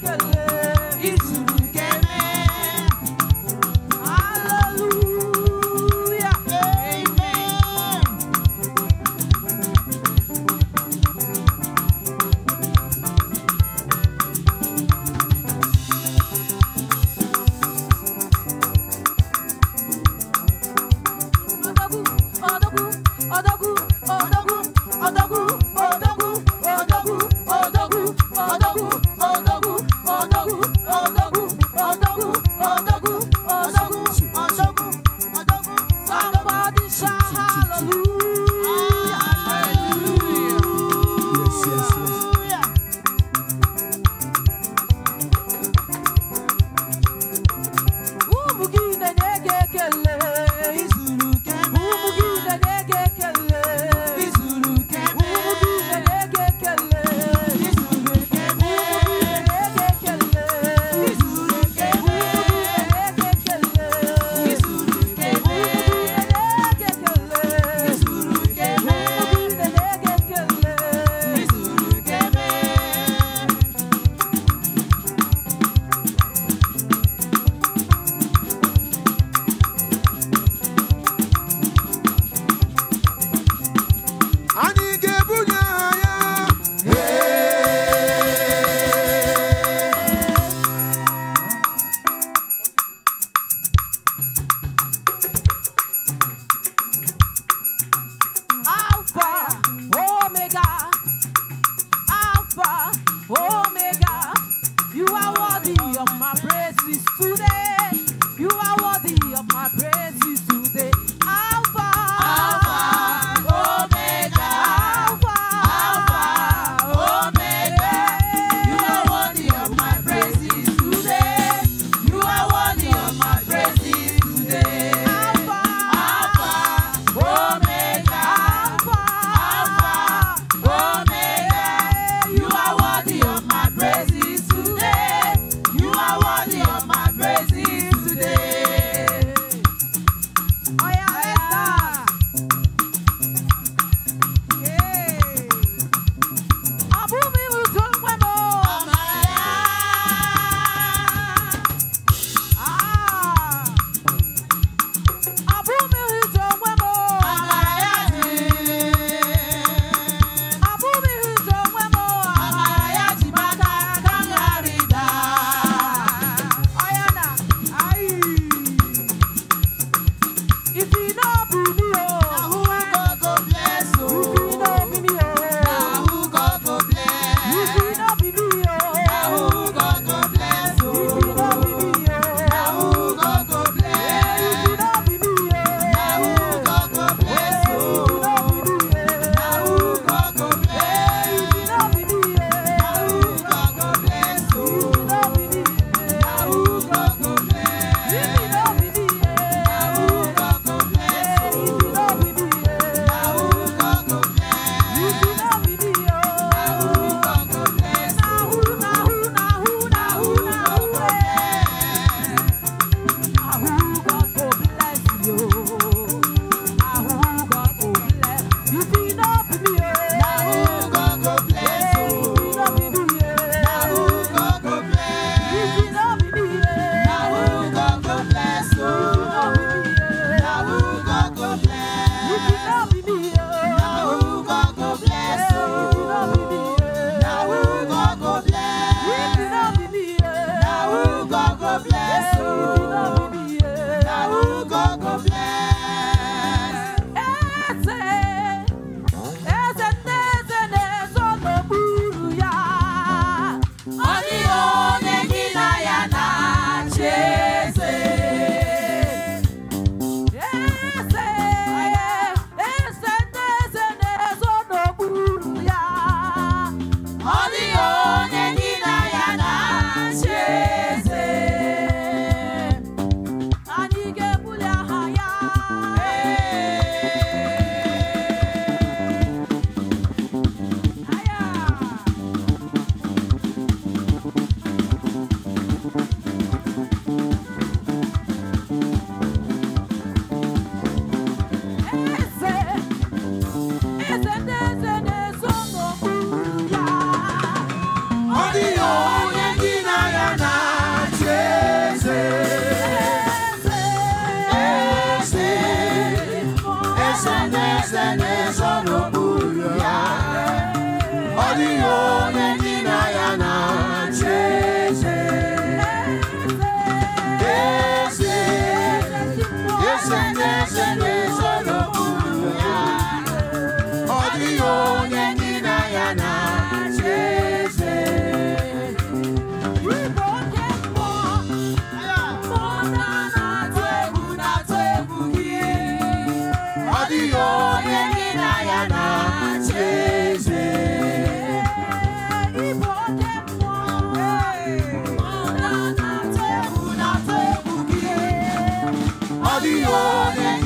Crazy. You are great.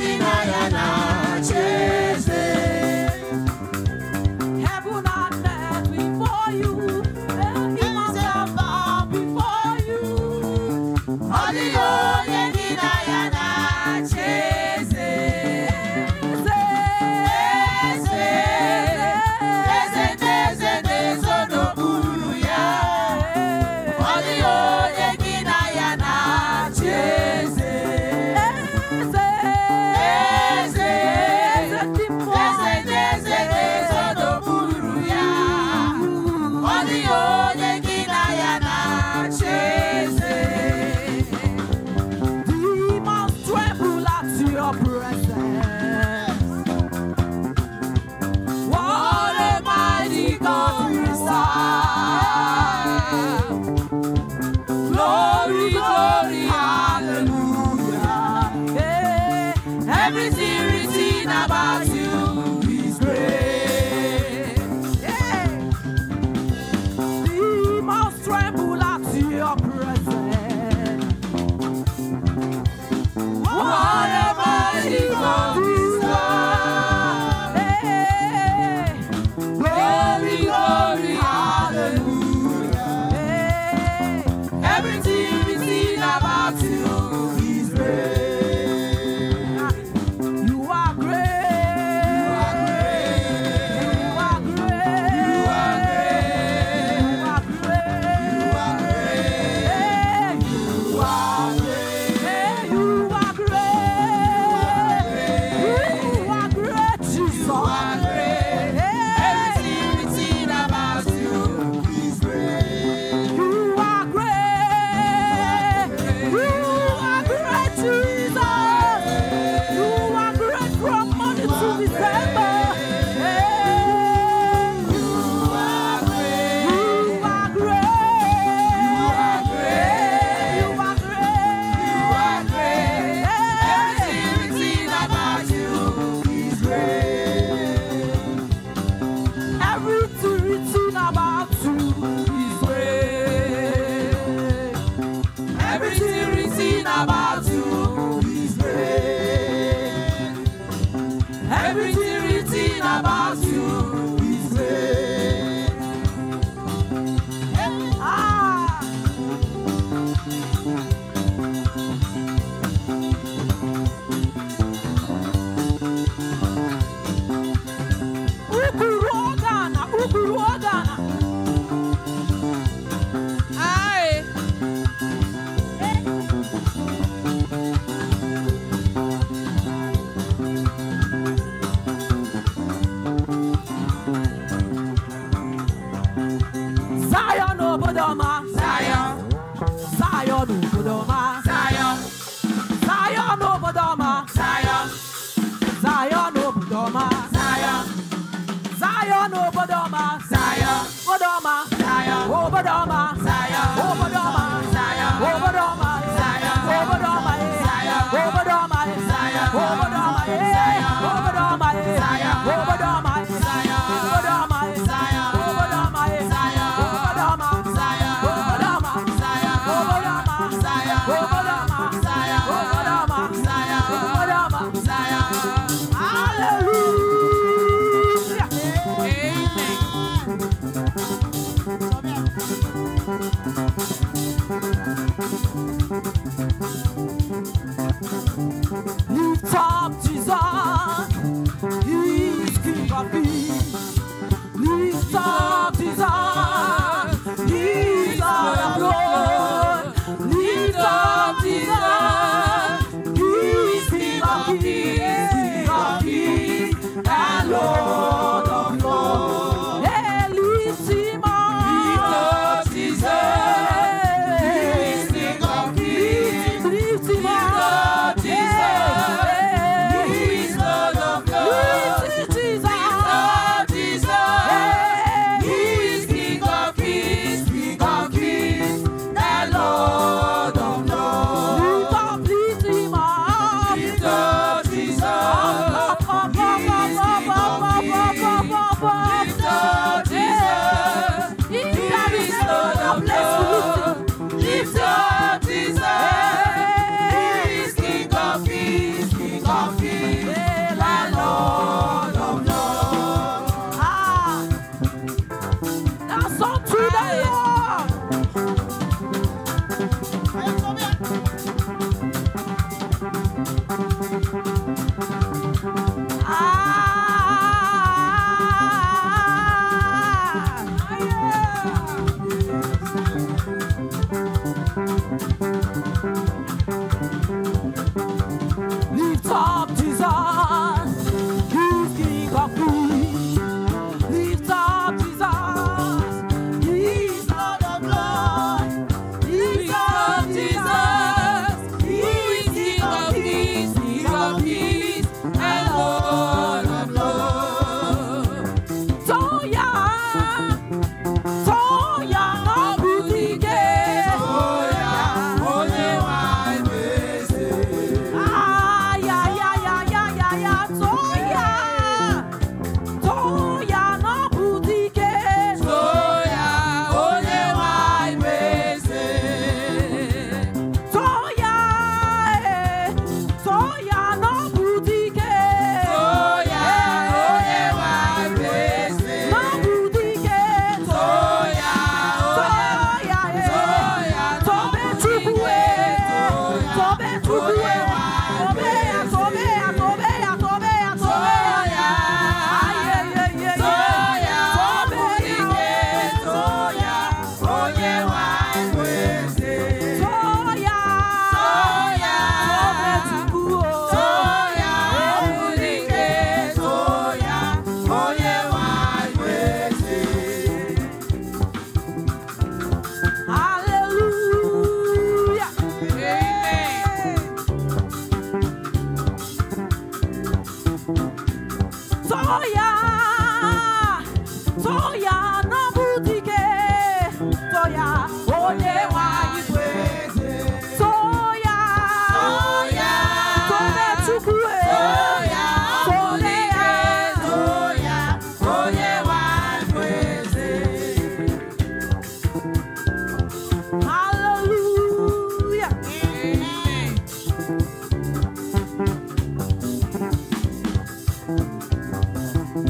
Hallelujah. Amen.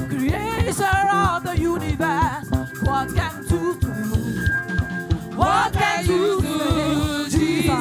Creator of the universe, what can you do? What can you do, Jesus?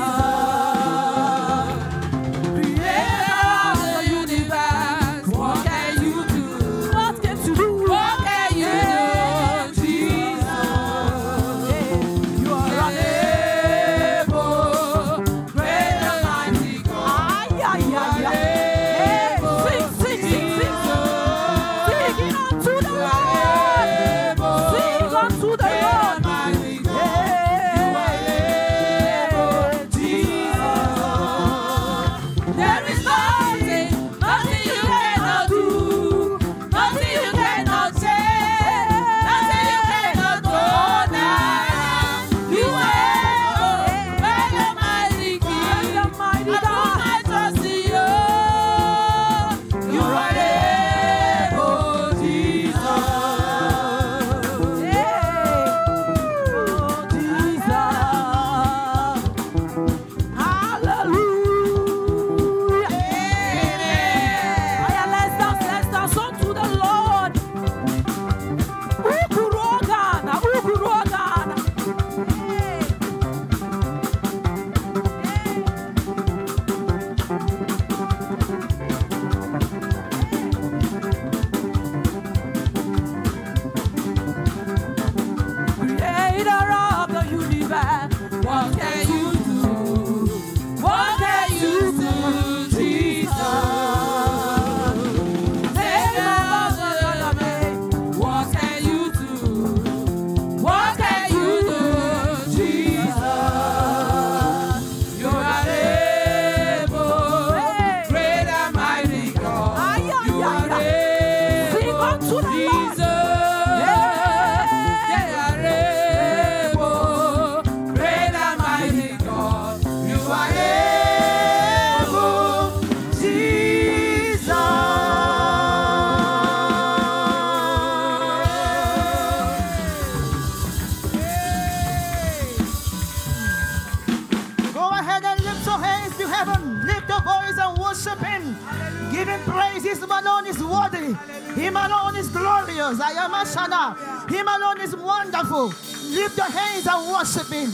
Him alone is wonderful. Lift your hands and worship him.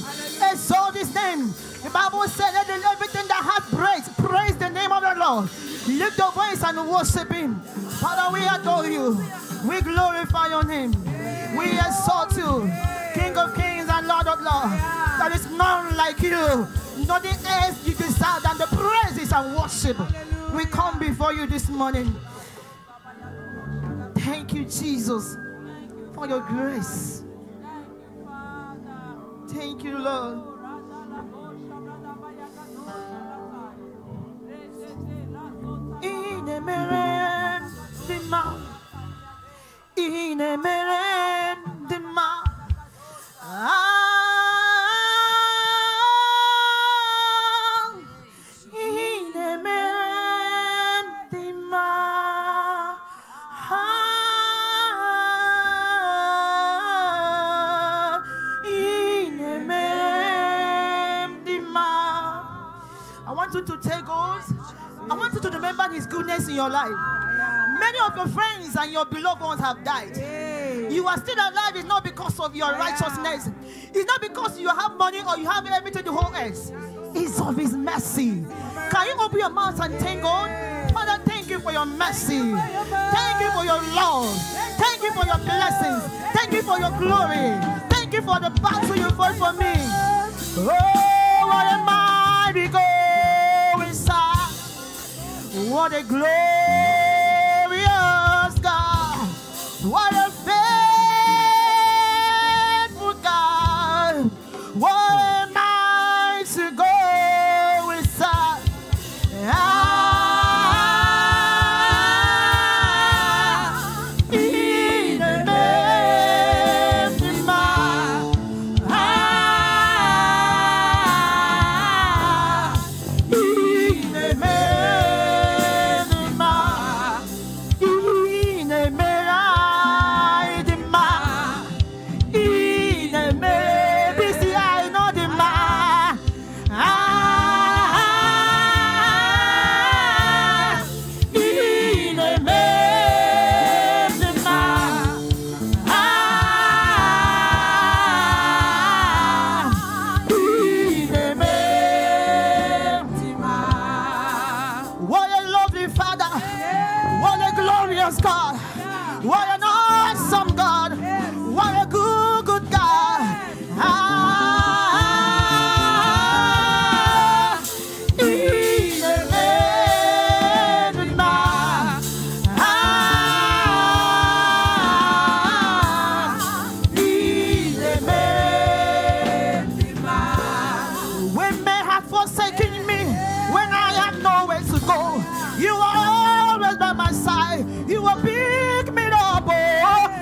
Exalt his name. The Bible said, let everything that hath breath praise the name of the Lord. Lift your voice and worship him. Father, we adore you. We glorify your name. We exalt you, King of kings and Lord of lords. There is none like you. Nothing else you deserve than the praises and worship. We come before you this morning. Thank you, Jesus, for your grace. Thank you, Lord. In your life, many of your friends and your beloved ones have died. You are still alive. It's not because of your righteousness. It's not because you have money or you have everything, the whole earth. It's of his mercy. Can you open your mouth and thank God? Father, thank you for your mercy. Thank you for your love. Thank you for your blessings. Thank you for your glory. Thank you for the battle you fought for me. Oh, what a mighty God we serve. What a glorious God, what a faithful God, what a mighty God we serve. When men have forsaken me, when I have nowhere to go, you are always by my side. You will pick me up. Oh,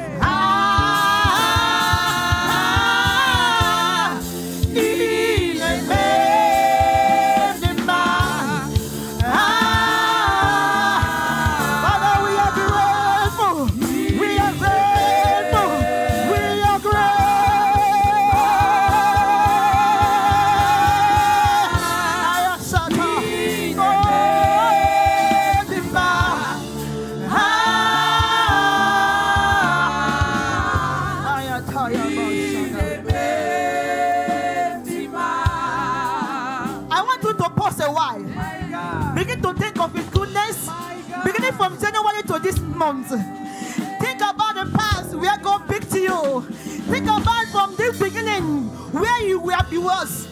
months. Think about the past where God picked you. Think about from the beginning where you were. He was.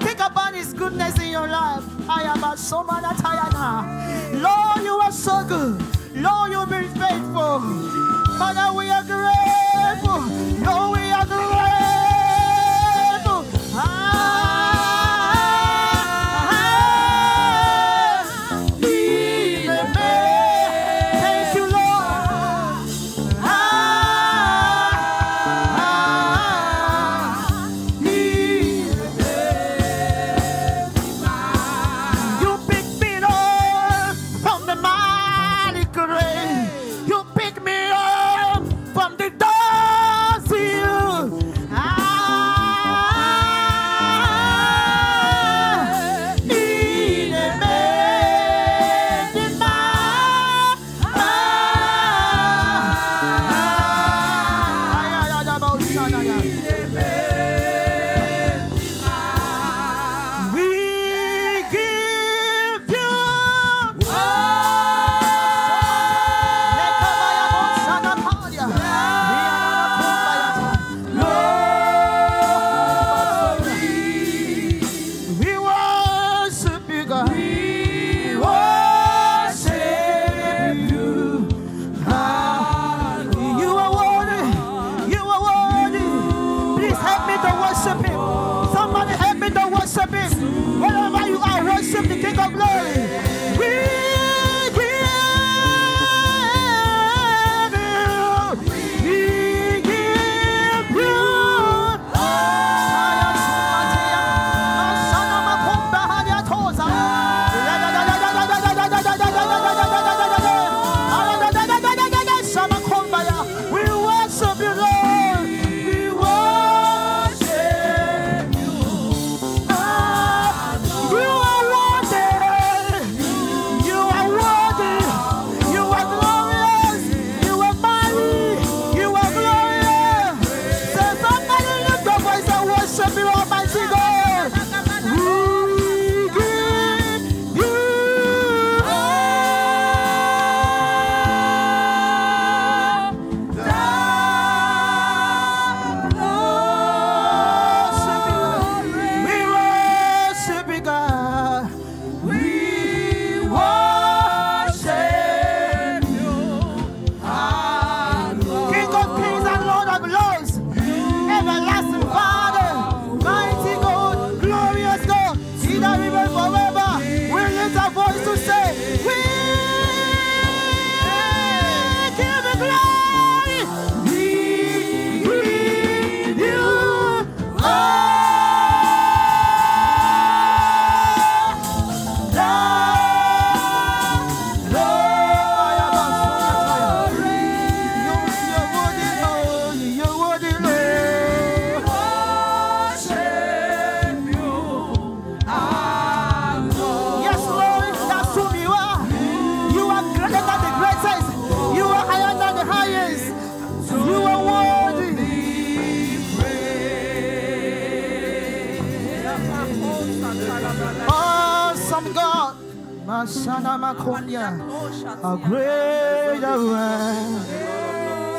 Think about His goodness in your life. I am so mad at Ayana. Lord, you are so good. Lord, you've been faithful. Father, we are grateful. Lord, we are grateful.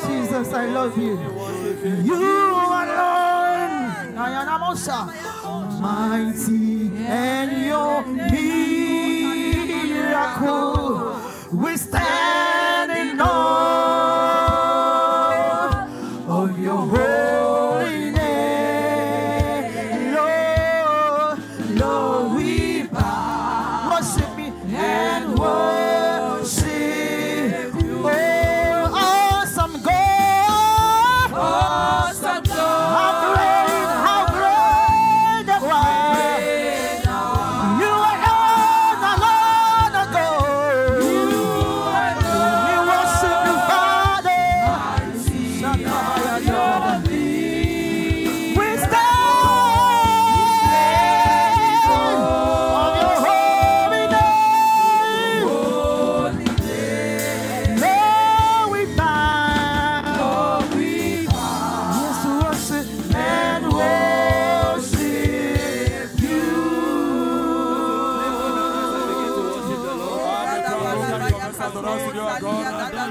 Jesus, I love you. You alone, mighty, and your miracle. We stand in awe of your holy name, Lord.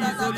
Father,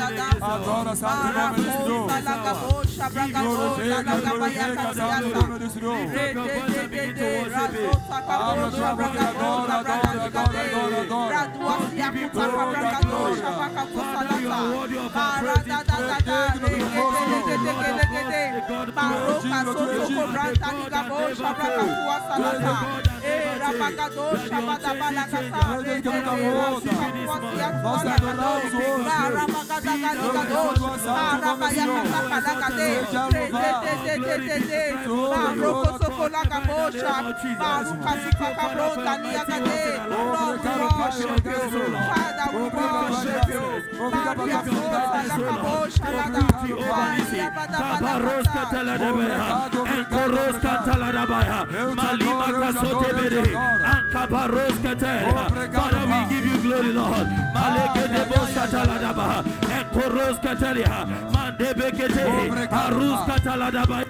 we give you glory, Lord. Maleke debo sataladaba, ekoros katalia, mandebekete, arus kataladaba,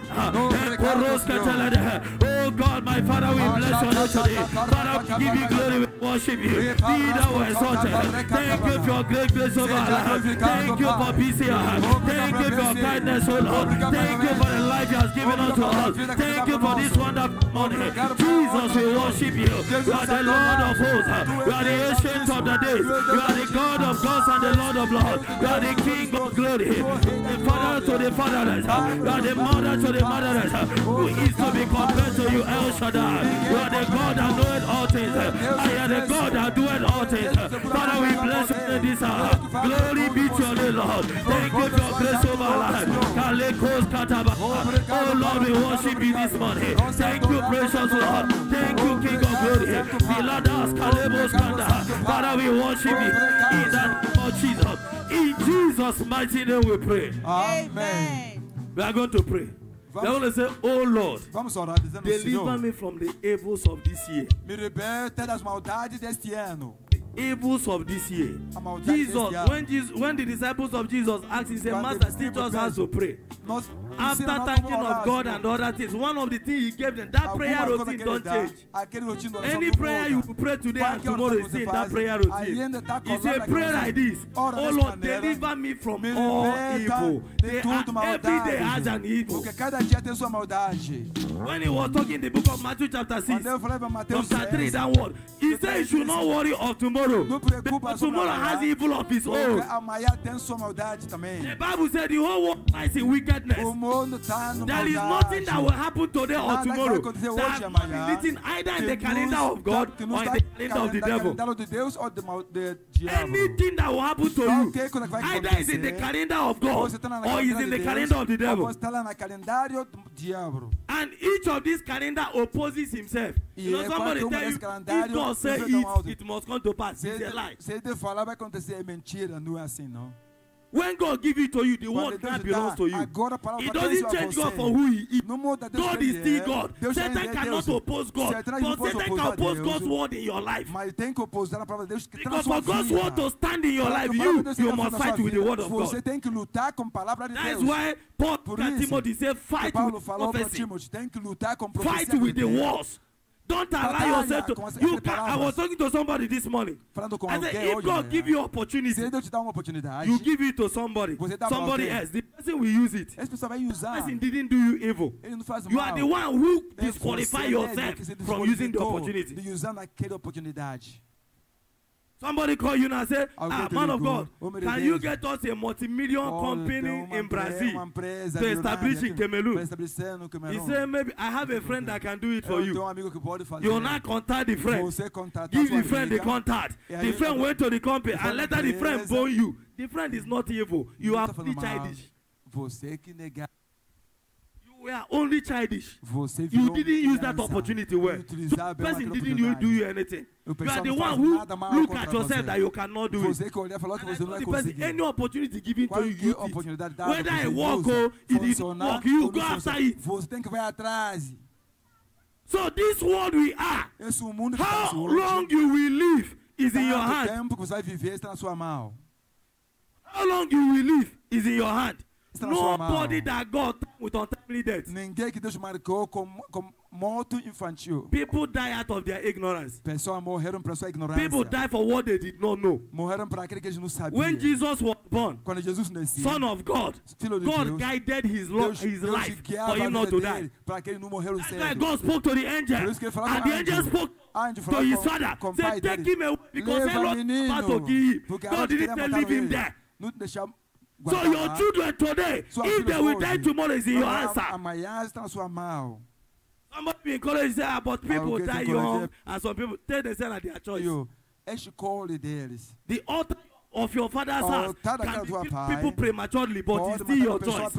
ekoros katalada. Oh God, my Father, we bless your name today. Father, we give you glory, we worship you. Be thou exalted. Thank you for your great grace over our lives. Thank you for peace here. Thank you for your kindness, O Lord. Thank you for the life you have given unto us. Thank you for this wonderful morning. Jesus, we worship you. You are the Lord of hosts. You are the ancient of the days. You are the God of gods and the Lord of lords. You are the King of glory. The Father to the fatherless. You are the Mother to the motherless. Who is to be compared to you? You El Shaddai, you are the God that knoweth all things. I am the God that doeth all things. Father, we bless you this hour. Glory be to your name, Lord. Thank you for grace over our life. Oh Lord, we worship you this morning. Thank you, precious Lord. Thank you, King of glory. Father, we worship you in the name of Jesus. In Jesus' mighty name we pray. Amen. We are going to pray. They want to say, oh Lord, deliver me from the evils of this year. Evils of this year. Jesus, when the disciples of Jesus asked, he said, Master, teach us how to pray. After thanking of God and other things, one of the things he gave them, that prayer routine don't change. Any prayer you pray today and tomorrow is in that prayer routine. He said, pray like this. Oh Lord, deliver me from all evil. Every day has an evil. When he was talking in the book of Matthew chapter 6, chapter 3, that word, he said you should not worry of tomorrow. Because tomorrow has evil of its own. The Bible said the whole world lies in wickedness. There is nothing that will happen today or tomorrow that is written either in the calendar of God or in the calendar of the devil. Anything that will happen to you either is in the calendar of God or is in the calendar of the devil. And each of these calendar opposes himself. You know, somebody tell you, if God says it must come to pass. It's a lie. When God gives it to you, the world now belongs to you. It doesn't change God for who he is. God is still God. Satan cannot oppose God. But Satan can oppose God's word in your life. Because for God's word to stand in your life, you must fight with the word of God. That is why Paul and Timothy said, fight with prophecy. Fight with the wars. Don't allow yourself to. I was talking to somebody this morning. I said, if God give you opportunity, you give it to somebody. Somebody else. The person will use it. The person didn't do you evil. You are the one who disqualify yourself from using the opportunity. Somebody call you and say, man of God, can you get us a multi-million company in Brazil to establish in Cameroon? He said, maybe I have a friend that can do it for you. You will not contact the friend. Give the friend the contact. The friend went to the company and later the friend bone you. The friend is not evil. You are only childish. You are only childish. You didn't use that opportunity well. The person didn't do you anything. You are the one who look at yourself that you cannot do it. Any opportunity given to you, whether I walk or it is walk, you go after it. So this world we are, how long you will live is in your hand. How long you will live is in your hand. Nobody that God with untimely death. People die out of their ignorance. People die for what they did not know. When Jesus was born, Son of God, God guided his life for him not to die. That's why God spoke to the angel, and the angel spoke to his father. Say, take him away, because he was about to kill him. God didn't leave him there. So your children today, if they will die tomorrow, is your answer. Somebody will encourage them, but people die young, and some people tell themselves at their choice. The altar of your father's house can be people prematurely, but it's still your choice.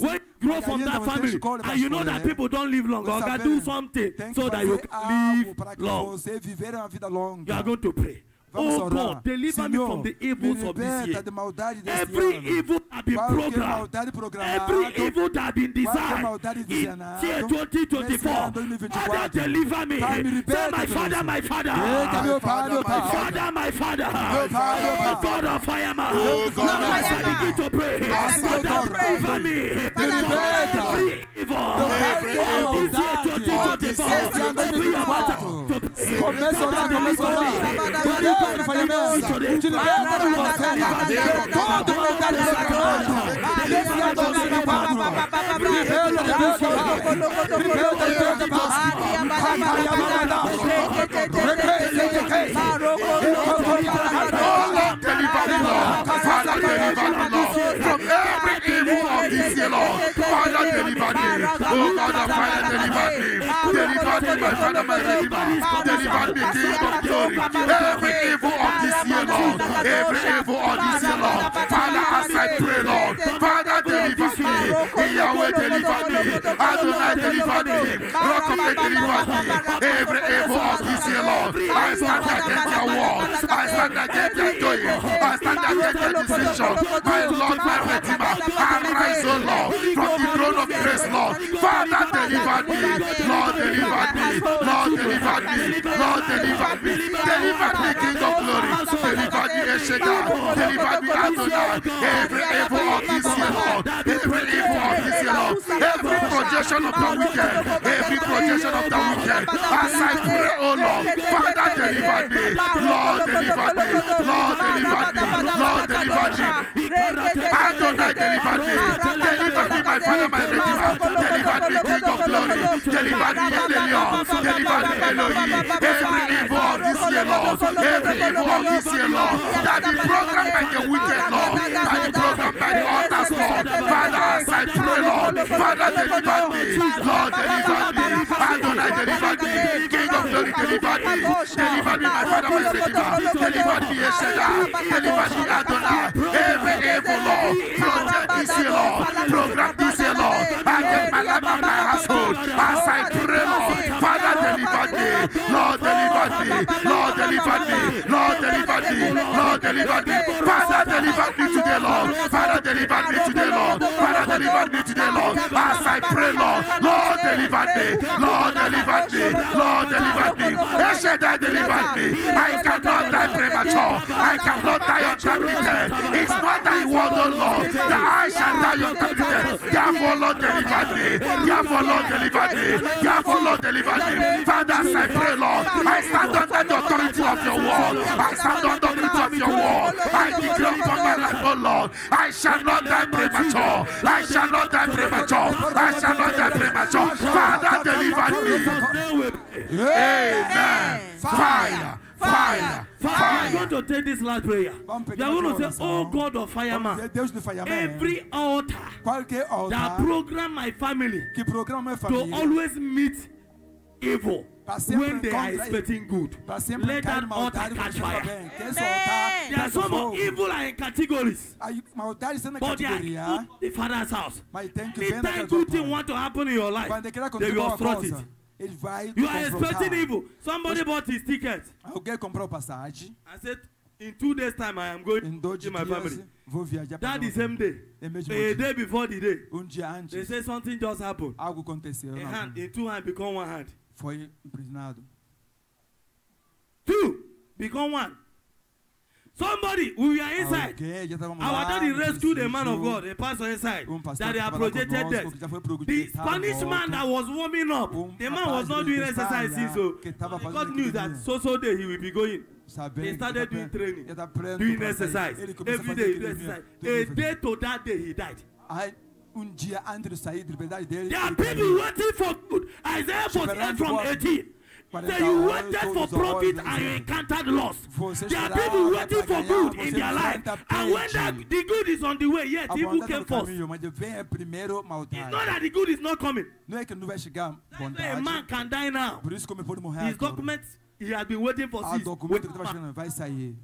When you grow from that family, and you know that people don't live long, or can do something so that you live long, you are going to pray. Oh God, deliver me from the evils of this year. Every evil that been programmed, every evil that has been designed in year 2024, Father, deliver me. Say, my Father, my Father, my Father, my Father, oh God of Fireman, I begin to pray. Father, deliver me from every evil of this year 2024. Every matter, deliver me. Father, of this year, Lord, every evil of this year, Lord, Father, as I pray, Lord, Father, deliver me, Yahweh, deliver me, Adonai, deliver me, Rock of the deliver me, every evil of this year, Lord, I stand against your word, I stand against your doing, I stand against your decision, my Lord, my Redeemer, arise, O Lord, from the throne of grace, Lord, Father, deliver me, Lord, deliver me, Lord, deliver me, Lord, deliver me, King of glory, deliver me, Ashana, deliver me, Adonai, every evil of this year, Lord, every evil of this year, Lord, every projection of the weekend, every projection of the weekend, as I pray, oh Lord, Father, deliver me, Lord, deliver me, Lord, deliver me, Lord, deliver me, Adonai, deliver me, my Father, my Redeemer, deliver me, King of glory, deliver me, Elion, deliver me, Elohim, every evil of this year, Lord, every evil of this year, Lord, that be programmed by the wicked, Lord, that be programmed by the altars, Lord, Father, as I pray, Lord, Father, deliver me, Lord, deliver me, Adonai, deliver me, King of glory, deliver me, my Father, my Redeemer, deliver me, Ashana, deliver me, Adonai, every evil, Lord, protect this year, Lord, program this year, Lord, against my life and my household, as I pray, Lord, Father, deliver me, Lord, deliver me, Lord, deliver me, Lord, deliver me, Lord, deliver me, Father, deliver me today, Lord, Father, deliver me today, Lord, Father, deliver me today, Lord, as I pray, Lord, Lord, deliver me, Lord, deliver me, Lord, deliver me, Ashana, deliver me, I cannot die premature, I cannot die untimely, it's not thy word, O Lord, that I shall die untimely, therefore, Lord, deliver me, therefore, Lord, deliver me, therefore, Lord, deliver me, Father, as I pray, Lord, I stand under the authority of your word. I stand under the authority of your word. I declare upon my life, O Lord, I shall not die premature. I shall not die premature. I shall not die premature. Father, deliver me. Amen. Fire. Fire. Fire. You are going to take this last prayer. You are going to say, oh God of Fireman, every altar that program my family to always meet evil when they are expecting good, let that altar catch fire. There are some of evil are in categories, but they are good to the Father's house. Anytime good thing want to happen in your life, they will obstruct it. You are expecting evil. Somebody bought his ticket. I said, in 2 days' time, I am going to my family. That the same day, a day before the day, they say something just happened. A hand, in two hands, become one hand. Foi imprisonado. Two become one. Somebody, we are inside. Our daddy rescued a man of God, a pastor inside, that they are projected death. The Spanish man that was warming up, the man was not doing exercises, so God knew that so day he will be going. They started doing training, doing exercise. Every day he did exercise. A day to that day he died. There are people waiting for good. Isaiah 48 from 18. That you waited for profit and you encountered loss. There are people waiting for good in their life. And when the good is on the way, yet evil came first. It's not that the good is not coming. That's why a man can die now. His documents, he has been waiting for 6 years.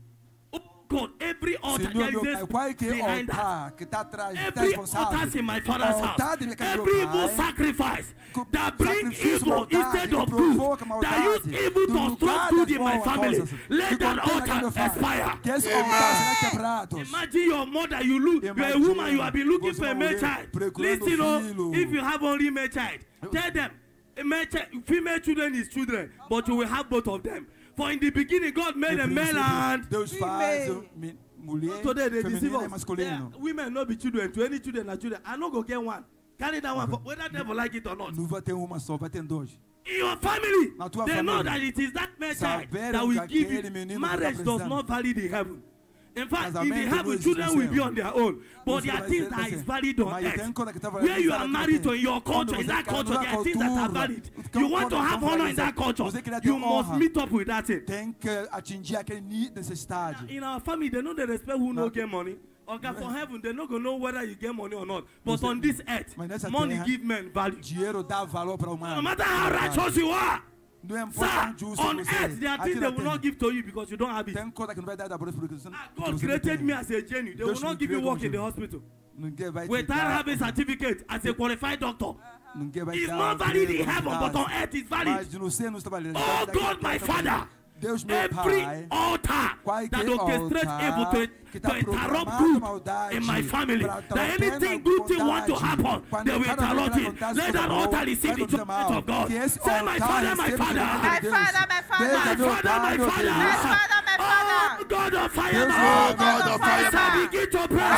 God, every altar behind us, every altar in my father's house, every evil sacrifice that brings evil instead of good, that use evil to stop good in my family, let that altar expire. Yeah. Imagine your mother, you're a woman, you have been looking for a male child. Listen, if you have only male child, tell them, female children is children, but you will have both of them. For in the beginning, God made a man and women. Today they deceive us. Women not be children. To any children are children. I not go get one. Carry that one, whether they will like it or not. In your family, they know that it is that man that will give you. Marriage does not valid in heaven. In fact, if they have children, will be on their own. But there are things that is valid on earth. Where you are married to your culture, in that culture, there are things that are valid. You want to have honor in that culture, you must meet up with that thing. In our family, they know they respect who no get money. Okay, for heaven, they're not going to know whether you get money or not. But on this earth, money gives men value. No matter how righteous you are, sir, on earth, there are things they will not give to you because you don't have it. God created me as a genuine. They will not give you work in the hospital. Without having a certificate as a qualified doctor, it's not valid in heaven, but on earth it's valid. Oh God, my Father, every altar that orchestrates evil to interrupt good in my family, that anything good thing want to happen, they will interrupt it. Let that altar receive the judgment of God. Say, my Father, my Father, my Father, my Father, my Father, my Father, my Father, oh God of fire, oh God of fire, begin to pray.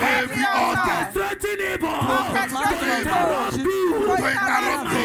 Every altar, stretching evil to interrupt good in my family.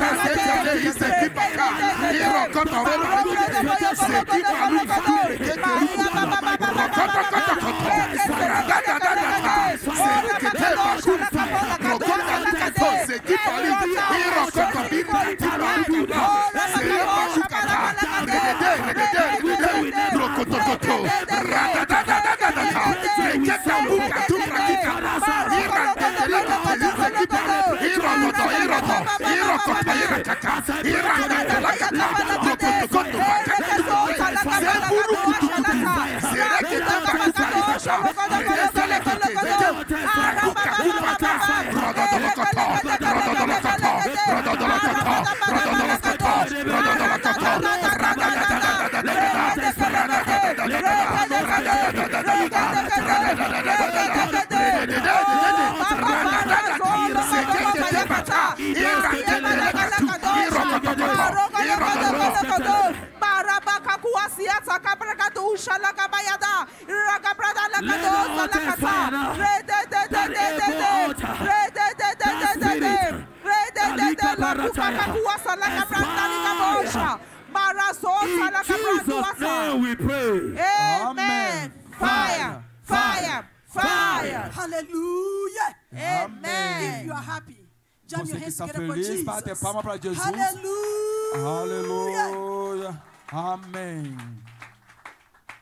Hallelujah. Amen.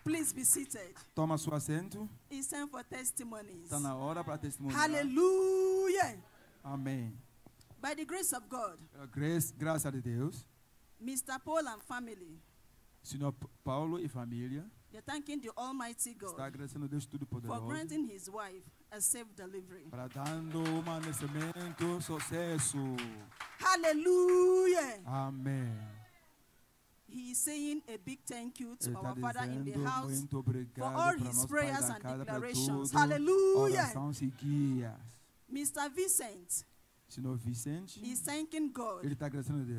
Please be seated. Toma seu assento. It's time for testimonies. Está na hora para testemunhar. Hallelujah. Amen. By the grace of God. Graças a Deus. Mr. Paul and family. Senhor Paulo e família. They're thanking the Almighty God for granting his wife a safe delivery. Hallelujah. Amen. He is saying a big thank you to our Father in the house for all his prayers and declarations. Hallelujah. Mr. Vincent. Vicente, he's thanking God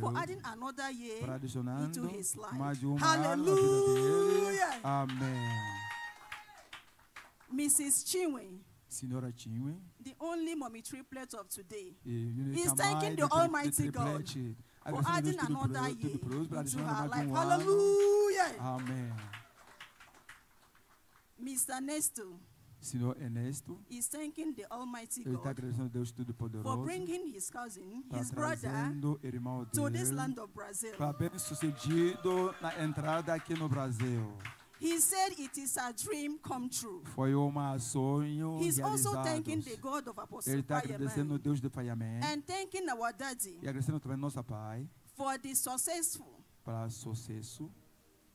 for adding another year into his life. Hallelujah. Amen. Mrs. Chiwe, Senhora Chiwe, the only mommy triplet of today, he's thanking the Almighty God for adding another year into her life. Hallelujah. Amen. Mr. Ernesto, Senhor Ernesto, he's thanking the Almighty God for bringing his cousin, his brother, to this land of Brazil. He said it is a dream come true. He's also thanking the God of Apostle Fireman and thanking our daddy for the successful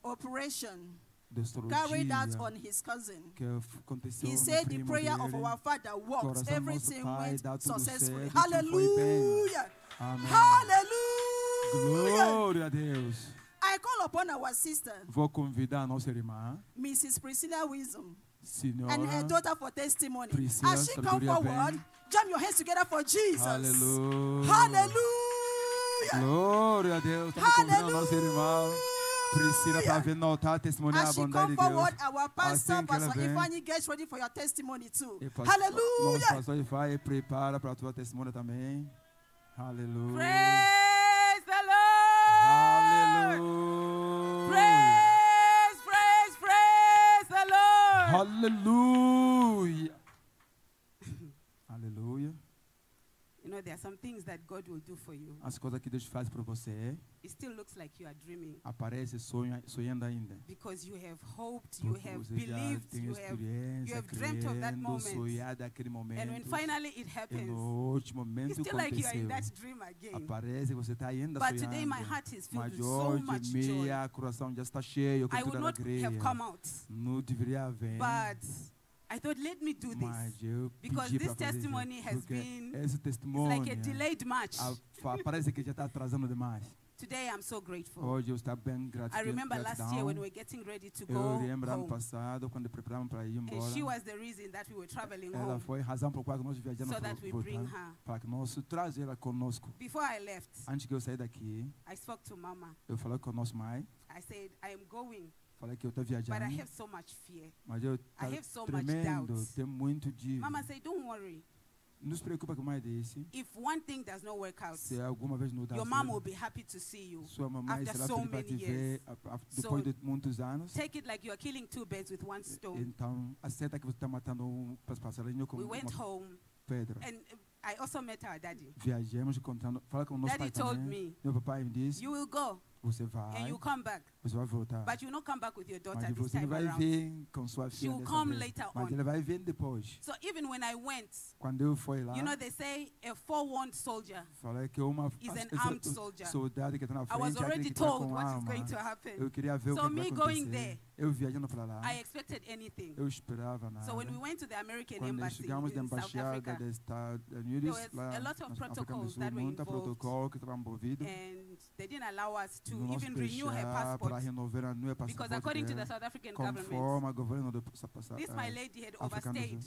operation carried out on his cousin. He said the prayer of our father worked. Everything went successfully. Hallelujah. Amen. Hallelujah. I call upon our sister, Mrs. Priscilla Wisdom, and her daughter for testimony. As she comes forward, jam your hands together for Jesus. Hallelujah. Hallelujah. Hallelujah. Priscilla, as she comes forward, our pastor, Pastor Ifani, gets ready for your testimony too. Hallelujah. Pastor Ifani, prepara para tua testemunha também. Hallelujah. Praise the Lord. Hallelujah. Praise, praise, praise the Lord. Hallelujah. Hallelujah. You know, there are some things that God will do for you. As coisas que Deus faz para você. It still looks like you are dreaming. Aparece sonhando ainda. Because you have hoped, you have believed, you have dreamt of that moment. And when finally it happens, it's still like you are in that dream again. Aparece você está ainda sonhando. But today my heart is filled with so much joy. I would not have come out. But I thought, let me do this, because this testimony has been like a delayed match. Today I'm so grateful. I remember last year when we were getting ready to go home, and she was the reason that we were traveling home, so that we bring her. Before I left, I spoke to Mama. I said, I am going, but I have so much fear. I have so much doubt. Mama said, don't worry. If one thing does not work out, your mom will be happy to see you after so many years. So take it like you are killing two birds with one stone. We went home, and I also met our daddy. Daddy told me, you will go, and you come back, but you will not come back with your daughter this time around. She will come later on. So even when I went, you know, they say a forewarned soldier is an armed soldier. I was already told what is going to happen. So me going there, I expected anything. So when we went to the American embassy in South Africa, there was a lot of protocols that were involved, and they didn't allow us to even renew her passport, because according to the South African government, this my lady had overstayed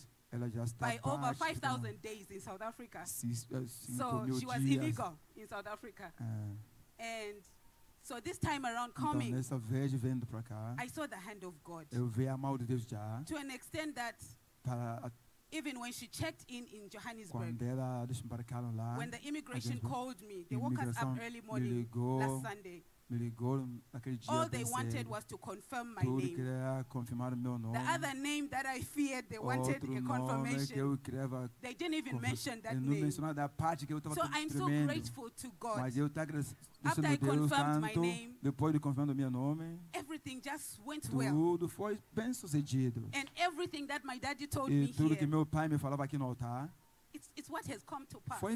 by over 5,000 days in South Africa. So she was illegal in South Africa. And so this time around coming, I saw the hand of God to an extent that even when she checked in Johannesburg, when the immigration called me, they woke us up early morning last Sunday. All they wanted was to confirm my name. The other name that I feared, they wanted a confirmation. They didn't even mention that name. So I'm so grateful to God. After I confirmed my name, everything just went well. And everything that my daddy told me here, it's what has come to pass. You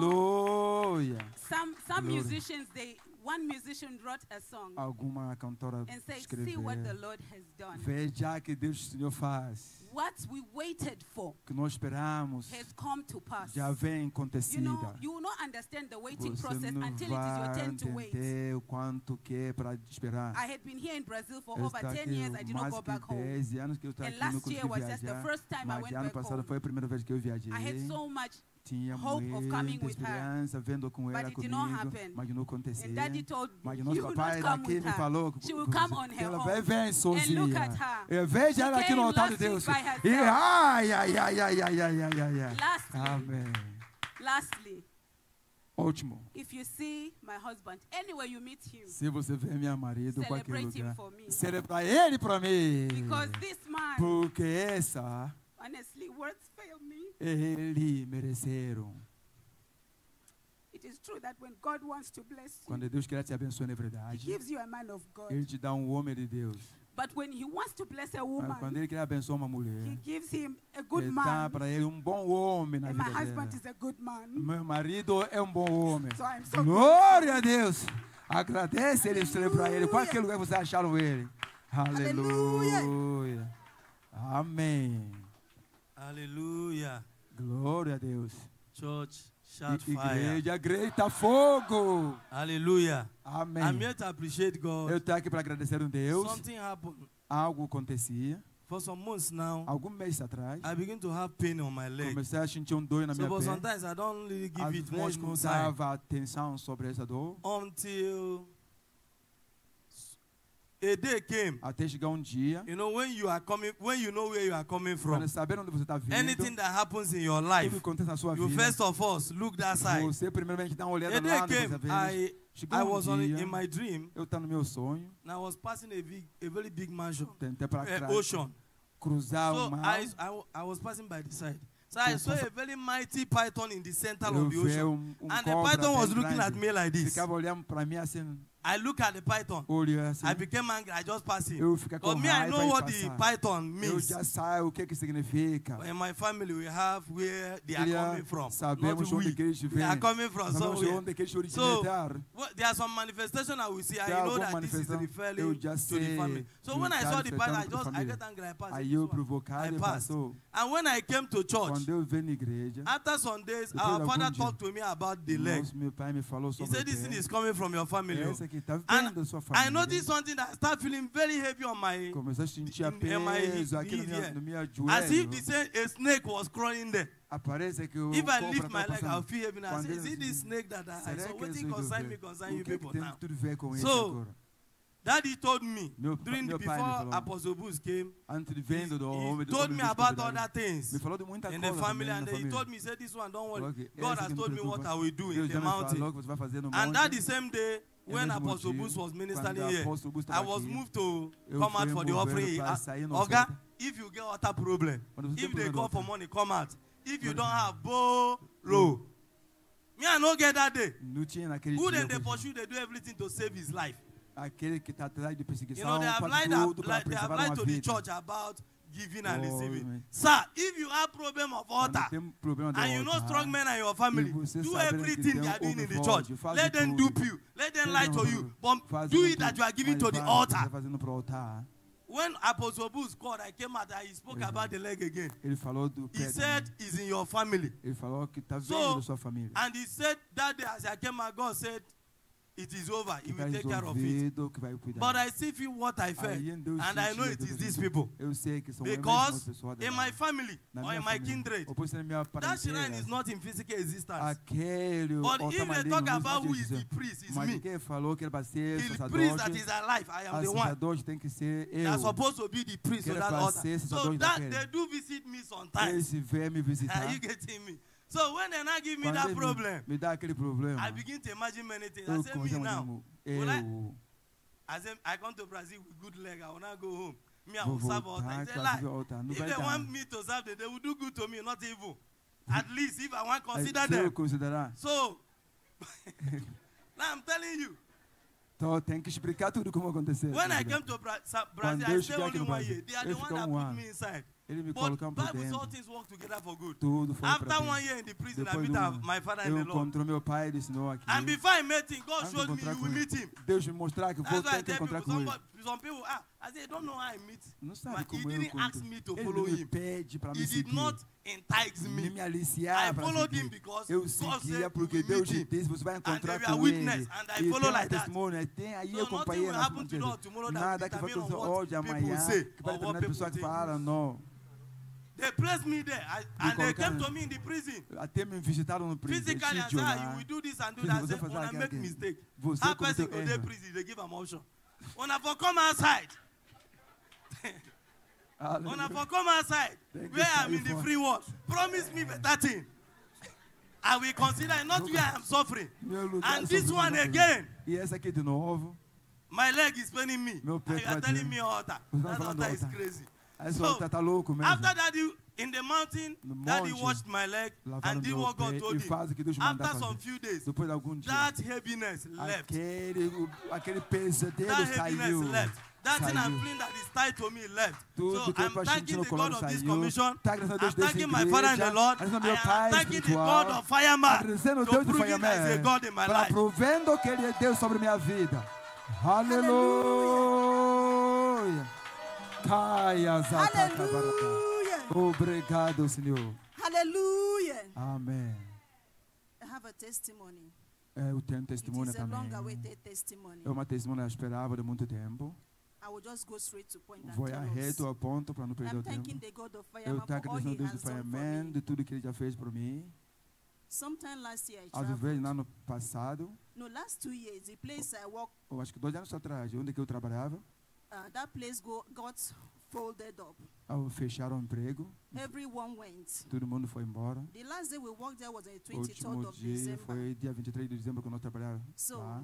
know, some musicians, they One musician wrote a song Alguma cantora and said, escrever, see what the Lord has done. Veja que Deus Senhor faz. What we waited for que nós esperamos has come to pass. Já vem acontecida. You will not understand the waiting process until it is your turn to wait. O quanto que é pra esperar. I had been here in Brazil for over 10 years. I did not go back home. And last year was just the first time I went back home. Foi a primeira vez que eu viajei. I had so much hope of coming with her, but it did not happen. And Daddy told me, you will not come with her. She will come on her own. And look at her. She came last week by herself. Lastly, if you see my husband, anywhere you meet him, celebrate him for me. Because this man, honestly, words fail me. It is true that when God wants to bless you, He gives you a man of God. But when He wants to bless a woman, He gives him a good man. And my husband is a good man. So I'm so grateful. Agradece ele, celebra ele. Qualquer lugar você acharam ele. Hallelujah. Amém. Aleluia. Glória a Deus. Church, shout fire. Igreja, grita fogo. Aleluia. Amém. I'm here to appreciate God. Eu estou aqui para agradecer a Deus. Something happened. Algo acontecia. For some months now, alguns meses atrás, I begin to have pain on my leg. Comecei a sentir dor na minha perna. So sometimes I don't really give it much concern. Atenção sobre essa dor. Until a day came. Até chegar dia, when you are coming, when you know where you are coming from, anything that happens in your life, you first of all look that side. A day came. I was in my dream. And I was passing a very big mansion, ocean. So I was passing by the side. So I saw a very mighty python in the center of the ocean, and the python was looking at me like this. I look at the python. I became angry. I just passed him. For me, I know what the python means. In my family, we have where they are coming from. They are coming from somewhere. So there are some manifestations I will see. I know that this is referring to the family. So when I saw the python, I got angry. I passed. And when I came to church, after some days, our father talked to me about the leg. He said, this thing is coming from your family. And I noticed something that I started feeling very heavy on my head. As if a snake was crawling there. If I lift my leg, I'll feel heavy. I say, is it this snake that I saw? What thing concern me, concern you people now. So, Daddy told me, before Apostle Booth came, he told me about other things in the family, and he told me, he said, this one, don't worry. God has told me what I will do in the mountain. And that the same day, when Apostle Booth was ministering here, I was moved to come out for the offering. Okay, if you get water problem, if they call for money, come out. If you don't have, borrow. Me, I don't get that day. Who then they pursue, they do everything to save his life. They have lied to the church about giving and receiving. Sir, if you have problem of water and you know strong men and your family, do everything they are doing in the church. Let them dupe you. Let them lie to you. But do it that you are giving to the altar. When Apostle Booth called, I came out and he spoke about the leg again. He said, it's in your family. So, and he said that day as I came out, God said, it is over. He will take care of it. But I still feel what I felt. And I know it is these people. Because in my family or in my kindred, that shrine is not in physical existence. But if they talk about who is the priest, it's me. The priest that is alive, I am the one. They are supposed to be the priest of that altar. So that they do visit me sometimes. Are you getting me? So when they now give me that problem, I begin to imagine many things. I say, me now, I come to Brazil with good leg, I will not go home. Me, I will serve altar. I say, like, if they want me to serve them, they will do good to me, not evil. At least if I want to consider them. So, now I'm telling you. When I came to Brazil, I stayed only 1 year. They are the one that put me inside. But all things work together for good. After 1 year in the prison, I met my father in the Lord. And before I met him, God showed me you will meet him. That's why I tell people, some people, I say, I don't know how I meet. But he didn't ask me to follow him. He did not entice me. I followed him because God said you will meet him. And they were witness, and I follow like that. So nothing will happen today or tomorrow that will determine on what people say or what people think. They placed me there, and they came to me in the prison. Physically, I said, you will do this and do that. I said, when I make a mistake, that person go to prison, they give them option. When I come outside, when I come outside, where I am in the free world, promise me that thing. I will consider it, not where I am suffering. And this one again, my leg is paining me. And you are telling me that altar is crazy. So, after that, in the mountain, Daddy washed my leg and did what God told him. After some few days, that heaviness left. That thing I'm feeling that is tied to me left. So I'm thanking the God of this commission. I'm thanking my Father and the Lord. I am thanking the God of Fireman to prove Him as a God in my life. Hallelujah. Hallelujah. Obrigado, Senhor. Hallelujah. Amen. I have a testimony. Eu tenho um testemunho também. É uma testemunha que eu esperava de muito tempo. Vou reto ao ponto para não perder o tempo. Eu estou agradecendo a Deus do Fireman de tudo que Ele já fez por mim. Às vezes, no ano passado, eu acho que 2 anos atrás, onde que eu trabalhava, that place got folded up. Fecharam o emprego. Everyone went. Todo mundo foi embora. The last day we worked there was on the 23rd of December. Foi dia 23 de dezembro que nós trabalhamos. So, lá.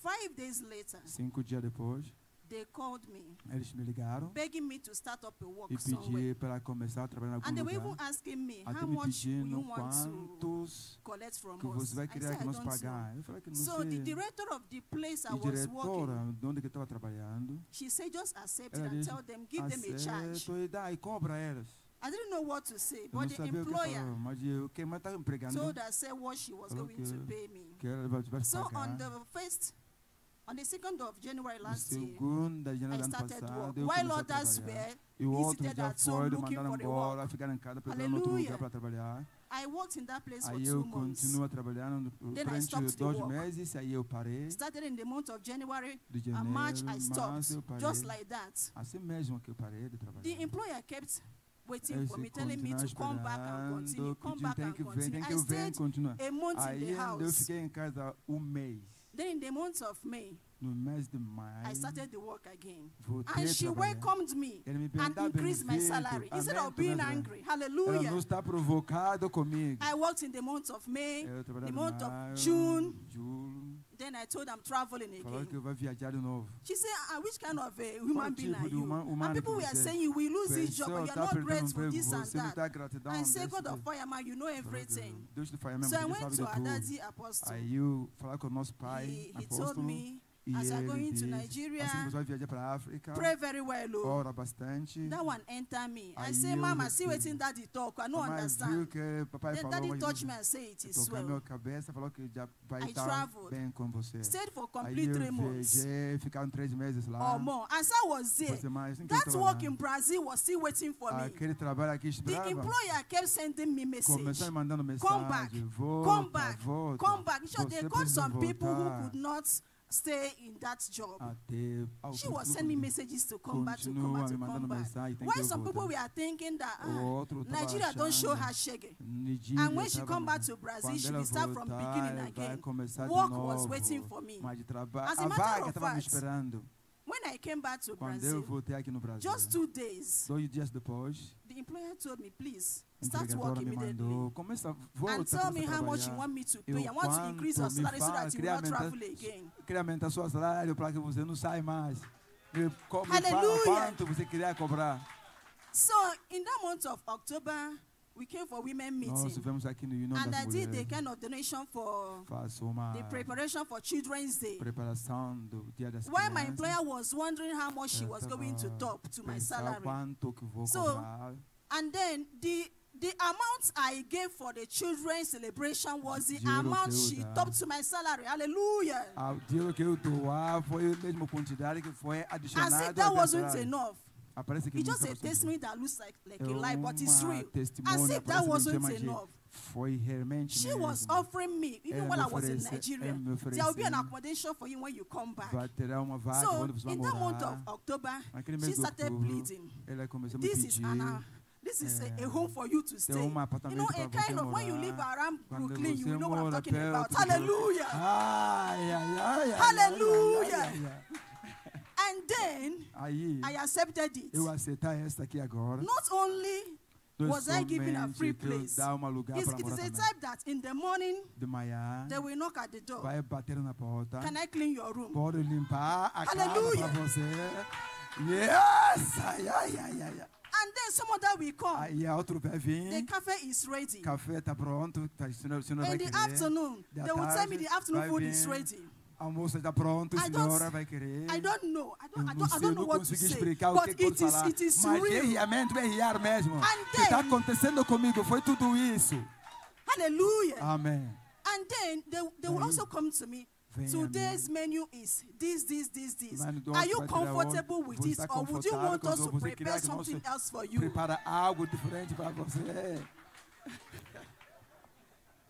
5 days later. 5 dias depois. They called me. Eles me ligaram. Begging me to start up a work somewhere. Para começar a trabalhar em algum lugar. And they were even asking me how much you want to collect from us. I said I don't know. So the director of the place I was working, she said just accept it and tell them, give them a charge. I didn't know what to say, but the employer told her, said what she was going to pay me. So on the first. On the 2nd of January last year, I started work. While others were visited at home looking for a work. Hallelujah. I worked in that place for 2 months. Then I stopped the work. Started in the month of January, and March I stopped, just like that. The employer kept waiting for me, telling me to come back and continue, I stayed a month in the house. Then in the month of May, I started the work again. And she welcomed me and increased my salary instead of being angry. Hallelujah. I worked in the month of May, the month of June. Then I told her I'm traveling again. She said, which kind of a human being are you? And people were saying, you will lose this job, but you are not grateful, this and that. I said, God of Fireman, you know everything. So I went to our daddy, Apostle. He told me, as you are going to Nigeria, pray very well, Lord. That one entered me. I say, Mama, see what in Daddy talk. I don't understand. Then Daddy touched me and said, it is well. I traveled. Stayed for complete 3 months or more. As I was there, that work in Brazil was still waiting for me. The employer kept sending me messages. Come back. Come back. Come back. Sure, they got some people who could not stay in that job. She was sending messages to come back, to come back. Why some people were thinking that Nigeria don't show her shege. And when she come back to Brazil, she will start from beginning again. Work was waiting for me. As a matter of fact, when I came back to Brazil, just 2 days, the employer told me, please, start work immediately and tell me how much you want me to pay. I want to increase your salary so that you will not travel again. Hallelujah. So, in that month of October, we came for women meeting, and I did a kind of donation for the preparation for Children's Day. While my employer was wondering how much she was going to top to my salary. So And then the amount I gave for the children's celebration was the amount she topped to my salary. Hallelujah. I said that wasn't enough. It's just a testimony that looks like a lie, but it's real. As if that wasn't enough. She was offering me, even while I was in Nigeria, there will be an accommodation for you when you come back. So, in that month of October, she started pleading. This is Anna. This is a home for you to stay. You know, a kind of, when you live around Brooklyn, you know what I'm talking about. Hallelujah. Hallelujah. And then, I accepted it. Not only was I given a free place, it is a type that in the morning, they will knock at the door. Can I clean your room? Hallelujah. Yes. And then someone that will come. The cafe is ready. In the afternoon, they will tell me the afternoon food is ready. I don't know what to say, but it is real. And then, hallelujah. Amen. And then they will also come to me. Today's menu is this. Are you comfortable with it, or would you want us to prepare something else for you?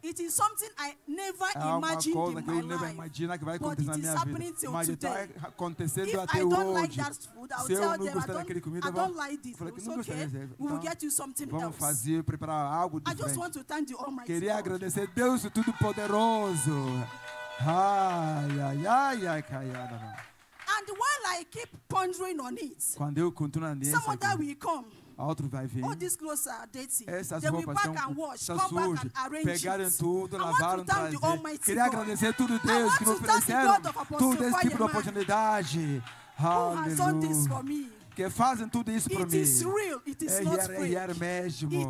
It is something I never imagined in my life, but it is happening till today. If I don't like that food, I'll tell them, I don't like this. It's okay, we will get you something else. I just want to thank the Almighty God. And while I keep pondering on it, someone that will come. All these clothes are dirty. They will pack and wash, come back and arrange it. I want to thank the Almighty God. I want to thank the God of Apostle Fireman, who has done this for me. It is real. It is not real.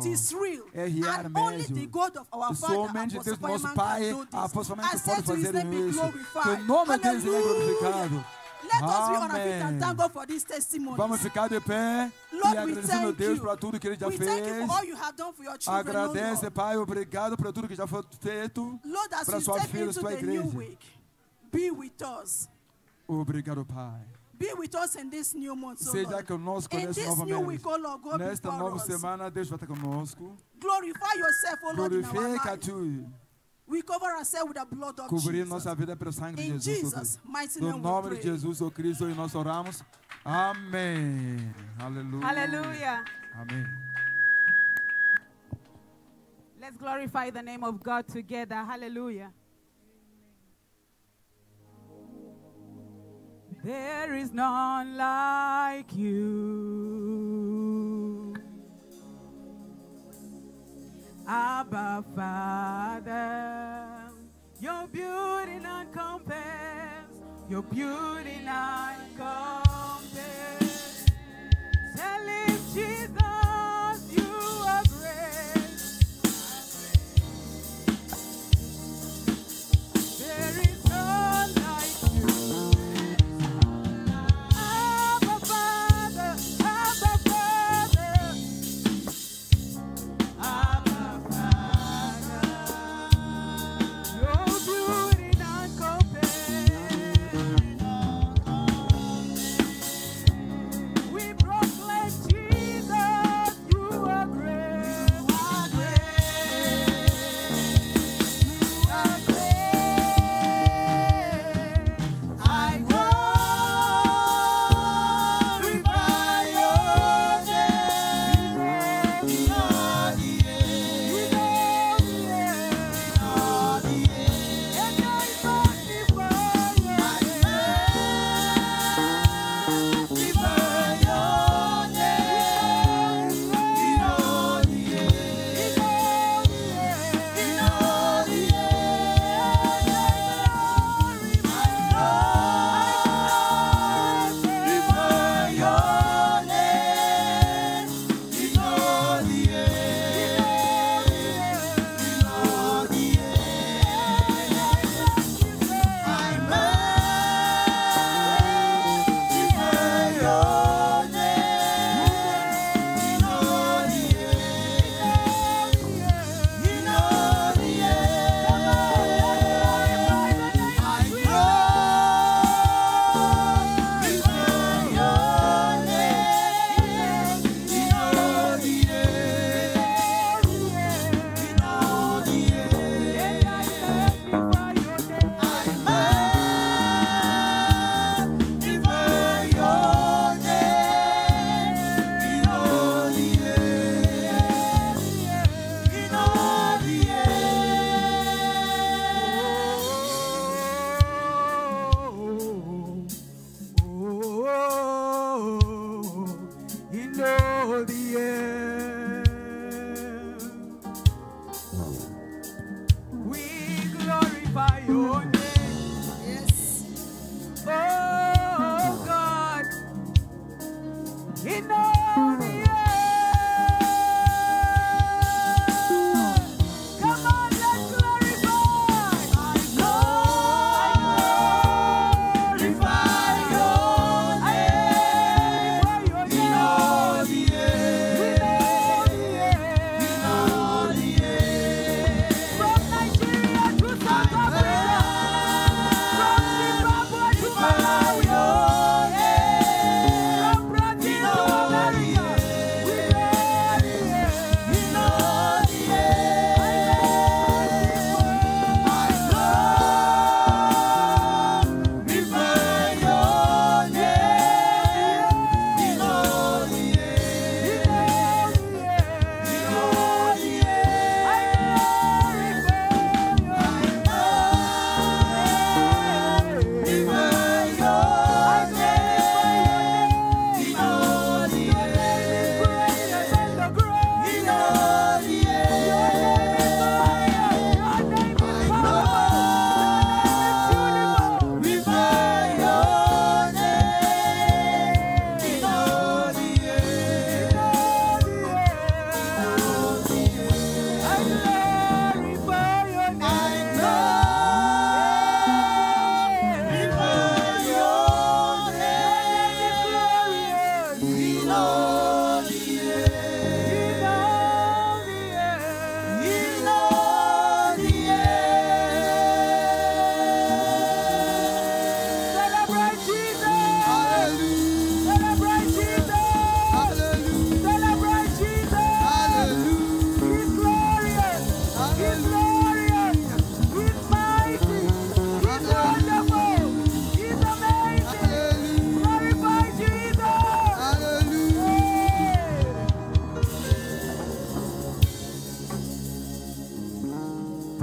It is real. And only the God of our Father, Apostle Fireman, can do this. I said to his name, be glorified. Hallelujah. Let us be on our feet and thank God for this testimony. Lord, we thank you. We thank you for all you have done for your children, Lord. Lord, as we step into the new week, be with us. Be with us in this new month, oh Lord. In this new week, oh Lord, go before us. Glorify yourself, oh Lord, in our life. We cover ourselves with the blood of Jesus. In Jesus' mighty name we pray. Amen. Hallelujah. Hallelujah. Amen. Let's glorify the name of God together. Hallelujah. There is none like you, Abba Father. Your beauty none compares, your beauty none compares. Tell him, Jesus, you are great. There is none like you, Abba Father, Abba Father, Abba. Jesus.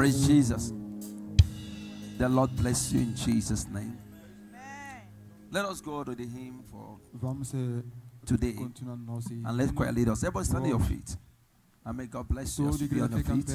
Praise Jesus. The Lord bless you in Jesus' name. Amen. Let us go to the hymn for today. And let's quiet lead us. Everybody stand on your feet. And may God bless you. Be on your feet.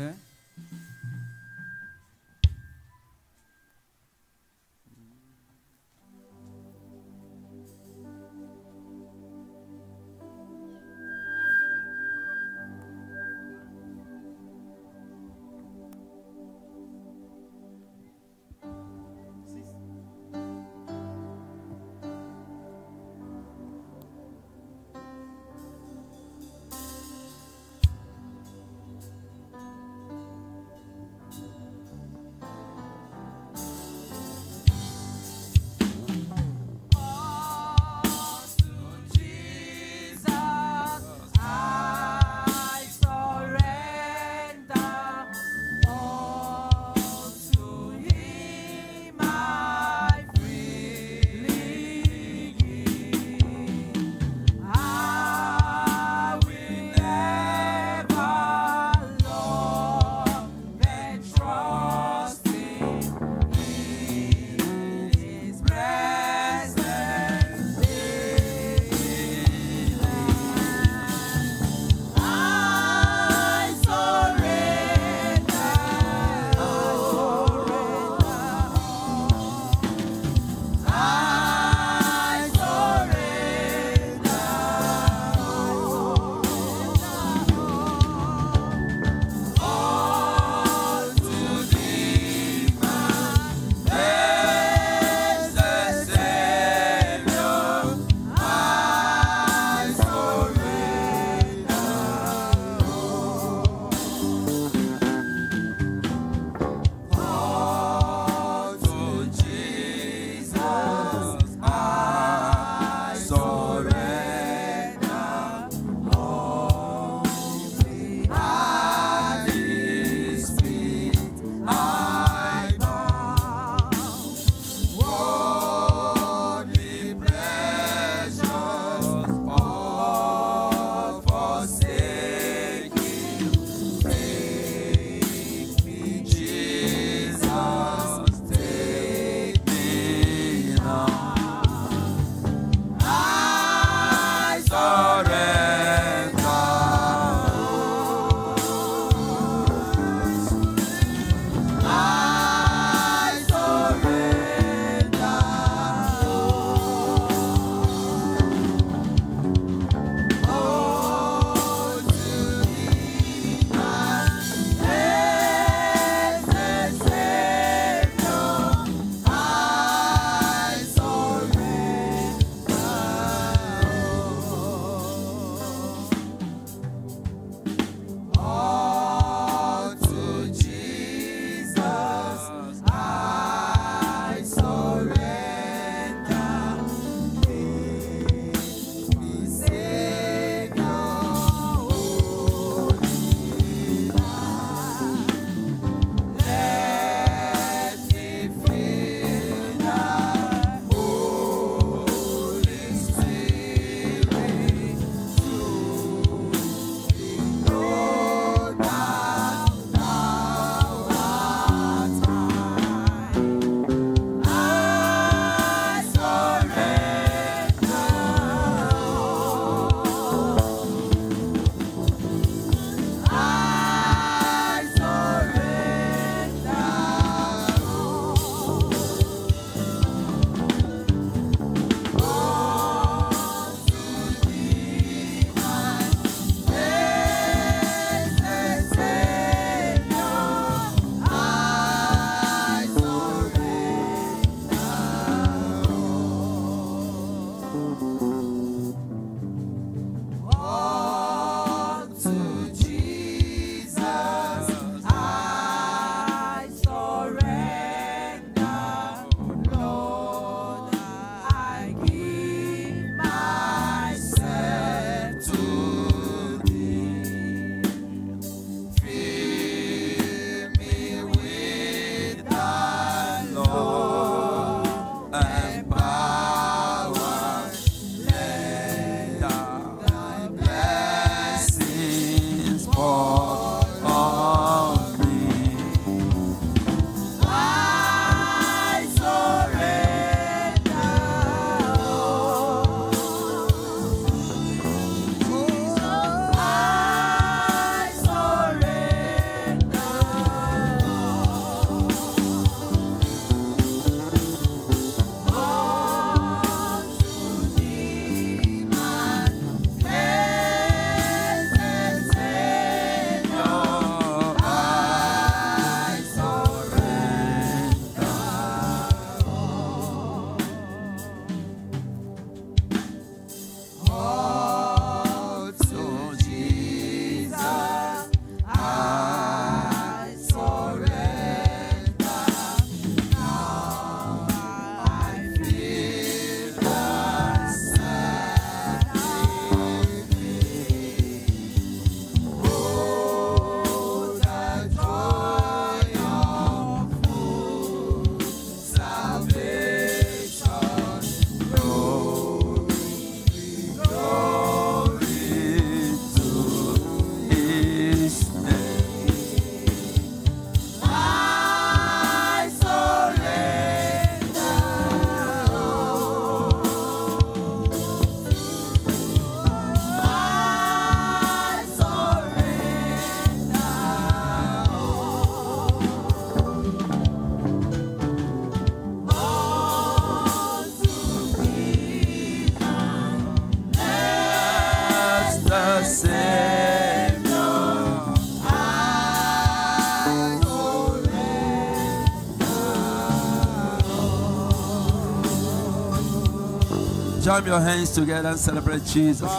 Jam your hands together and celebrate Jesus.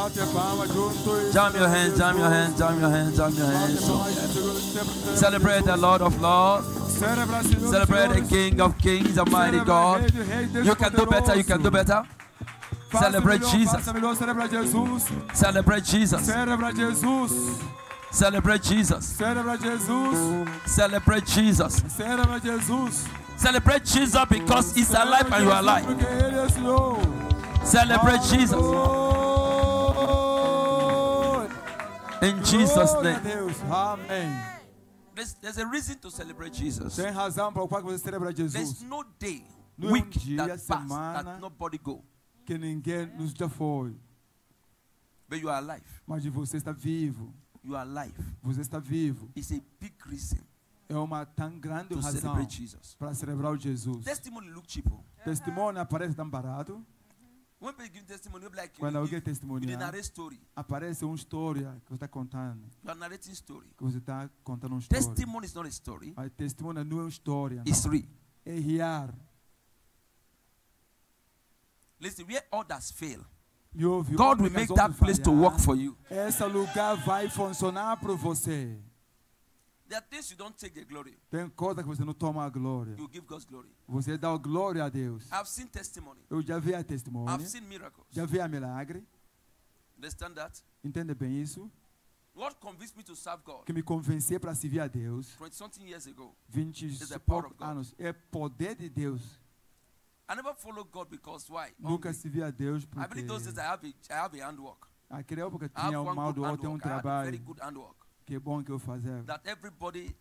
Jam your hands, jam your hands, jam your hands, jam your hands. Celebrate the Lord of Lords. Celebrate the King of Kings, the mighty God. You can do better, you can do better. Celebrate Jesus. Celebrate Jesus. Celebrate Jesus. Celebrate Jesus. Celebrate Jesus. Celebrate Jesus. Celebrate Jesus. Celebrate Jesus because He's alive and you are alive. Celebrate Jesus. In Jesus' name. Amen. There's a reason to celebrate Jesus. There's no day, week that passed that nobody go. But you are alive. You are alive. It's a big reason. To celebrate Jesus. Testimony look cheap. Testemunho aparece tão barato. When people give testimony, like you did narrate story. Aparece história que você está contando. You are narrating story. Que você está contando história. Testimony is not a story. A testemunho não é história. It's real. É real. Listen, where others fail, God will make that place to work for you. Esse lugar vai funcionar para você. There are things you don't take the glory. Tem coisa que você não toma a glória. You give God's glory. Você dá a glória a Deus. I've seen testimony. Eu já vi a testemunho. I've seen miracles. Já vi a milagre. Understand that? Entende bem isso? God convinced me to serve God. Que me convenceu para servir a Deus. 20 something years ago. 20 e poucos anos. É poder de Deus. I never followed God because why? Nunca servi a Deus porque. I believe those days I have a handwork. Aquela época tinha um mau do outro, tem trabalho. Very good handwork. Que bom que eu fazia. That everybody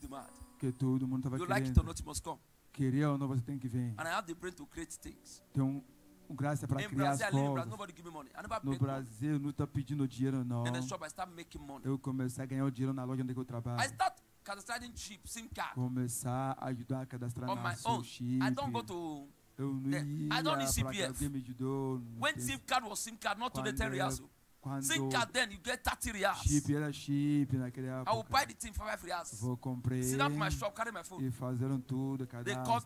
demand. Que todo mundo estava querendo. You like it or not, you must come. Queria ou não, você tem que vir. And I have the brain to create things. Tenho graça para criar as coisas. Nobody give me money. No Brasil, não está pedindo dinheiro não. In the shop, I start making money. Eu comecei a ganhar o dinheiro na loja onde eu trabalho. I start cadastering chip, SIM card. Começar a ajudar a cadastrar nosso chip. I don't go to. Eu não ia. I don't need CPF. When SIM card was SIM card, not to the terrestrial. Think that then you get 30 reals. I will buy the thing for 5 reals. Sit up in my shop, carry my phone. They call.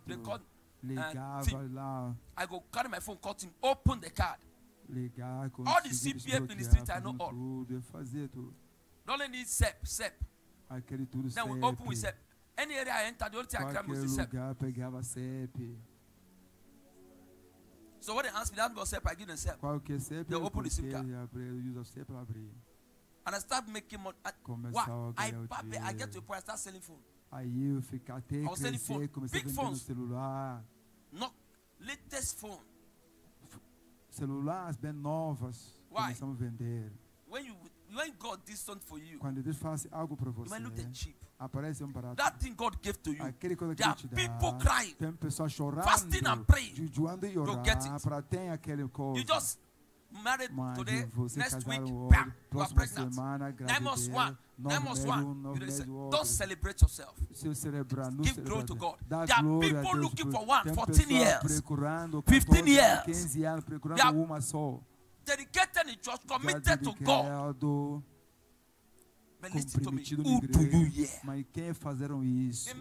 I go carry my phone, cut him, open the card. All the CPF in the street, I know all. Don't let me SEP. Then we open with SEP. Any area I enter, the only thing I grab is the SEP. So when they ask me that about SEP, I give them SEP. They open the SIM card. And I start making money. I get to a point, I start selling phone. I was selling phone. Big phones. Not latest phone. Celulares bem novas. Why? When God did something for you, you might look cheap. That thing God gave to you, there are people crying, fasting and praying, you get it. You just married today, next week, bam, you are pregnant. Name us one. Don't celebrate yourself. Give glory to God. There are people looking for one, 14 years, 15 years. Dedicated in church, committed to God. But listen to me, who do you hear? The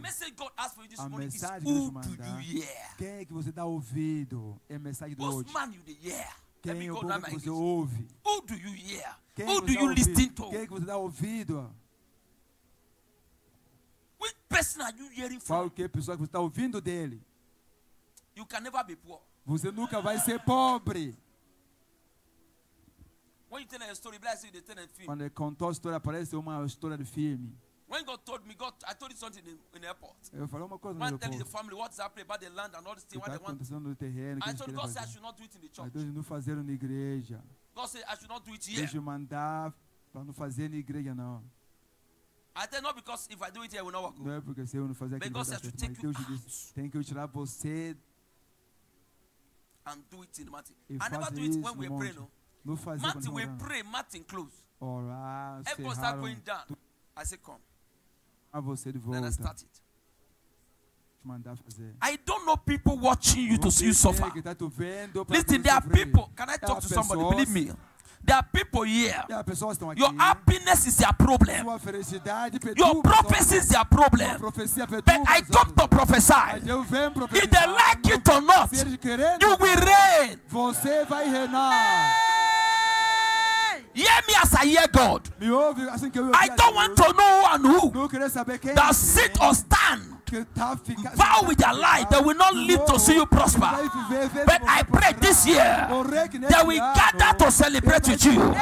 message God asked for you this morning is, who do you hear? Whose man you hear? Let me go down my English. Who do you hear? Who do you listen to? Which person are you hearing from? You can never be poor. Você nunca vai ser pobre. When you tell a story, bless you, they tell a film. Quando contou a história, aparece uma história de filme. When God told me, I told you something in the airport. Eu falei uma coisa no aeroporto. When I tell the family what's happening about the land and all this thing, what they want. I told God, I should not do it in the church. Deus não fazer na igreja. God said, I should not do it here. Deus mandar para não fazer na igreja não. I tell not because if I do it here, it will not work. Não é porque se eu não fazer aqui. Because I should take you out. Tem que eu tirar você. And do it in the mountain. I never do it when we pray, no. Martin will pray, Martin close. Everyone start going down. I say, come. Then I start it. I don't know people watching you to see you suffer. Listen, there are people. Can I talk to somebody? Believe me. There are people here. Your happiness is their problem. Your prophecy is their problem. But I come to prophesy. If they like it or not, you will reign. Hear me as I hear God. I don't want to know and who that sit or stand, vow with their life, they will not live to see you prosper. But I pray this year they will gather to celebrate with you. Look,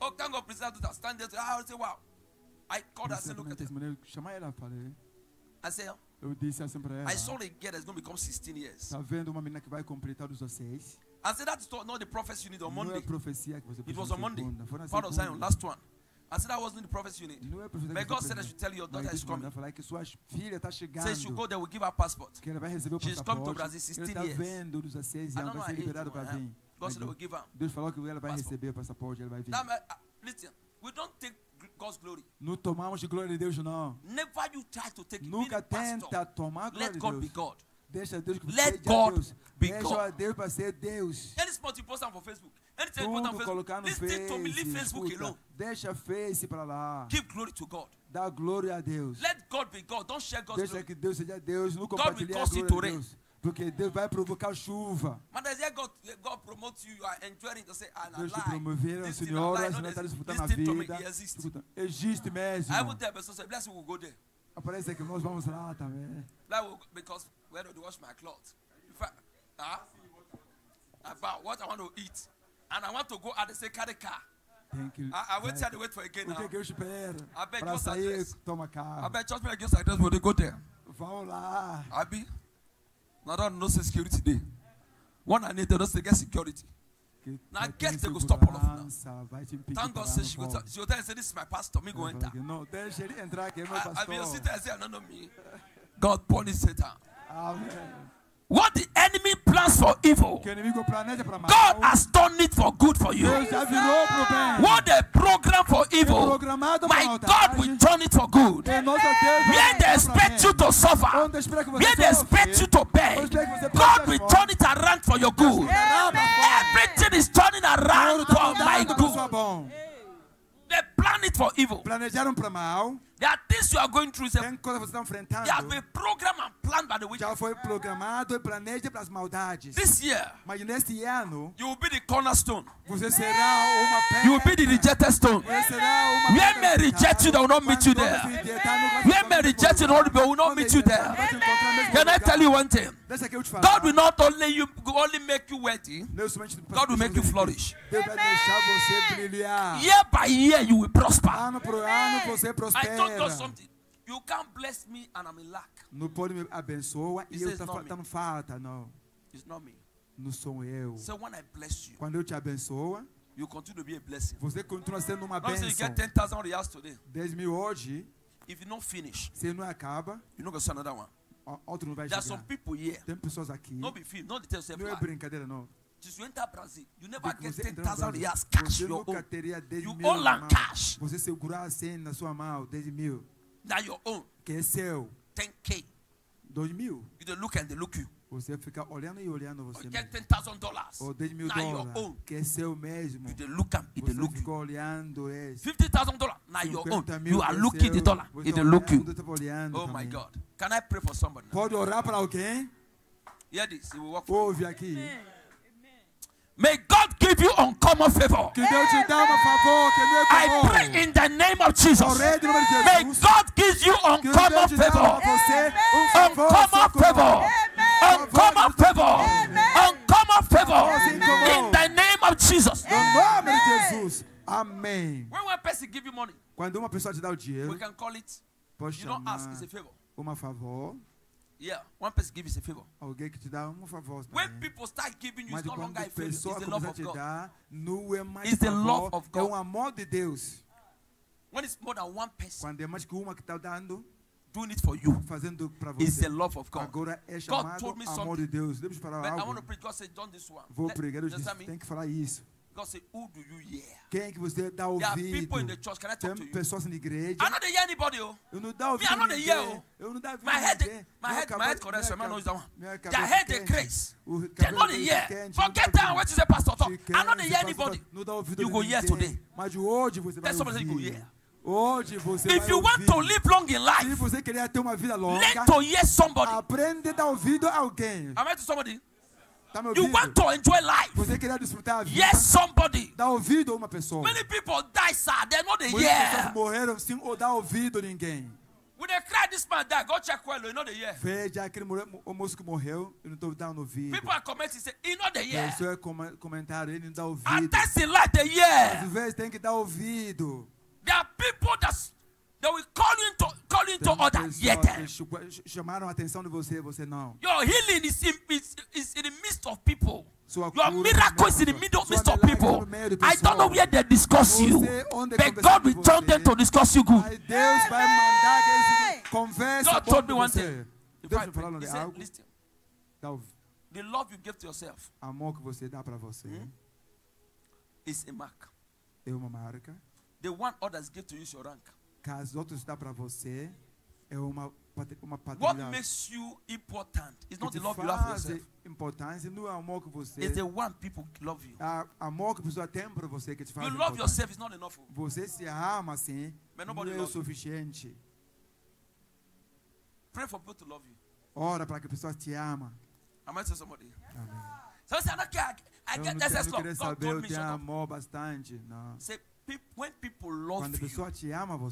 oh, thank God, Priscilla Wisdom stand there. I say, wow. I called her, I said, look at her. I said, I saw a girl that's going to become 16 years. I said, that's not the prophecy you need on Monday. It was on Monday. Part of Zion, last one. I said, that wasn't the prophecy you need. But God said I should tell you your daughter is coming. Says she'll go there, will give her passport. She's come to Brazil 16 years. I don't know how God said they will give her passport. Listen, we don't take God's glory. Never you try to take it, pastor. Let God be God. Let God be God. Any spot you post on for Facebook, anything you post on Facebook, listen to me, leave Facebook alone. Give glory to God. Let God be God. Don't share God's glory. God will cause you to rain. Porque Deus vai provocar chuva. God promotes you, you are enjoying to say, and Deus te promoveram, Senhor, a gente está disputando a vida. Existe mesmo. I would tell person, bless you, we'll go there. Aparece que nós vamos lá também. Because where do they wash my clothes? About what I want to eat, and I want to go at the same car. Thank you. I wait till they wait for a gate now. I bet God's address. I bet church people God's address when they go there. Vamos lá. Abi, now don't know security day. One I need to know get security. Now I guess they go stop all of them. Thank God says she will tell and say, this is my pastor, me go enter. No, then she enter again. I'll be sitting and say, I don't know me. God punish Satan. Amen. What the enemy plans for evil, God has done it for good for you. What they program for evil, my God will turn it for good. Where they expect you to suffer, where they expect you to beg, God will turn it around for your good. Everything is turning around for my good. They plan it for evil. There are things you are going through. They have been programmed and planned by the witches. This year, you will be the cornerstone. You will be the rejected stone. Where may reject you, they will not meet you there. Where may reject you, they will not meet you there. Can I tell you one thing? God will not only make you wealthy, God will make you flourish. Year by year, you will prosper. I told God something. You can't bless me and I'm in lack. He says, it's not me. So when I bless you, you continue to be a blessing. Not say you get 10,000 reals today. If you don't finish, you don't go see another one. There are some people here. Don't be filled. Don't tell yourself. Since you enter Brazil, you never get 10,000 reals cash. You own land cash. Now your own. 10K. You don't look and they look you. You get $10,000. Now your own. You don't look and they look you. $50,000. Now your own. You are looking the dollar. It will look you. Oh my God. Can I pray for somebody now? Hear this. It will work for you. May God give you uncommon favor. I pray in the name of Jesus. May God give you uncommon favor. Uncommon favor. Uncommon favor. Uncommon favor. In the name of Jesus. Amen. When one person gives you money, we can call it, you don't ask, it's a favor. Yeah, one person gives you a favor. When people start giving you, it's no longer a favor. It's the love of God. It's the love of God. When it's more than one person doing it for you, it's the love of God. God told me something. But I want to preach. God said, done this one. Let, God said, who do you hear? Quem que você está ouvindo? There are people in the church. Can I talk to you? I don't hear anybody. Oh. Me, I don't hear. Oh. My head corrects. My knows that one. Their head they craze. They don't hear. Forget that. What is the pastor talk? I don't hear anybody. You go hear today. That's somebody you go hear. If you want to live long in life, learn to hear somebody. Am I to somebody? You want to enjoy life. Yes, somebody. Many people die, sir. They know they hear. When they cry, this man died. Go check well. You know they hear. People are commenting, say, you know they hear. At times in life, they hear. There are people that they will call you into order. Yet your healing is in the midst of people. Your miracle is in the midst of people. I don't know where they discuss you, but God will turn them to discuss you good. God told me one thing. He said, listen, the love you give to yourself is a mark. The one others give to you is your rank. What makes you important is not the love you have for yourself. It's the one people love you. You love yourself is not enough. But nobody loves you. Pray for people to love you. Am I to somebody? So say, I get this love. God told me shut up. Say, when people love you,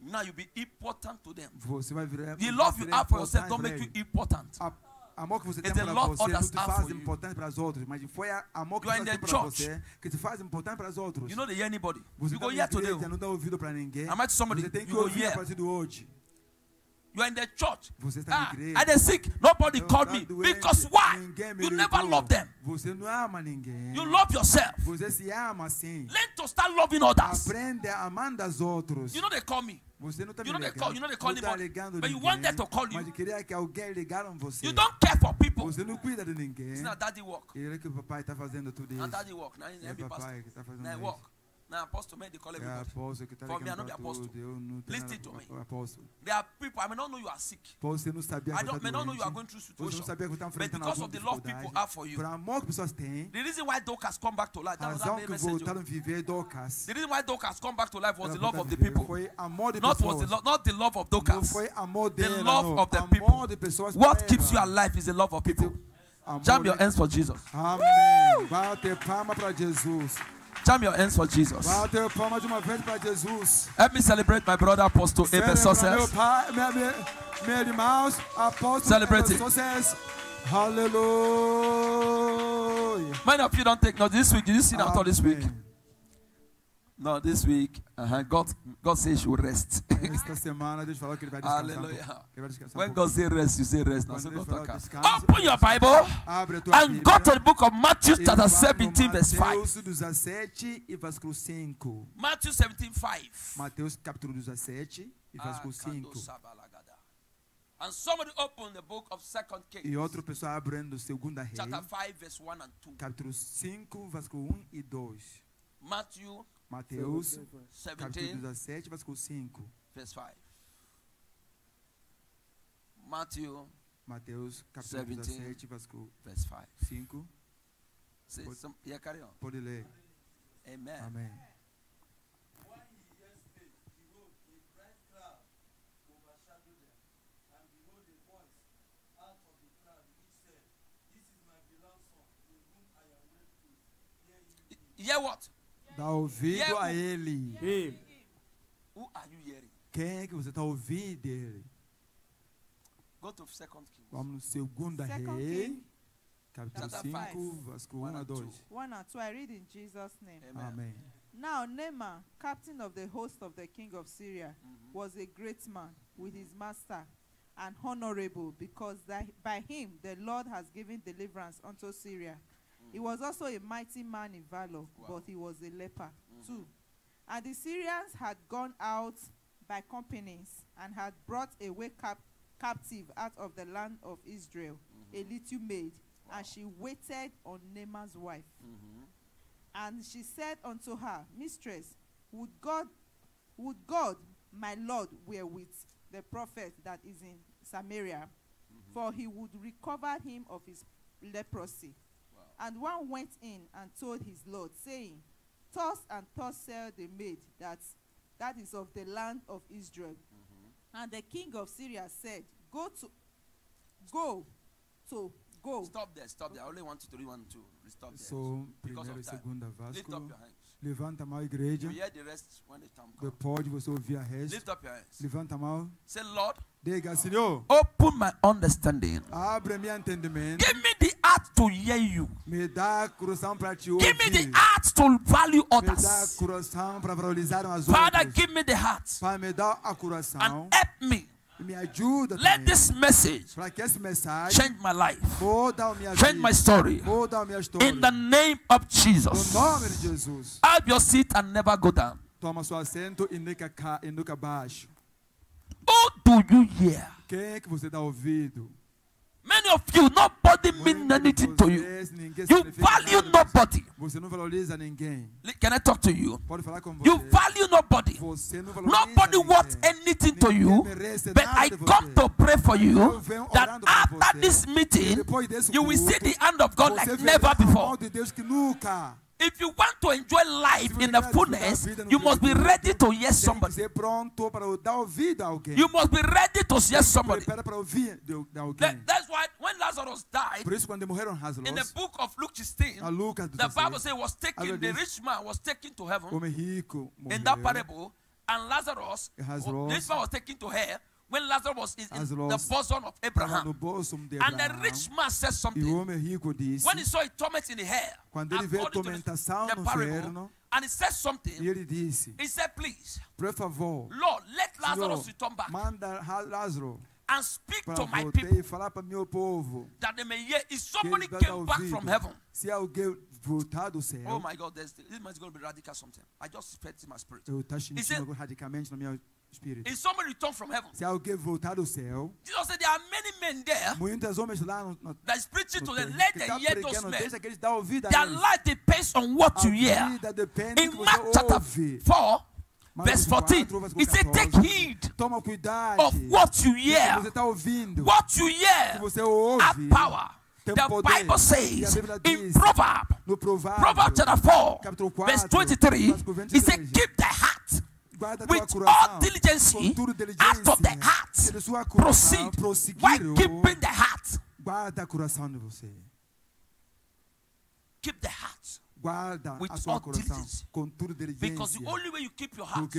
now you'll be important to them. The love you have for yourself don't make you important. It's the love others have for you. You are in the church. You know they hear anybody. You go here today. Am I to somebody? You go here. You are in the church. Are they sick? Nobody called me. Because why? You never love them. You love yourself. Learn to start loving others. You know they call me. You know they call anybody. But you want them to call you. You don't care for people. It's not daddy work. Now daddy work. Now work. Now, apostle, may they call everybody. For me, I'm not the apostle. Listen to me. There are people, I may not know you are sick. I may not know you are going through situation. But because of the love people have for you. The reason why Dorcas come back to life, that was that message. The reason why Dorcas come back to life was the love of the people. Not the love of Dorcas. The love of the people. What keeps you alive is the love of people. Jam your hands for Jesus. Amen. Bate palma para Jesus. Jam your hands for Jesus. Let me celebrate my brother Apostle Eben Success. Celebrate it. Hallelujah. Many of you don't take notes this week. Did you see that this week? No, this week. God says you rest. Hallelujah. When God says rest, you say rest. Now, so don't talk out. Open your Bible and go to the book of Matthew chapter 17 verse 5. Matthew 17:5. And somebody opened the book of Second Kings. Chapter 5 verse 1 and 2. Matthew Mateus, capítulo 17, versículo 5. Verse 5. Mateus, capítulo 17, versículo 5. Pode ler. Amen. Amen. Hear what? Está ouvindo a ele. Who are you hearing? Quem é que você está ouvindo dele? Go to Second Kings. Vamos no Segunda Rei, capítulo 5, versículo 1 a 2. 1 and 2, I read in Jesus' name. Amen. Now Naaman, captain of the host of the king of Syria, was a great man with his master and honorable, because by him the Lord has given deliverance unto Syria. He was also a mighty man in valor, but he was a leper too. And the Syrians had gone out by companies and had brought away captive out of the land of Israel, a little maid, and she waited on Naaman's wife. And she said unto her, Mistress, would God, my Lord, were with the prophet that is in Samaria, mm-hmm. for he would recover him of his leprosy. Wow. And one went in and told his Lord, saying, Thus and thus said the maid that is of the land of Israel. Mm-hmm. And the king of Syria said, Go. Stop there. I only want you to read 1, 2. Stop there. So, because of that. Lift up your hands. Levanta a mão, igreja. You hear the rest when the time comes. Depois de você ouvir a resto. Lift up your hands. Levanta a mão. Say, Lord. Diga, Senhor. Open my understanding. Abre meu entendimento. Give me the heart to hear you. Me dá coração para te ouvir. Give me the heart to value others. Me dá coração para valorizar as outras. Father, give me the heart. Pai, me dá a coração. And help me. Let this message change my life, change my story, in the name of Jesus. Have your seat and never go down. Who do you hear? Many of you, nobody means anything to you. You value nobody. Can I talk to you? You value nobody. Nobody wants anything to you. But I come to pray for you that after this meeting, you will see the hand of God like never before. If you want to enjoy life in the fullness, you must be ready to hear somebody. You must be ready to hear somebody. That's why when Lazarus died, in the book of Luke 16, the Bible says the rich man was taken to heaven in that parable, and Lazarus, this man was taken to hell. When Lazarus was in the bosom of Abraham, and the rich man said something. When he saw a torment in the hell, the parable, and he said something, he said, please, Lord, let Lazarus return back and speak to my people that they may hear. If somebody came back from heaven, oh my God, this is going to be radical something. I just felt in my spirit. He said, if somebody returned from heaven, Jesus said, there are many men there that is preaching to them. Let them hear those men. Their life depends on what you hear. In Mark chapter 4, verse 14, it says, take heed of what you hear. What you hear has power. The Bible says in Proverbs chapter 4, verse 23, it says, keep the heart with all diligence, out of the heart proceed by keeping the heart. Keep the heart with all diligence, because the only way you keep your heart, the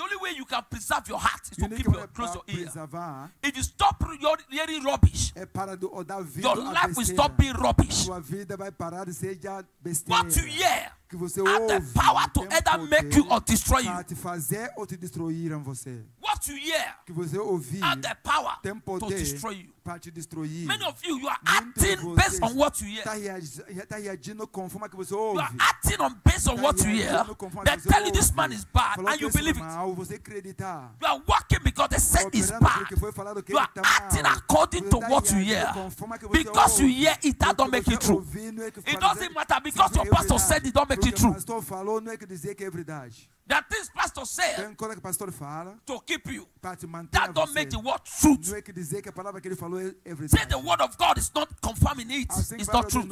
only way you can preserve your heart is to keep your close your ear. If you stop hearing rubbish, your life will stop being rubbish. What you hear has the power to either make you or destroy you. What you hear has the power to destroy you. Many of you, you are acting based on what you hear. You are acting on based on what you hear. They tell you this man is bad and you believe it. You are working because they said it's bad. You are acting according to what you hear. Because you hear it, that don't make it true. It doesn't matter, because your pastor said it don't make it true. That this pastor said to keep you, that don't make the word truth. Say the word of God is not confirming it. It's not true.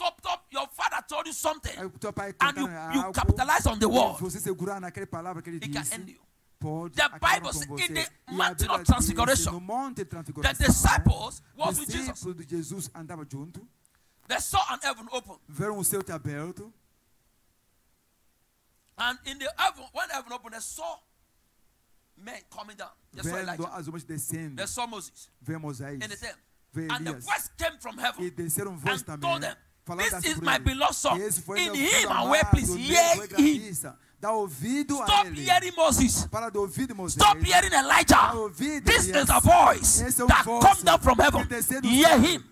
Stop. Your father told you something and you capitalize on the word. It can end you. The Bible says in the mountain of transfiguration, the disciples was with Jesus. They saw an heaven open. And in the heaven, when heaven opened, they saw men coming down. They saw Elijah. They saw Moses. And the voice came from heaven and told them, this is my beloved son. In him and where please hear him. Stop hearing Moses. Stop hearing Elijah. This is a voice that comes down from heaven. Hear him.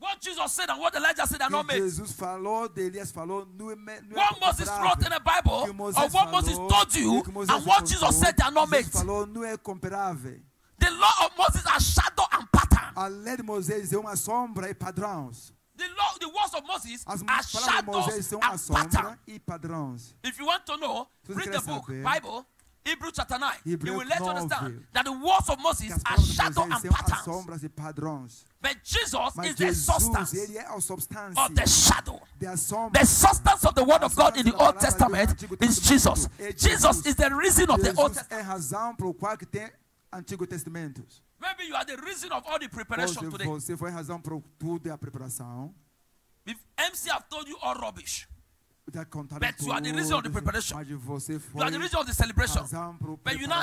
What Jesus said and what Elijah said are not made. What Moses wrote in the Bible or what Moses told you and what Jesus said are not made. The law of Moses are shadow and pattern. A lei de Moisés é uma sombra e padrões. The words of Moses are shadows and patterns. If you want to know, read the book, Bible, Hebrews chapter 9. You will let you understand that the words of Moses are shadows and patterns. But Jesus is the substance of the shadow. The substance of the word of God in the Old Testament is Jesus. Jesus is the reason of the Old Testament. Maybe you are the reason of all the preparation today. Você foi a razão por tudo a preparação. If MC have told you all rubbish, but you are the reason of the preparation. You are the reason of the celebration. But you now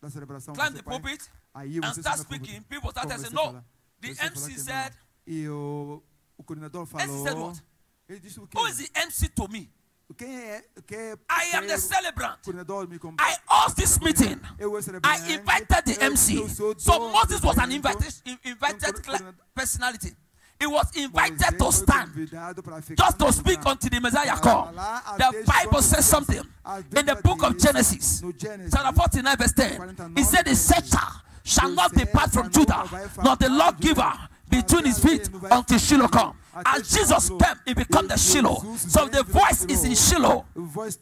climb the pulpit and start speaking. People start saying, no. The MC said, what? Who is the MC to me? I am the celebrant. I host this meeting. I invited the MC. So Moses was an invited personality. He was invited to stand just to speak until the Messiah comes. The Bible says something in the book of Genesis, chapter 49, verse 10. He said, the scepter shall not depart from Judah, nor the lawgiver between his feet until Shiloh comes. As Jesus came, he became the Shiloh. So the voice is in Shiloh. The voice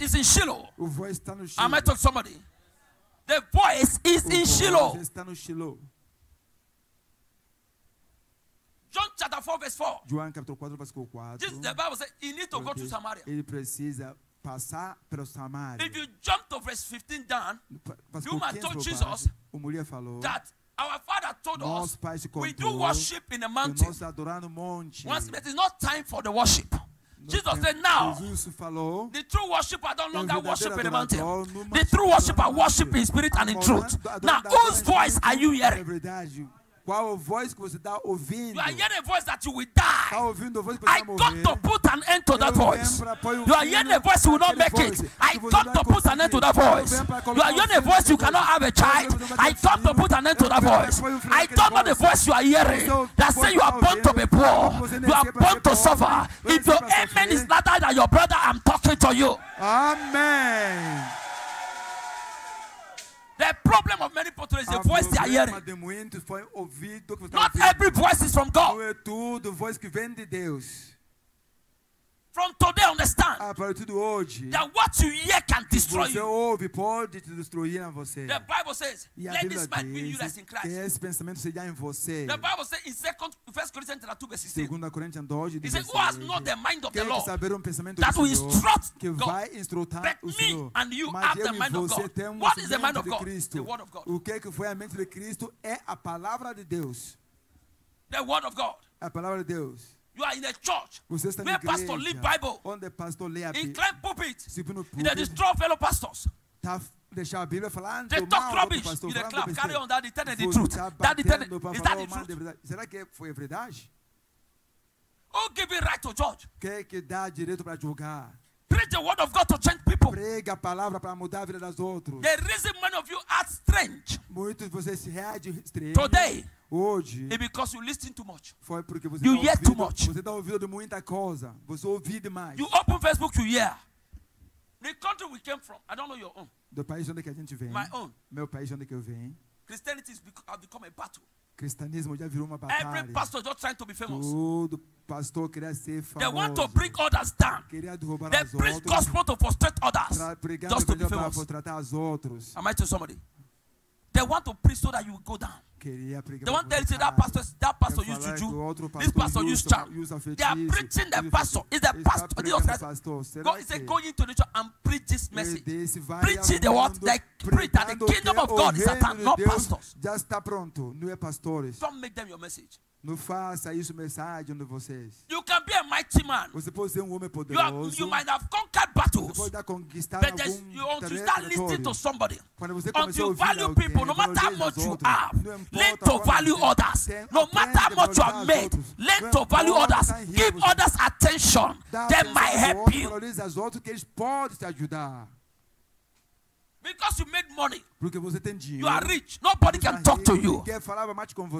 is in Shiloh. I might talk to somebody. The voice is in Shiloh. John chapter 4 verse 4. Jesus, the Bible says he needs to go to Samaria. If you jump to verse 15 down, you might tell Jesus that our father told us we do worship in the mountain. Once, but it's not time for the worship. Jesus said now, the true worshiper don't longer worship in the mountain. The true worshiper worship in spirit and in truth. Now whose voice are you hearing? Qual voz que você está ouvindo? You are hearing a voice that you will die. I got to put an end to that voice. You are hearing a voice you will not make it. I got to put an end to that voice. You are hearing a voice you cannot have a child. I got to put an end to that voice. I don't know the voice you are hearing that say you are born to be poor. You are born to suffer. If your amen is not that your brother, I'm talking to you. Amen. The problem of many people is the voice they are hearing. Not every voice is from God. From today, understand that what you hear can destroy you. The Bible says, let this mind be in you that's in Christ. The Bible says in First Corinthians 2:16, it says, who has not the mind of the Lord that will instruct God? But me and you have the mind of God. What is the mind of God? The word of God. The word of God. You are in a church where pastor lead Bible. In climb pulpit. They destroy fellow pastors. They talk rubbish. You they clap. Carry on. That is the truth. That is the truth. Who give you right to judge? Preach the word of God to change people. The reason many of you are strange today is because you listen too much. You hear too much. You open Facebook, you hear. The country we came from, I don't know your own. My own. Christianity has become a battle. Every pastor just trying to be famous. They want to bring others down. They preach gospel to frustrate others just to be famous. Am I to somebody? They want to preach so that you will go down. They want to say that pastor used juju. This pastor used charm. They are preaching the pastor. It's the pastor. Jesus said, God is going into the church and preach this message. Preaching the word. Like preach that the kingdom of God is at hand, not pastors. Don't make them your message. Não faça isso mensagem de vocês. You can be a mighty man. Você pode ser homem poderoso. You might have conquered battles. Você pode conquistar alguns territórios. But you start listening to somebody. Until you value people, no matter how much you have, learn to value others. No matter how much you have made, learn to value others. Give others attention. They might help you. Because you made money, you are rich. Nobody can talk to you.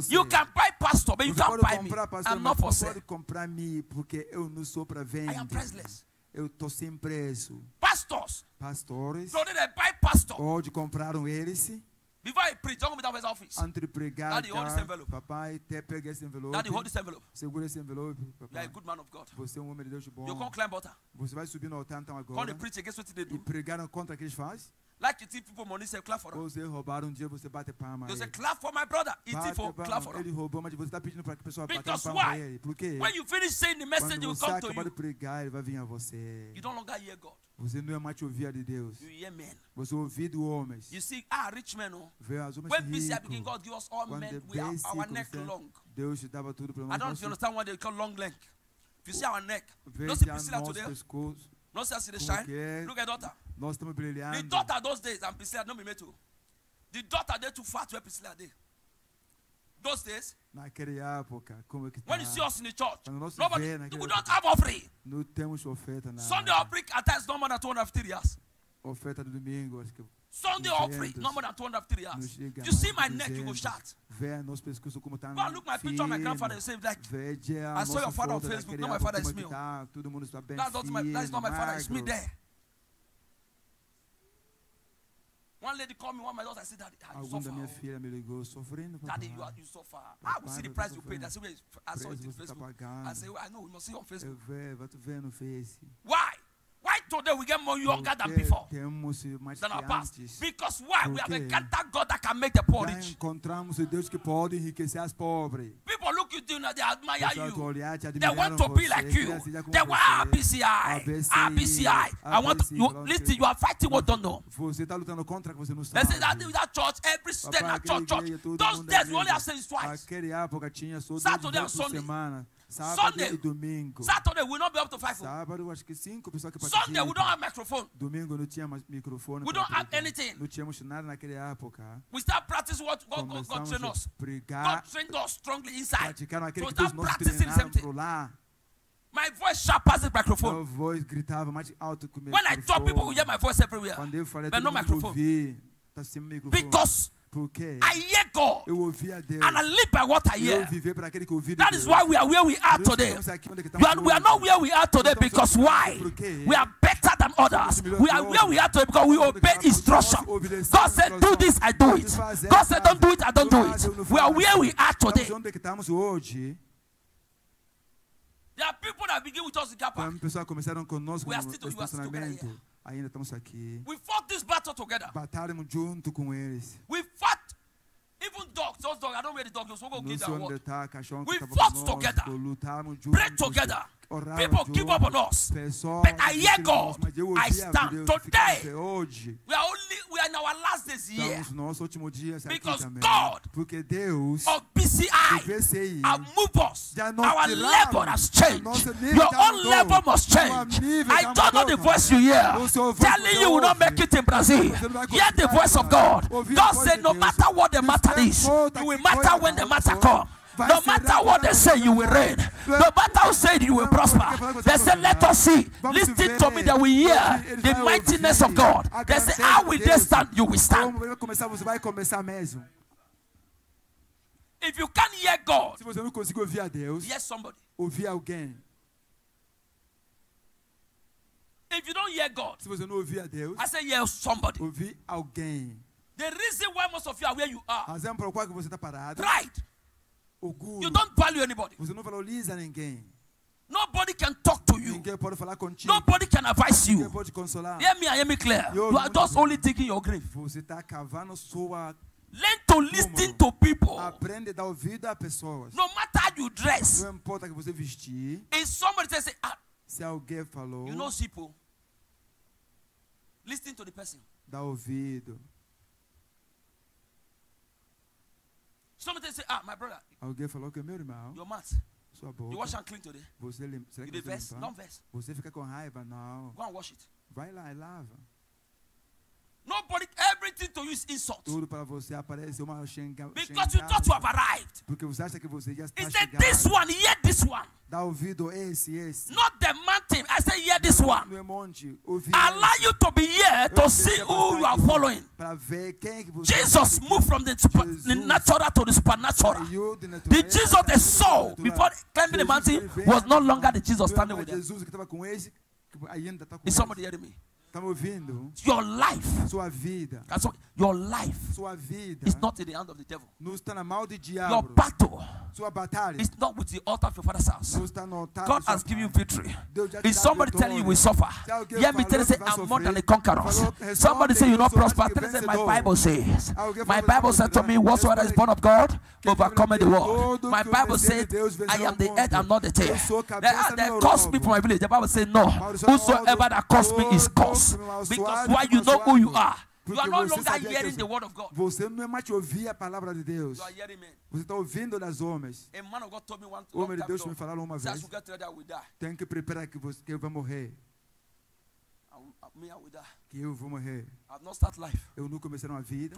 You can buy pastor, but you can't buy me. I'm not for sale. I am priceless. Pastors, so they buy pastor. Before I preach, don't go without his office. Daddy, hold this envelope. Papai, pega esse envelope. Daddy, hold this envelope. Segura esse envelope, papai. You are a good man of God. Você é homem de Deus bom. You can't climb altar. Você vai subir no altar então agora. Quando eles preacham, guess what they do? E pregaram contra o que eles fazem. Like you think people money, say clap for them. Você roubaram dia, você bate palma. They say clap for my brother. It's for clap for him. Ele roubou, mas você está pedindo para que a pessoa bata palma para ele. Por quê? When you finish saying the message, you come to you. Quando você acaba de pregar, ele vai vir a você. You don't longer hear God. Você não é mais ouvir de Deus. You hear men. Você ouve do homens. You see, rich men, oh. When busy begin, God give us all men. We have our neck long. Deus te dava tudo para nós. I don't understand why they call long neck. If you see our neck, don't see Priscilla today. Don't see the shine. Look at daughter. The daughter those days and Priscilla no be met too. The daughter they too fat where Priscilla they. Those days. When you see us in the church, nobody. We don't have offering. Sunday offering at times no more than 250 years. Sunday offering no more than 250 years. You see my neck, you go shout. Go and look my picture of my grandfather and say like, I saw your father on Facebook. No, my father is me. That's not my father. It's me there. One lady called me, one of my daughters, I said, Daddy, you suffer. I will see the price you paid. I said, I saw it on Facebook. I said, I know, we must see it on Facebook. Why? Why today we get more younger than before? Than our past? Because why? We have encountered God that can make the poor rich. People look at you now, they admire you. They want to be like you. They want RBCI. I want to, listen, you are fighting what don't know. They say that in that church, every state, that church. Those days we only have saints twice. Saturday and Sunday. Saturday we will not be up to 5. Sunday we don't have microphone. We don't have anything. We start practicing what God trained us. God trained us strongly inside. So start practicing the same thing. My voice shall pass the microphone. When I talk, people will hear my voice everywhere. But no microphone. Because I hear God and I live by what I hear. That is why we are where we are today. We are not where we are today because why? We are better than others. We are where we are today because we obey instruction. God said, do this, I do it. God said, don't do it, I don't do it. We are where we are today. There are people that begin with us in Kappa. We are still together here. Ainda estamos aqui. We fought this battle together. Batalhamos junto com eles. We fought even dogs. Those dogs, I don't wear the dogs. So go get that one. We fought together. Prayed together. People give up on us. But I hear God. I stand today. We are in our last days here. Because God of BCI have moved us. Our level has changed. Your own level must change. I don't know the voice you hear. Telling you will not make it in Brazil. Hear the voice of God. God said no matter what the matter is, it will matter when the matter comes. No matter what they say, you will reign. No matter who said you will prosper. They say, let us see. Listen to me that we hear the mightiness of God. They say, how will they stand? You will stand. If you can't hear God, hear somebody. If you don't hear God, I say, hear somebody. The reason why most of you are where you are, pride. You don't value anybody. Nobody can talk to you. Nobody can advise you. Hear me clear. You are just only digging your grave. Learn to listen to people. No matter you dress. If somebody says, you know people, listen to the person. Somebody say, my brother, your mouth, you wash and clean today. You did vest, not vest. Go and wash it. Nobody, everything to you is insult. Because you thought you have arrived. He said, this one, hear this one. Not the mountain. I said, hear this one. Allow you to be here to see who you are following. Jesus moved from the natural to the supernatural. The Jesus they saw before climbing the mountain was no longer the Jesus standing with them. Is somebody hearing me? Estão ouvindo? Your life. Sua vida. Your life. Sua vida. It's not in the hand of the devil. Não está na mão do diabo. Your battle. Sua batalha. It's not with the altar of your father's house. Não está no altar. God has given you victory. Is somebody telling you we suffer? Hear me tell you, say I'm more than a conqueror. Somebody say you not prosper. Tell you, say my Bible says. My Bible said to me, whatsoever is born of God overcometh the world. My Bible said I am the head, I'm not the tail. They cursed me from my village. The Bible said no. Whosoever that cursed me is cursed. Because why you know who you are. You are no longer hearing the word of God. Você não é mais ouvir a palavra de Deus. Você está ouvindo das homens. O homem de Deus me falou uma vez. Tem que preparar que eu vou morrer. Que eu vou morrer. Eu não comecei uma vida.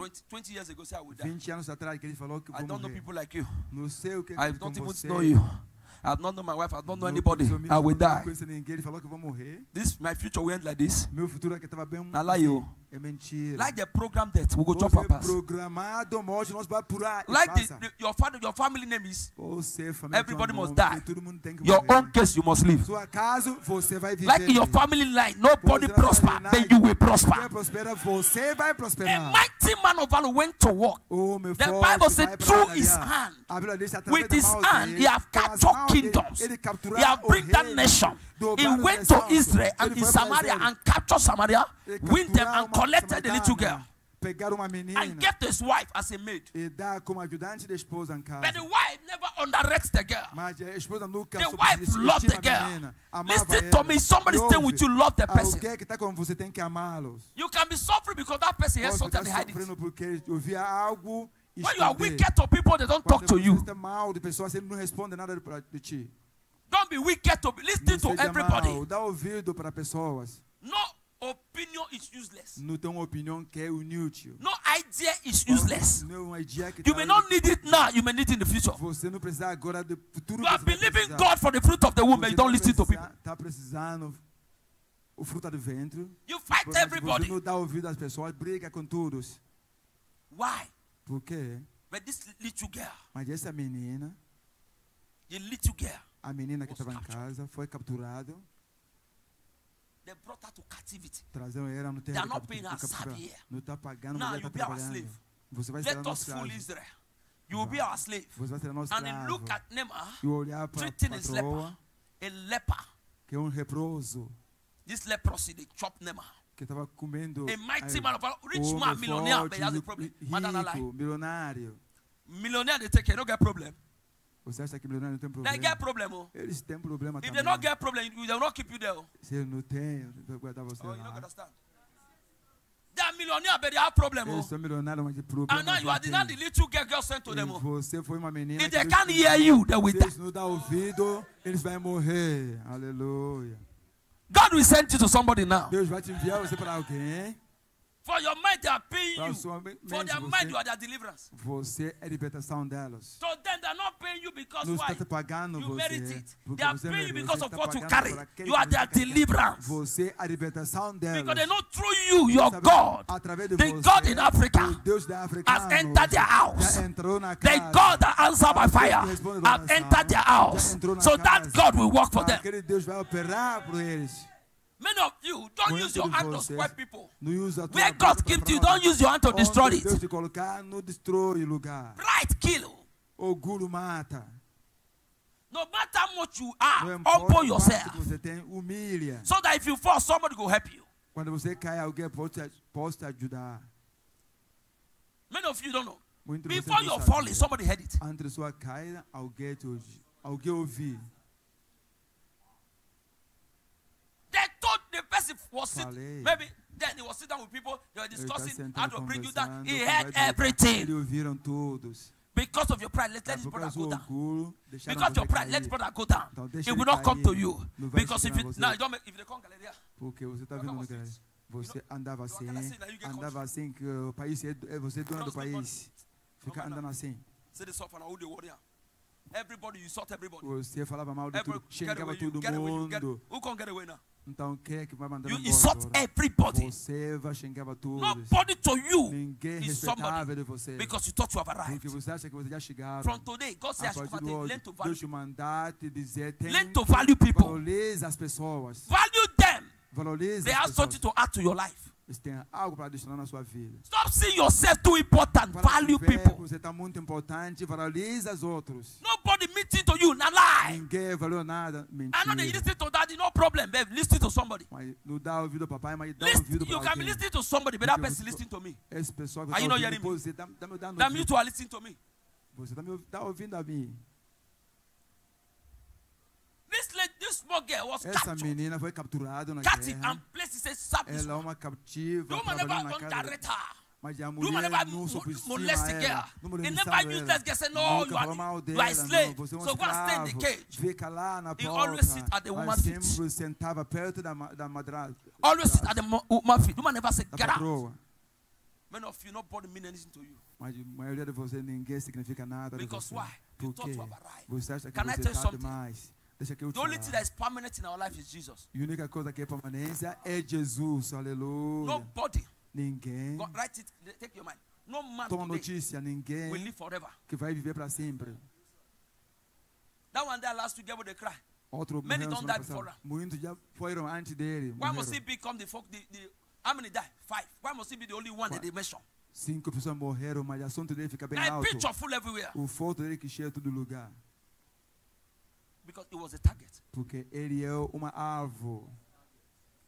20 anos atrás que ele falou que eu vou morrer. Não sei o que é como você. I don't know my wife. I don't know anybody. I will die. This my future will end like this. I lie you. Like the program that we go chop and pass. Like your family name is. Everybody must die. Your own case you must live. Like in your family line, nobody prosper, then you will prosper. A mighty man of valor went to work. The Bible said, through his hand, with his hand, he have captured kingdoms. He have bring that nation. He went to Israel and in Samaria and captured Samaria, win them and collected the little girl and kept his wife as a maid. But the wife never underrates the girl. The wife loved the girl. Listen to me, somebody stay with you, love the person. You can be suffering because that person has something behind it. When you are wicked to people, they don't talk to you. Don't be wicked to listen to everybody. No opinion is useless. No idea is useless. You may not need it now, you may need it in the future. You are believing God for the fruit of the womb, but you don't listen to people. You fight everybody. Why? But this little girl, the little girl, a menina que estava em casa foi capturada. They brought her to captivity. Trazeram ela no terreno de captura. Não está pagando, não está trabalhando. Você vai ser nosso escravo. You will be our slave. Você vai ser nosso escravo. And look at Naaman, treating his leper, a leper. Que é leproso. This leprosy they chopped Naaman. Que estava comendo. A mighty man, rich man, millionaire, but he has a problem. Rico, milionário. Millionaire, they take it, no get problem. Você acha que milionário não tem problema? They get problem, oh. Eles têm problema também. If they don't get problem, they will not keep you there. Se ele não tem, eu vou guardar você lá. Oh, you don't understand. They are millionaire, but they have problem, oh. Eles são milionários, mas tem problema. And now you are the little girl sent to them, oh. Você foi uma menina. If they can't hear you, they will die. Eles não dá ouvido, eles vão morrer. Aleluia. God will send you to somebody now. Deus vai te enviar você para alguém. For your mind, they are paying you. For their mind, you are their deliverance. Você é libertação delas. So then they are not paying you because why? You merit it. They are paying you because of what you carry. You are their deliverance. Você é libertação delas. Because they know through you, your God, the God in Africa, has entered their house. The God that answered by fire has entered their house. So that God will work for them. Many of you don't use your hand to square people. Where God gives you, don't use your hand to destroy it. Pride kill. No matter how much you are, humble yourself. So that if you fall, somebody will help you. Many of you don't know. Before you're falling, somebody heard it. They thought the person was sitting. Maybe then he was sitting down with people. They were discussing how to bring you down. He heard everything. Because of your pride, let his brother go down. Because of your pride, let his brother go down. He will not come to you. Because if you now you don't make, if they come Galeria. Porque você está vendo Galeria. Você andava assim, que o país é você dono do país. Fica andando assim. Everybody, you sort everybody. Você falava mal de tudo, xingava todo mundo. Who can get away now? Então quem é que vai mandar embora? You sort everybody. Você vai xingava todos. Nobody to you. Ninguém respeitava de você. Because you thought you have arrived. Porque você acha que você já chegaram. From today, God says you must learn to value. Deus te mandar te dizer tem. Learn to value people. Valorize as pessoas. Value them. They have something to add to your life. Stop seeing yourself too important. Value people. Nobody meeting to you, not lie. I know they listen to daddy, no problem. They've listened to somebody. You can be listening to somebody, but that person listening to me. Are you not hearing me? That you two are listening to me. This small girl was captured. Captured and placed in a service. No man ever direct her. No man ever molest the girl. They never used that girl. Say no, you are a slave. So go and stay in the cage. He always sit at the woman's feet. Always sit at the woman's feet. No man ever say get out. Many of you, nobody mean anything to you. Because why? You thought you have arrived. Can I tell you something? The only thing that is permanent in our life is Jesus. Nobody. God, write it. Take your mind. No man today will live forever. That one there last week, gave with a cry. Many don't die before him. Why must he become the folk? How many die? 5. Why must he be the only one that they mention? 5 pessoas morreram, mas a ação dele fica bem alto. Picture full everywhere. O foto dele que cheia todo lugar. Because it was a target. Porque ele é uma alvo.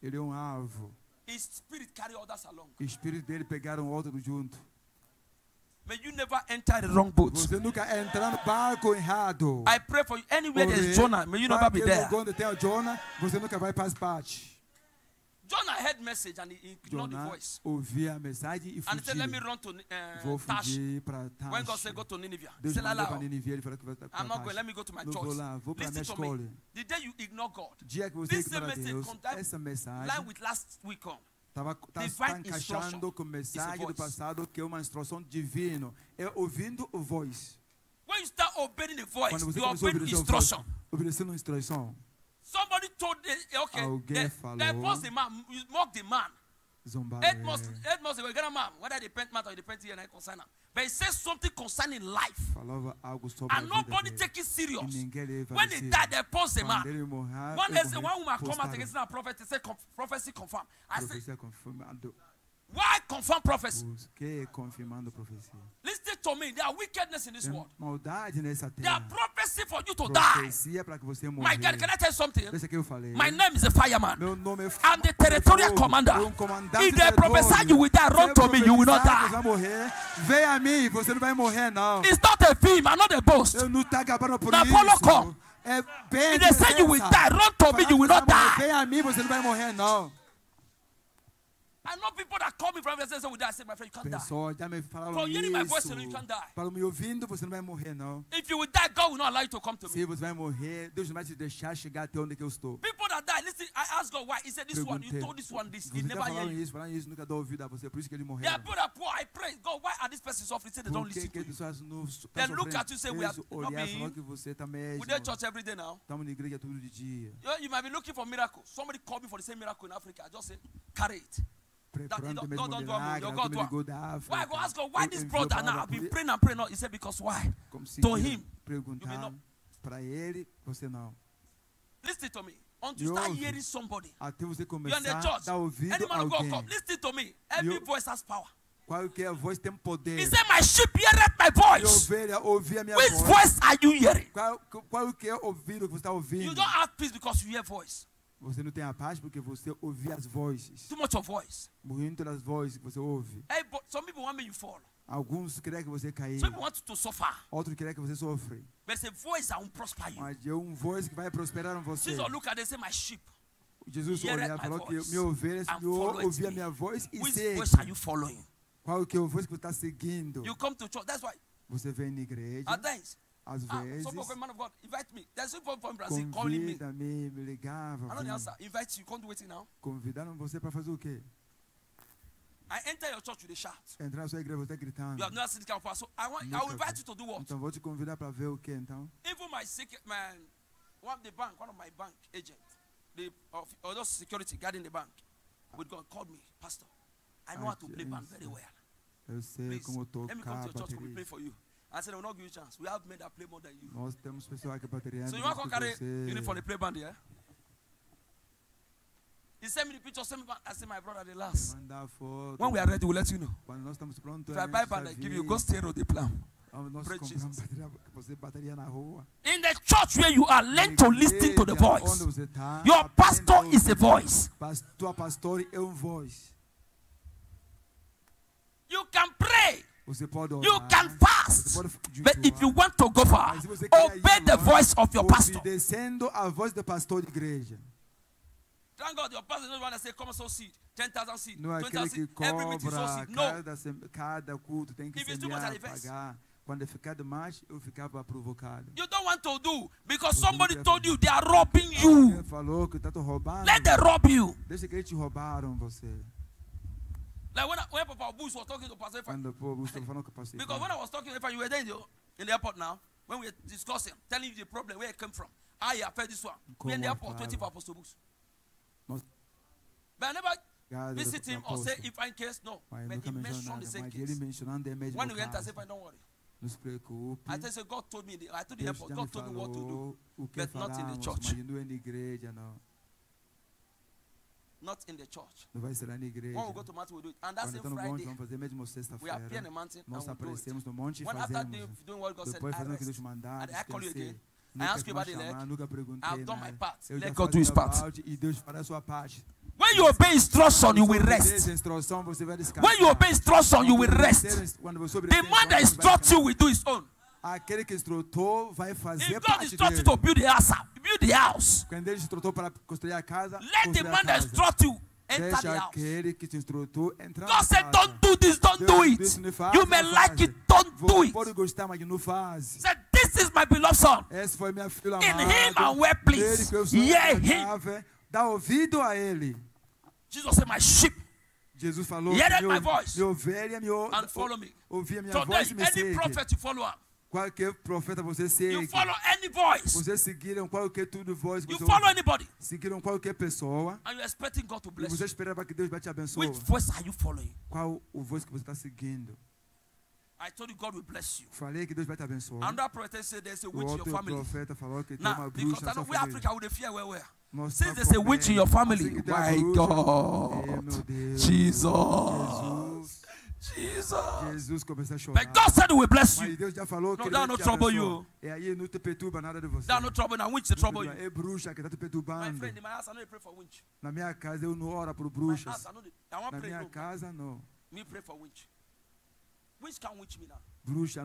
Ele é alvo. His spirit carry others along. O espírito dele pegaram outro junto. May you never enter the wrong boat. Você nunca entrar no barco errado. I pray for you. Anywhere there is Jonah, may you never be there. Você nunca vai para as partes. Jonah heard message and he ignored the voice. And he said, let me run to Tash. When God said, go to Nineveh. He said, I'm not going, let me go to my church. Listen to me. The day you ignore God, this message comes down, like with last week on. Divine instruction is a voice. When you start obeying the voice, you are obeying instruction. Somebody told they forced the man, you mocked the man. 8 months they were gonna man, whether they repent man or they repent here and I concern him. But he says something concerning life. And nobody take it serious. When they die, they pause the man. One day one woman come out against a prophet and say prophecy confirmed. I said, why confirm prophecy? Listen to me. There are wickedness in this world. There are prophecy for you to die. My God, can I tell you something? My name is a fireman. I'm the territorial commander. If they prophesy you will die, run to me, you will not die. It's not a film, I'm not a boast. Napolo come. If they say you will die, run to me, you will not die. I know people that call me from the sense of that. I say, my friend, you can't die. For hearing my voice, you can't die. If you will die, God will not allow you to come to me. People that die, listen, I asked God why. He said, this one, you told this one this. He never heard you. There are people that poor, I pray, God, why are these persons suffering? They don't listen to you. They look at you and say, we are not being. We do church every day now. You might be looking for miracles. Somebody called me for the same miracle in Africa. I just said, carry it. That God don't do your God do. Why go ask God why this brother now? I've been praying and praying. No, he said because why? To him, you may not. Listen to me. Until you start hearing somebody, you're in the church. Any man go come. Listen to me. Every voice has power. He said, my sheep heareth my voice. Which voice are you hearing? You don't have peace because you hear voice. Você não tem a paz porque você ouve as vozes. Too much of voice. Muito das vozes que você ouve. Hey, but some people want me to fall. Alguns querem que você caia. Some people want you to suffer. Outros querem que você sofre. But it's a voice that will prosper you. Mas é voz que vai prosperar você. Jesus look at them and say, my sheep. Jesus olha e falou que minha ovelha ouve a minha voz e segue. Which voice are you following? Qual que é a voz que você está seguindo? You come to church. That's why. Você vem na igreja. At times. Às vezes, so for man of God, invite me. There's people from Brazil calling me. I know the answer. Invite you. Can't do it now. Convidaram você para fazer o quê? I enter your church with a shout. Entrar na sua igreja você gritando. You have never seen this kind of person. I will invite you to do what? Então vou te convidar para ver o quê então? Even my one of my bank agents, the security guarding the bank, with God called me, Pastor. I know how to play band very well. Eu sei como tocar. Let me come to your church. We play for you. I said, I will not give you a chance. We have men that play more than you. So you want to carry uniform for the play band here? Yeah? He sent me the picture, sent me back. I said, my brother, the last. Wonderful. When we are ready, we'll let you know. If I buy and I give you, go stay on the plan. In the church where you are, learn to listen to the voice. Your pastor is a voice. You can pray. You can fast. But if you want to go far, obey the voice of your pastor. Thank God your pastor doesn't want to say, come sow seed, 10,000 seed, 20,000 seed, every meeting sow seed. No. If it's too much at the first. You don't want to do because somebody told you they are robbing you. Let them rob you. Like when Papa Booth was talking to Pastor Ifani, because when I was talking to Ifani, you were there in the airport now, when we were discussing, telling you the problem, where it came from. I have heard this one. We in the airport, 24 Apostle Booth. But I never visit him or say Ifani case, no. But he mentioned the same case. When we went, I said, don't worry. I just said, God told me, I told the airport, God told me what to do, but not in the church. Not in the church. When we go to mountain, we do it. And that's same Friday. We appear in the mountain and we do it. When after doing what God said, I call you again. I ask you about the leg. I have done my part. Let God do his part. When you obey instruction, you will rest. When you obey instruction, you will rest. The man that instructs you will do his own. If God instructs you to build the house, let the man that instructs you enter the house. God said, don't do this, don't do it. You may like it, don't do it. Said, this is my beloved son. In him I will please. Hear him. Jesus said, my sheep. Jesus heard my voice and follow me. Today, any prophet you follow up. You follow any voice. You follow anybody. And you're expecting God to bless you. Which voice are you following? I told you God will bless you. Another prophet said there's a witch in your family. Now, because I know we Africa would fear where. Since there's a witch in your family, my God, Jesus. Jesus. But God said he will bless you. No, that will not trouble you. That will not trouble you. And witch will trouble you. My friend, in my house, I know they pray for witch. In my house, I know they, I won't pray no. Me pray for witch. Witch can witch me now.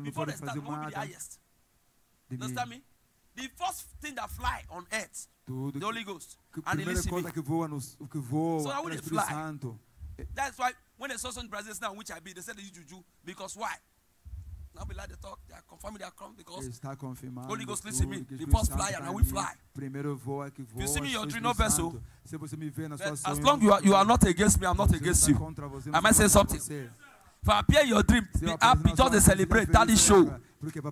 Before they start, I will be the highest. Understand me? The first thing that fly on earth, the Holy Ghost, and the Lord. So I will fly. That's why when they saw some Brazilians now, which I be, they said they use juju because why? Now we like to talk. They are confirming their crumb because Holy Ghost lives in me. The first fly and I will fly. If you see me, your dream no vessel. As long you are not against me, I'm not against you. I might say something. If I appear in your dream, be happy just to celebrate that is show.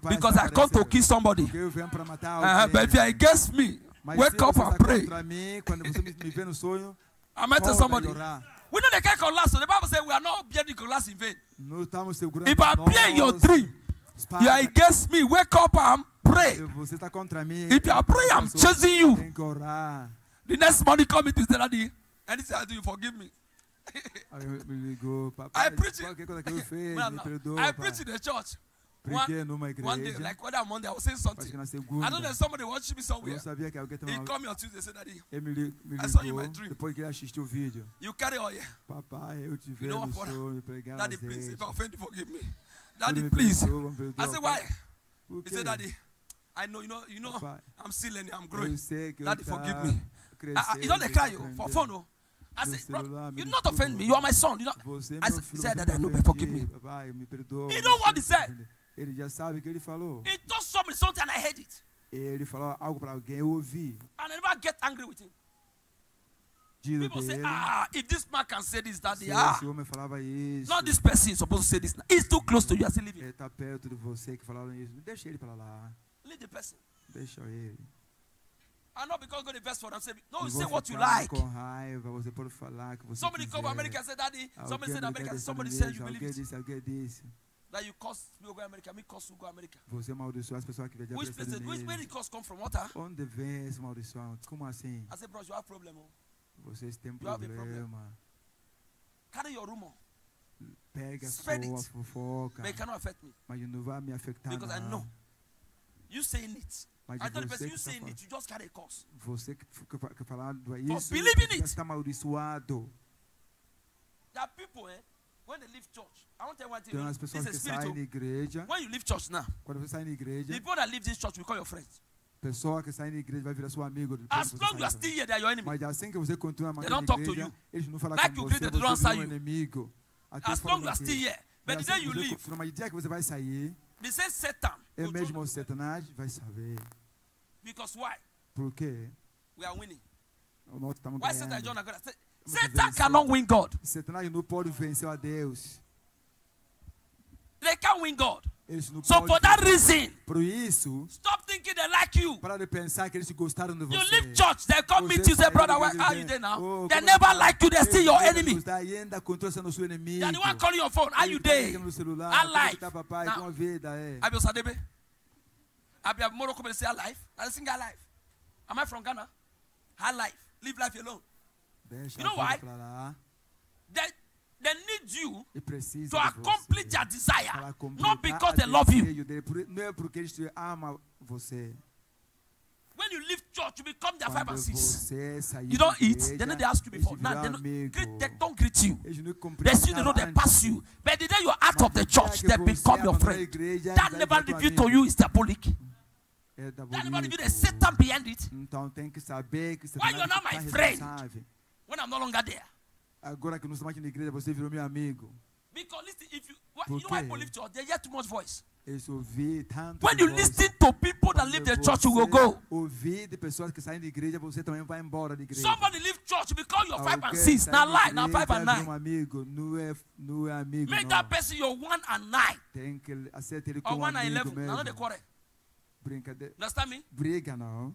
Because I come to kill somebody. But if you are against me, wake up and pray. I might tell somebody. We know they can't collapse. So the Bible says we are not being collapsed in vain. If I appear in your dream, you are against me, wake up and pray. If you are praying, I'm chasing you. The next morning, come into the study, and he says, do you forgive me? I preach it. I preach in the church. One day, like on Monday, I was saying something. I know that somebody watched me somewhere. He called me on Tuesday and said, Daddy, I saw you in my dream. You carry all here. You know what for? Daddy, please, if I offend you, forgive me. Daddy, please. I said, why? He said, Daddy, I know, you know, I'm still learning, I'm growing. Daddy, forgive me. You know, they cry you for fun, no? I said, bro, you not offend me. You are my son. You know? I said, Daddy, I know, but forgive me. You know what he said? He just told me something and I heard it. And I never get angry with him. People say, if this man can say this, Daddy, not this person is supposed to say this. He's too close to you. I say, leave him. Leave the person. And not because God invests for them. Say, no, you say what you like. Somebody come to America and say, Daddy, somebody said America, somebody said you believe it. That you cause people go to America, me cause you go to America. Which where did cause come from? What? I said, bro, you have problem. Vocês têm problema. Carry your rumor. Pega sua fofoca. But it cannot affect me. Mas não vai me afetar. Because I know. You saying it. I told the person you saying it. You just carry a curse. Você que falar isso. For believing it. Está amaldiçoado. There are people, when they leave church, I want to tell one thing. This is spiritual. When you leave church now, the people that leave this church will call your friends. As long as you are still here, they are your enemy. They don't talk to you. Like you created, they don't answer you. As long as you are still here, but the day you leave, they say Satan. Because why? We are winning. Why Satan is not God? Satan cannot win God. They can't win God. So for that reason, stop thinking they like you. You leave church, they come meet you, say, brother, where are you there now? They never like you, they're still your enemy. They're the one calling your phone. Are you there? Alive. Am I from Ghana? Alive. Live life alone. You know why? They need you to accomplish their desire, not because they love you. When you leave church, you become their 5 and 6. You don't eat, then they ask you before. Now they don't greet you. They see you, they know they pass you. But the day you are out of the church, they become your friend. That never revealed to you is diabolic. That never revealed. There's Satan behind it. Why you are not my friend when I'm no longer there? Agora que não estamos aqui na igreja, você virou meu amigo. Because listen, if you, you know why people leave church, they hear too much voice. When you listen to people that leave the church, you will go. Somebody leave church because you're 5 and 6. Now lie, now 5 and 9. Make that person your 1 and 9. Or 1 and 11. Now they quarrel. Understand me? Briga não.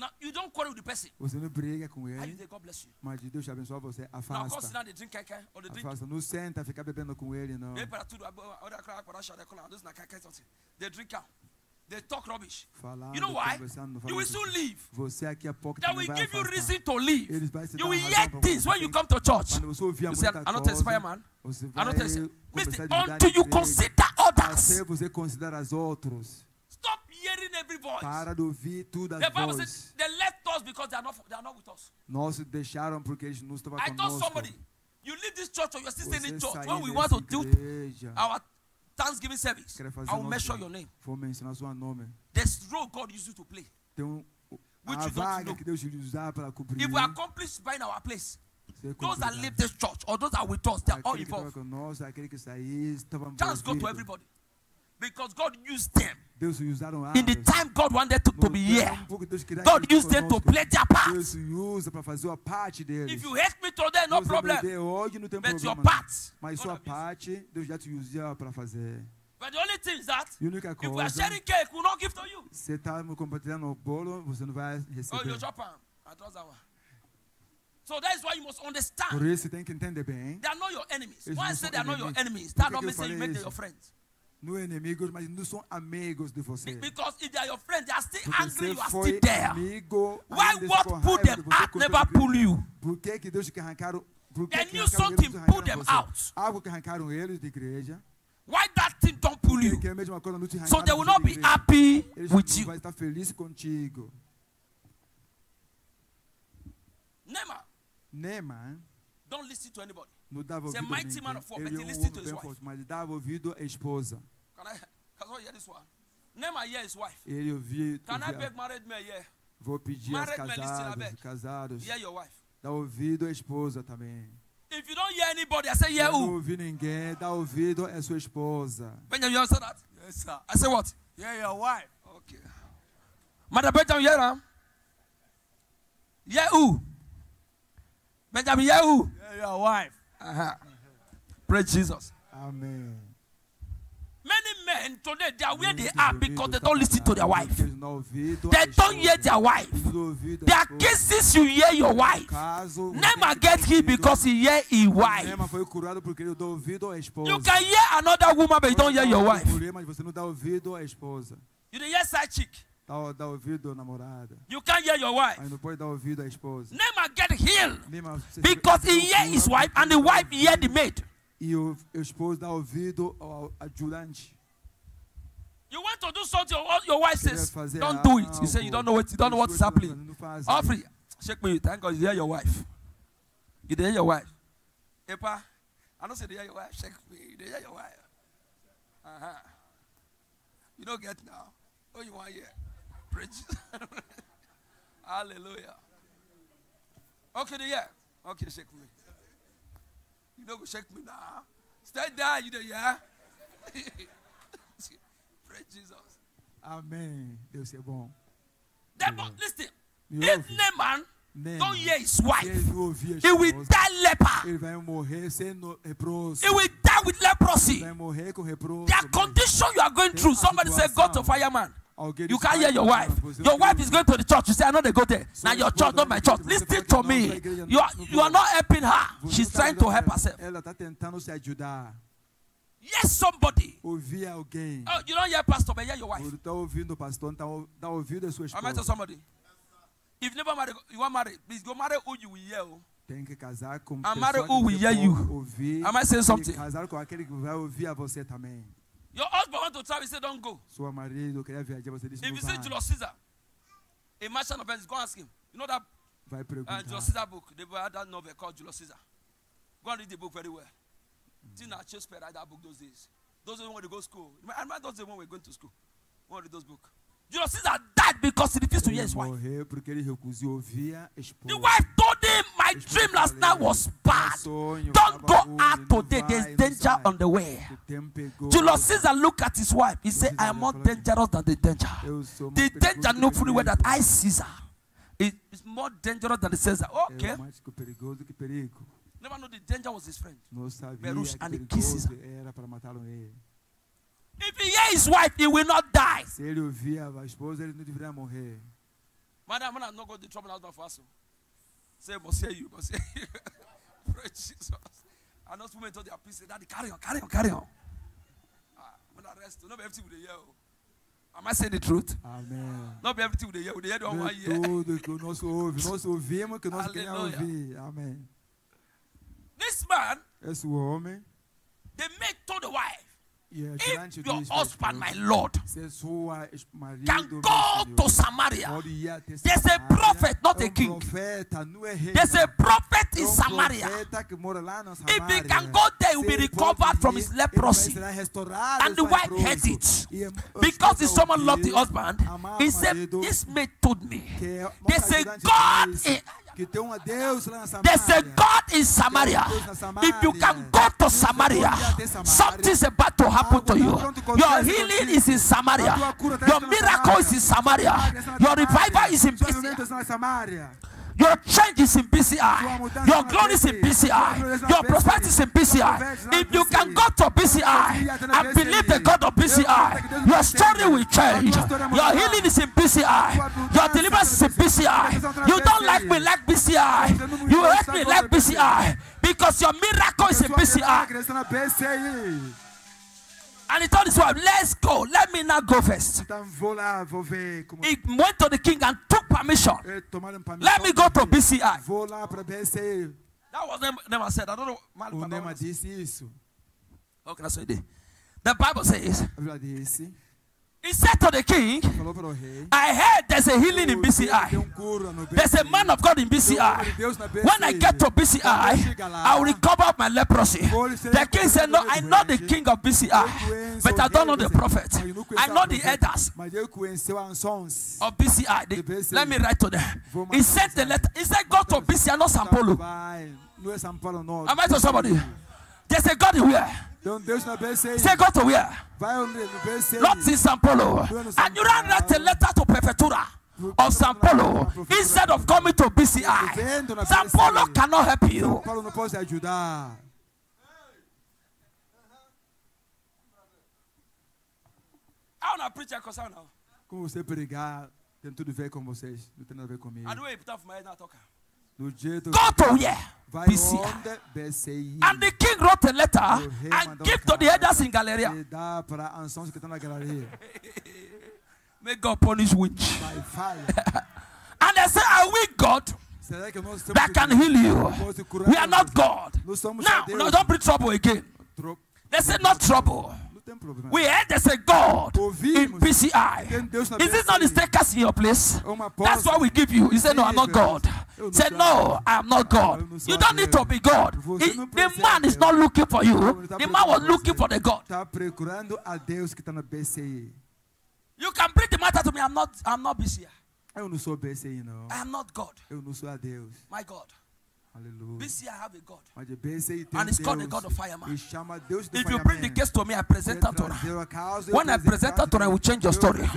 Now, you don't quarrel with the person. And you say, God bless you. Now, of course, now they drink keke or they drink. They drink out. They talk rubbish. You know why? You will soon leave. That will give you reason to leave. You will hear things when you come to church. You say, I'm not a fireman. I'm not a until you consider others. Stop hearing every voice. The Bible says they left us because they are not with us. I told somebody, you leave this church or you are still staying in church. When we want to do our Thanksgiving service, I will measure your name. There's a role God used you to play, which you don't know. If we accomplish buying our place, those that leave this church or those that are with us, they are all involved. Just go to everybody. Because God used them. In the time God wanted to be here, God used them to play their part. If you hate me today, no problem. But your part, God used them. But the only thing is that if we are sharing cake, we will not give to you. Oh, your chopper. So that is why you must understand. They are not your enemies. Once they are not your enemies, that does not mean you make them your friends. Because if they are your friends, they are still angry, you are still there. Why what put them out never pull you? They knew something pulled them out. Why that thing don't pull you? So they will not be happy with you. Naaman, don't listen to anybody. He's a mighty man of war, but he listened to his wife. Can I hear this one? Naaman hear his wife. Can I beg married men here? Married men, listen, I beg. Hear your wife. If you don't hear anybody, I say, hear who? Benjamin, you answer that? Yes, sir. I say what? Hear your wife. Okay. Mother Benjamin, hear her? Hear who? Benjamin, hear who? Hear your wife. Uh-huh. Praise Jesus. Amen. Many men today, they are where they are because they don't listen to their wife. They don't hear their wife. Their cases, you hear your wife. Never get healed because he hear his wife. You can hear another woman, but you don't hear your wife. You don't hear side chick. Dá ouvido à namorada. You can't hear your wife. Aí não pode dar ouvido à esposa. Naaman get healed because he heard his wife and the wife heard the maid. E o esposo dá ouvido ao ajudante. You want to do something, your wife says, don't do it. You say, you don't know what's happening. Offrey, shake me, thank God, you hear your wife. You hear your wife. Epa, I don't say you hear your wife, shake me, you hear your wife. Uh-huh. You don't get now. Oh, you want to hear? Preach. Hallelujah. Okay, yeah. Okay, shake me. You don't go shake me now. Stay there, you don't hear. Praise Jesus. Amen. Deus é bom. Listen. If Naaman don't hear his wife, he will die leper. Ele vai morrer sendo leproso. He will die with leprosy. Vai morrer com leproso. That condition you are going through. Somebody said, go to fireman. You can't hear your wife. Your wife is going to the church. You say, I know they go there. Now your church, not my church. Listen to me. You are not helping her. She's trying to help herself. Ela está tentando se ajudar. Yes, somebody. Oh, you don't hear pastor, but hear your wife. Am I to somebody? If never married, you are married. Please go marry who you will hear. And marry who will hear you. Am I saying something? Your husband wants to travel, he said, don't go. If you say Julius Caesar, a merchant of go ask him. You know that Julius Caesar book? They had that novel called Julius Caesar. Go and read the book very well. I just read that book those days. Those who want to go to school. I remember those when we were going to school. We read those books. Julius Caesar died because he refused to hear his wife. The wife told him, my dream last night was bad. Don't go out today. There's danger on the way. Julius Caesar looked at his wife. He said, I am more dangerous than the danger. The danger knew fully well that I, Caesar, is more dangerous than the Caesar. Okay. Never know the danger was his friend. Berush, and he kisses her. If he hears his wife, he will not die. Madam, I'm not going to trouble out of us. Say, but say you. Praise Jesus. And those women told their priest, Daddy, carry on. When I rest, not everything with the year. Am I saying the truth? Amen. Not everything with the year. With the year, don't want to hear. Amen. This man, the maid told the wife, if your husband, my Lord, can go to Samaria, there's a prophet, not a king. There's a prophet in Samaria. If he can go there, he will be recovered from his leprosy. And the wife heard it. Because if someone loved the husband, he said, this maid told me, there's a God in There's a God in Samaria. If you can go to Samaria, something's about to happen to you. Your healing is in Samaria. Your miracle is in Samaria. Your revival is in Samaria. Your change is in PCI. Your glory is in PCI. Your prosperity is in PCI. If you can go to PCI and believe the God of PCI, your story will change. Your healing is in PCI. Your deliverance is in PCI. You don't like me like PCI. You hate me like PCI. Because your miracle is in PCI. And he told his wife, let's go. Let me not go first. He went to the king and took permission. Let me go to BCI. That was Naaman said. I don't know. Okay, that's what it is. The Bible says, he said to the king, I heard there's a healing in BCI. There's a man of God in BCI. When I get to BCI, I will recover my leprosy. The king said, no, I know the king of BCI, but I don't know the prophet. I know the elders of BCI. Let me write to them. He sent the letter. He said, go to BCI, not São Paulo. Am I to somebody? There's a God where? Say go to where? Not in São Paulo. And you don't write a letter to Prefectura of São Paulo instead of coming to BCI. São Paulo cannot help you. I want to preach a coisa now. Como você pregar tem tudo a ver com vocês, não tem nada a ver comigo. Go to here, BCI. And the king wrote a letter and gave to the elders in Galeria. May God punish witch. By fire. And they say, are we God that can heal you? We are not God. Now, no, don't bring trouble again. They say, not trouble. We heard they say God in PCI. Is this not the stakehouse in your place? That's what we give you. You say, no, I'm not God. Say, no, I'm not God. You don't need to be God. The man is not looking for you. The man was looking for the God. You can bring the matter to me. I'm not BCI. I am not God. My God. Hallelujah. BCI have a God. And it's called the God of Fireman. If you bring the case to me, I present her to her. When I present her to her, I will change your story.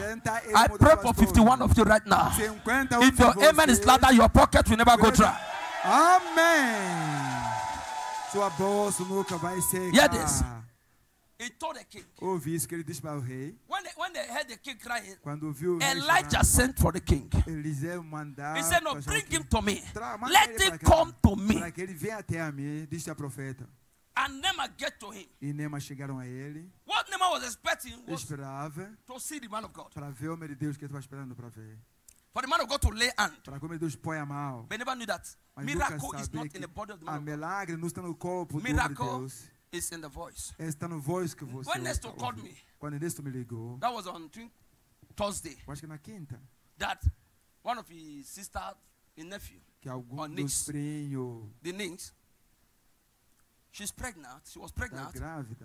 I pray for 51 of you right now. If your amen is louder, your pocket will never go dry. Amen. Hear this. He told the king. When they heard the king crying, Elijah sent for the king. He said, no, bring him to me. Let him come to me. And Naaman get to him. What Naaman was expecting was to see the man of God. For the man of God to lay hand. They never knew that. Miracle is not in the body of the man of God. It's in the voice. When Ernesto called me, that was on Thursday, that one of his sisters, his nephew, or niece, the niece, she's pregnant, she was pregnant,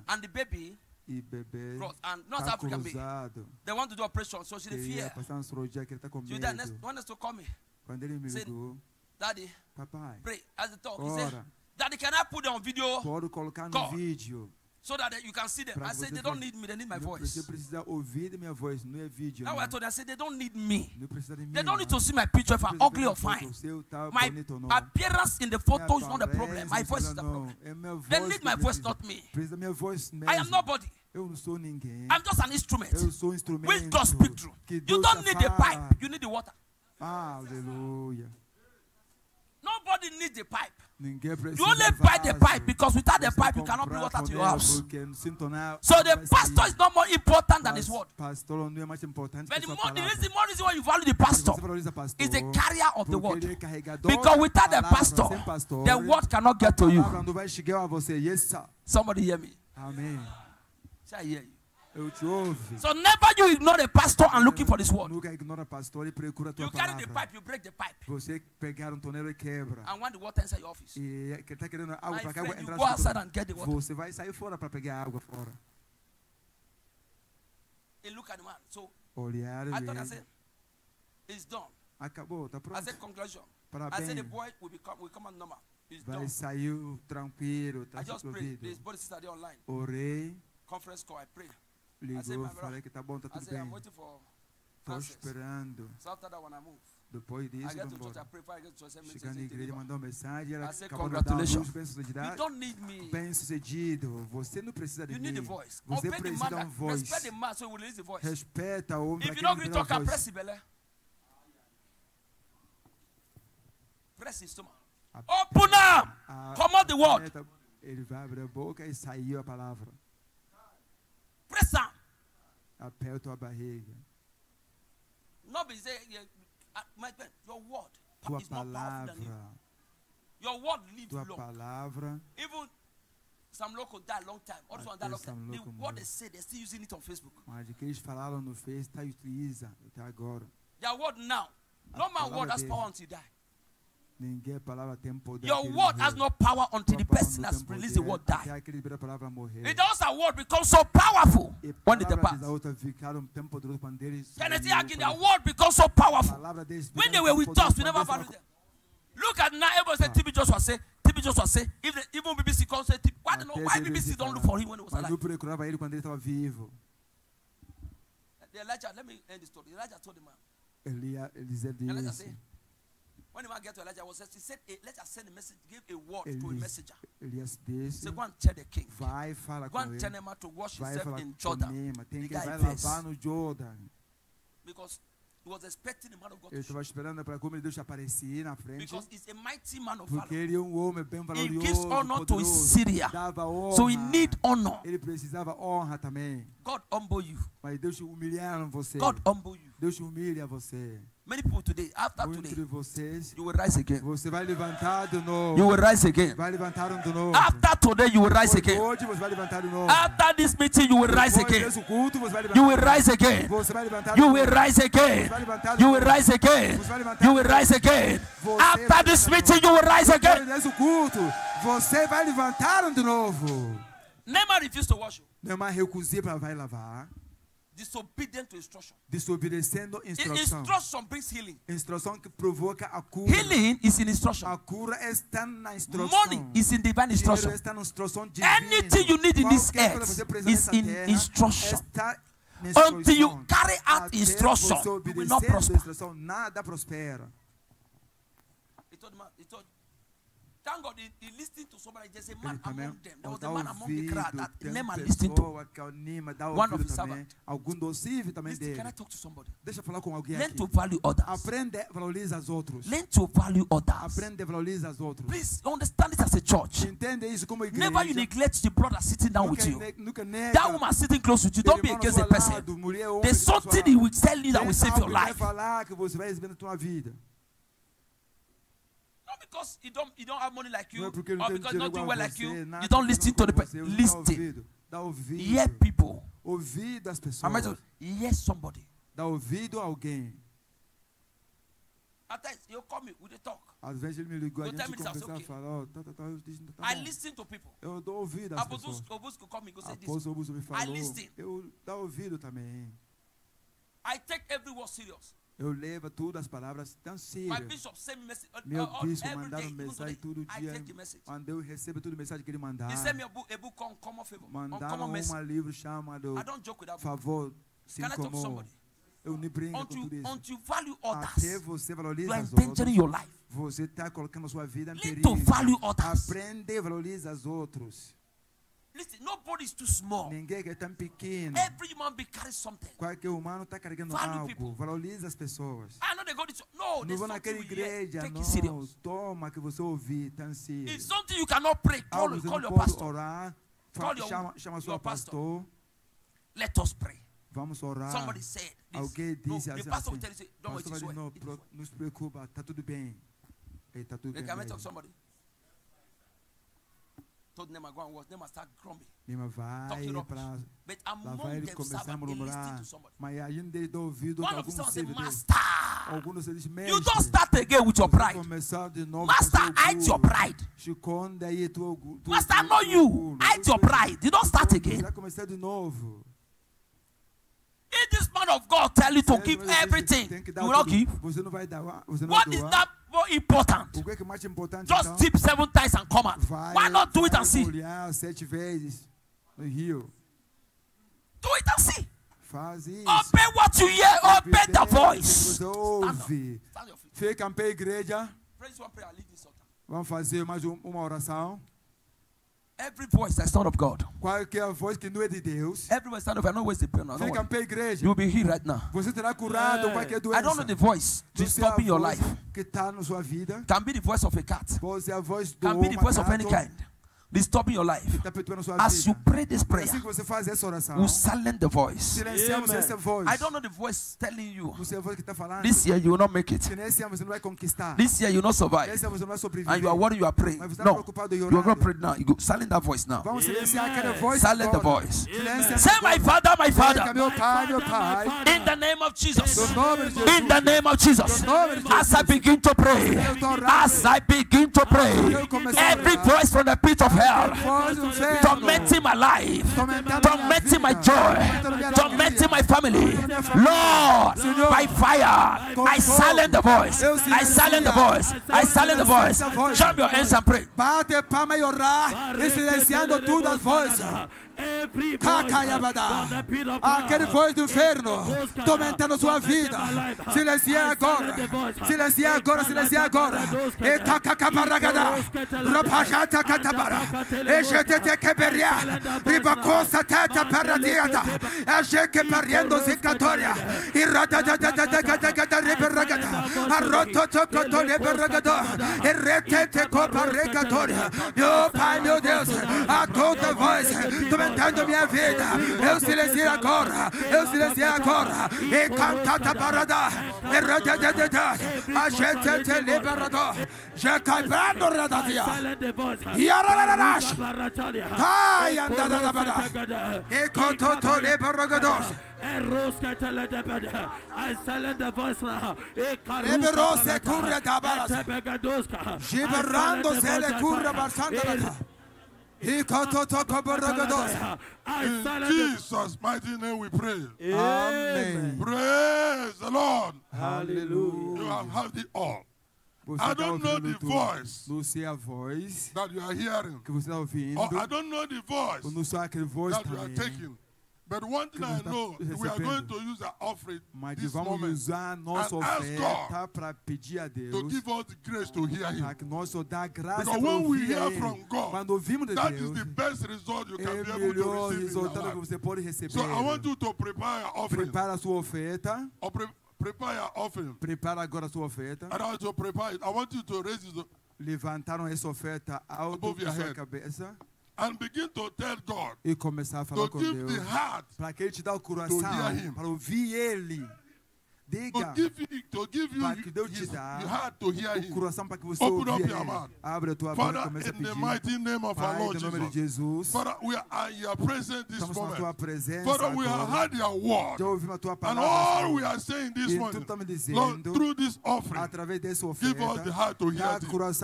and the baby, and North African baby, they want to do operation, so she feared. So then Ernesto called me, said, Daddy, pray, as they talk, he said, Daddy, can I put them on video? Call, so that you can see them. I said, they don't need me, they need my voice. Now I told them, I said, they don't need me. They don't need to see my picture if I'm ugly or fine. My appearance in the photo is not the problem. My voice is the problem. They need my voice, not me. I am nobody. I'm just an instrument. Which God speak through. You don't need the pipe, you need the water. Hallelujah. Nobody needs the pipe. You only buy the pipe because without the pipe you cannot bring water to your house. So the pastor is not more important than his word. But the more reason why you value the pastor is the carrier of the word. Because without the pastor, the word cannot get to you. Somebody hear me. Amen. Shall I hear you? So never you ignore the pastor and looking for this word. You carry the pipe, you break the pipe. And when the water inside your office, my friend, you go outside and get the water. He look at the man. So I thought, I said, it's done. I said, congratulations. I said, the boy will come and normal. It's done. I just prayed. There's body sister there online. Conference call, I prayed. I said, my brother, I'm waiting for Francis. So after that, when I move, I get to church, I pray for I get to church. I said, congratulations. You don't need me. You need the voice. Obey the man, respect the man, so he will release the voice. If you don't agree, talk and press the belly. Press his stomach. Open up. Come out the word. Press down. Aperta a barriga. Nobody say, my friend, your word is more powerful than you. Your word lives long. Even some locals die a long time. Also, on that long time. The word they say, they're still using it on Facebook. Mas o que eles falaram no Face, tá utilizando até agora. Their word now. No man word has power until die. Your word has no power until the person has released the word die. It does a word become so powerful when it departs. Can I say again, their word becomes so powerful? When they were with us, we never valued them. Look at now, everyone said, TB Joshua say, even BBC can't say, why BBC don't look for him when he was alive? Elijah, let me end the story. Elijah told the man. Elijah said, when the man get to Elijah, he said, let us send a message, give a word to a messenger. So go and tell the king. Go and tell him to wash himself in Jordan. Because Eu estava esperando para como Deus aparecer na frente. Porque ele é homem bem valoroso, poderoso. Dava honra. Ele precisava honra também. Mas Deus humilhou você. Deus humilha você. Many people today, after today, you will rise again. You will rise again. After today, you will rise again. After this meeting, you will rise again. You will rise again. You will rise again. You will rise again. You will rise again. After this meeting, you will rise again. Naaman refused to worship. Naaman recusou para vai lavar. Disobedient to instruction. Desobedecendo instrução. Instruction brings healing. Instrução que provoca a cura. Healing is in instruction. A cura está na instrução. Money is in divine instruction. Está na instrução divina. Anything you need in this earth is in instruction. Until you carry out instruction, you will not prosper. Nada prospera. Thank God, he listened to somebody. There's a man among them. There was a man among the crowd that Naaman listened to. One of his servants. Can I talk to somebody? Learn to value others. Learn to value others. Please understand this as a church. Never you neglect the brother sitting down with you. That woman sitting close with you. Don't be against the person. There's something he will tell you that will save your life. Because you don't have money like you, or because you don't do well like you, you don't listen to the person. Listen. Hear people. Am I to hear somebody? At times he'll call me with a talk. I listen to people. Apostle Booth could call me and say this. I listen. I take every word serious. Eu levo todas as palavras tão sérias. Meu bispo mandava mensagem todo dia. Quando eu recebo toda a mensagem que ele mandava, mandava um livro chamado Favor Sem Comum. Eu não brinco com tudo isso. Até você valoriza as outras, você está colocando a sua vida em perigo. Aprende a valorizar os outros. Listen, nobody is too small. Every human being carries something. Value people. Valoriza as pessoas. I know they got it. No, there's something you hear. Take it serious. If something you cannot pray, call your pastor. Chama sua pastor. Let us pray. Vamos orar. Somebody said this. Alguém disse assim. The pastor will tell you, don't wait, não se preocupa, está tudo bem. Está tudo bem. Can I talk to somebody? Told Naaman go and watch. Naaman start grumbling. Naaman vai, but among them, someone is listening to somebody. One of them said, "Master, you don't start again with your pride. Master, hide your pride. Master, no you, hide your pride. You don't start again. If this man of God tell you to give everything, you will not give. What is that more important? Just dip 7 times and come out. Why not do it and see? Do it and see. Obey what you hear. Obey the voice. Stand up. Praise one prayer. Leave this altar. Vamos fazer mais uma oração. Every voice that's not of God. Qualquer voz que não é de Deus. Everyone stand up. I don't waste the prayer now. You'll be healed right now. Você terá curado qualquer doença. I don't know the voice to stop in your life. Que está na sua vida. Can be the voice of a cat. Pode ser a voz do Can be the voice of any kind. Disturbing your life. As you pray this prayer, we'll silence the voice. Amen. I don't know the voice telling you, this year you will not make it. This year you will not survive. And you are worried, you are praying. No, you are not praying now. You go silence that voice now. Amen. Silence the voice. Amen. Say, my Father, my Father. In the name of Jesus. In the name of Jesus. As I begin to pray. As I begin to pray. Every voice from the pit of hell, tormenting my life, tormenting my joy, tormenting my family. Lord, by fire, I silence the voice. I silence the voice. I silence the voice. Jump your hands and pray. Bate palma e orar, silenciando todas as vozes. Aquele voz do inferno tormentando sua vida, silenciar agora, silenciar agora, silenciar agora. Meu Pai, meu Deus, a toda voz tormentando minha vida, eu silencio agora, eu silencio agora. E cantata parada, a gente te liberador, já quebrando radavia. E a rararash, ai andada da barra, e contoto liberador. I silent the voice now. In Jesus' mighty name we pray. Amen. Praise the Lord. Hallelujah. You have had it all. I don't know the voice that you are hearing, or I don't know the voice that you are taking. But one thing I know, we are going to use our offering this moment and ask God to give us the grace to hear Him. Because when we hear from God, that is the best result you can be able to receive in your life. So I want you to prepare your offering. Prepare your offering. And I want you to prepare it. I want you to raise it above your head. And begin to tell God to give the heart to hear Him. To give you heart to hear Him. Open up your mouth. Father, in the mighty name of our Lord Jesus. Father, we are in your presence this moment. Father, we have heard your word. And all we are saying this morning, Lord, through this offering, give us the heart to hear you. Lord,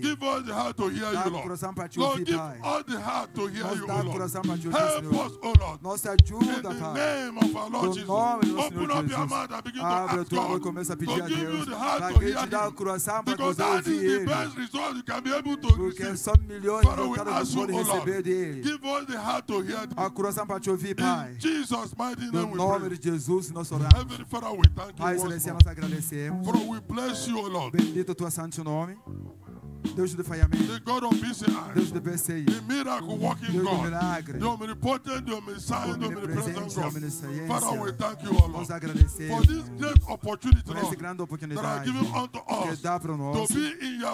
give us the heart to hear you, Lord. Lord, give us the heart to hear you, Lord. Help us, O Lord. In the name of our Lord Jesus. Open up your mouth. Começa a pedir a Deus para que Ele te dá o coração para você ouvir Ele, porque são milhões de pessoas que podem receber dele o coração para te ouvir, Pai. No nome de Jesus nós oramos. Pai Celestial, nós agradecemos. Bendito tua santo nome, Deus do falhamento, Deus do BCI, Deus do milagre, onipresente, omnisciência. Nós agradecemos por essa grande oportunidade que dá para nós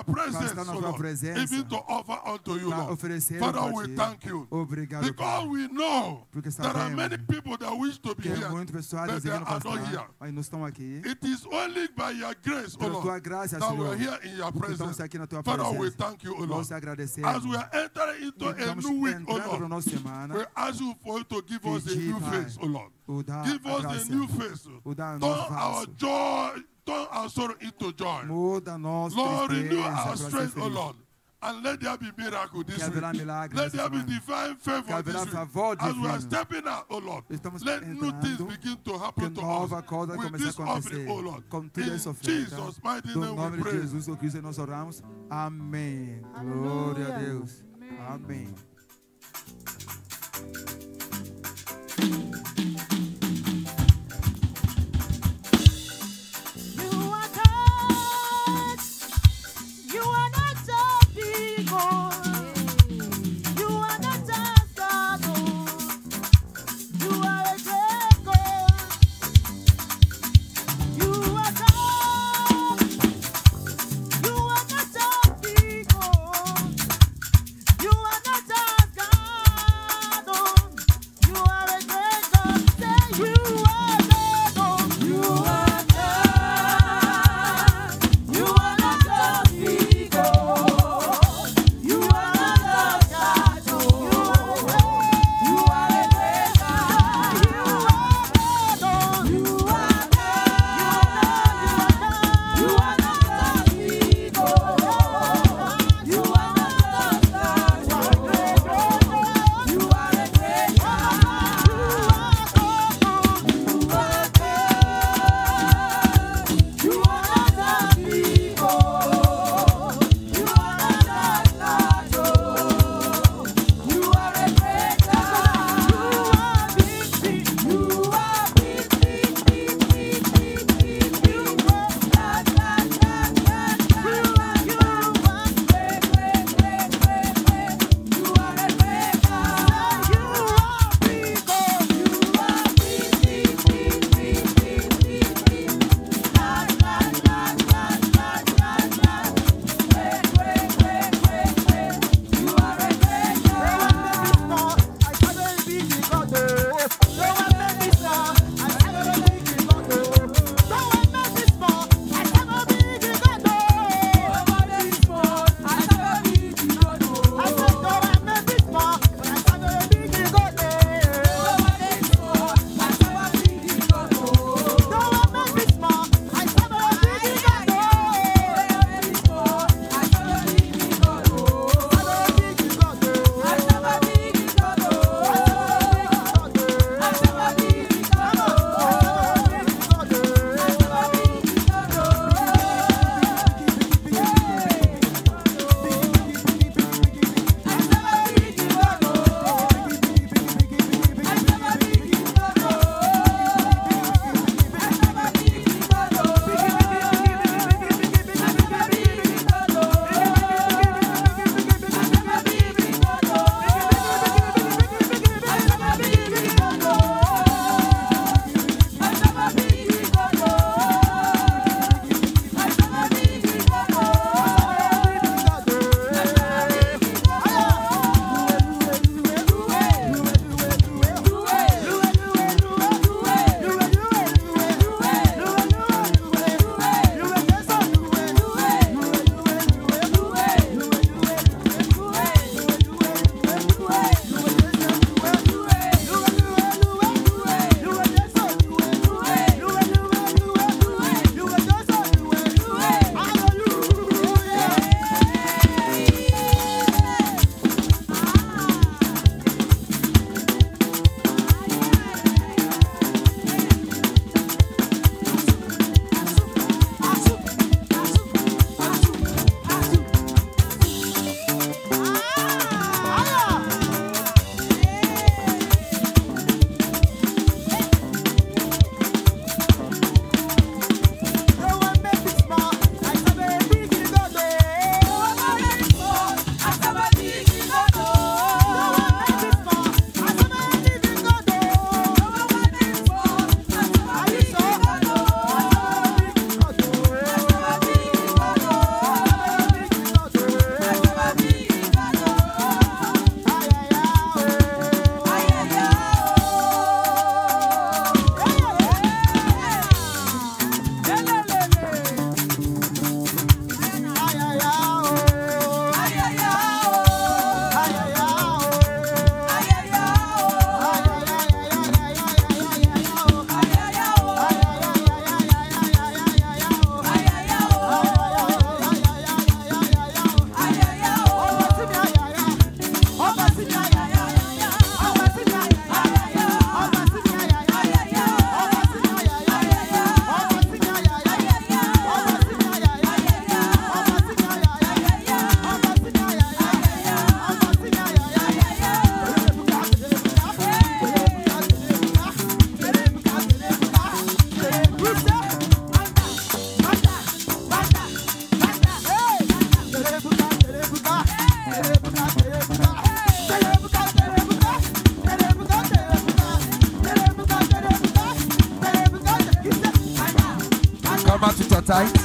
para estar na tua presença, para oferecer para ti. Obrigado, Pai, porque sabemos que há muitas pessoas desejando passar, mas não estão aqui. Pela tua graça, Senhor, que estamos aqui na tua presença. We thank you, O Lord. As we are entering into a new week, O Lord, we ask you for you to give us a new face, O Lord. Give us a new face. Turn our joy, turn our sorrow into joy. Lord, renew our strength, O Lord. And let there be miracle this week. Let there be divine favor this week. As we are stepping out, O Lord, let new things begin to happen to us with this offering, O Lord. In Jesus' mighty name we pray. Amém. Glória a Deus. Amém. Come out with your tithes.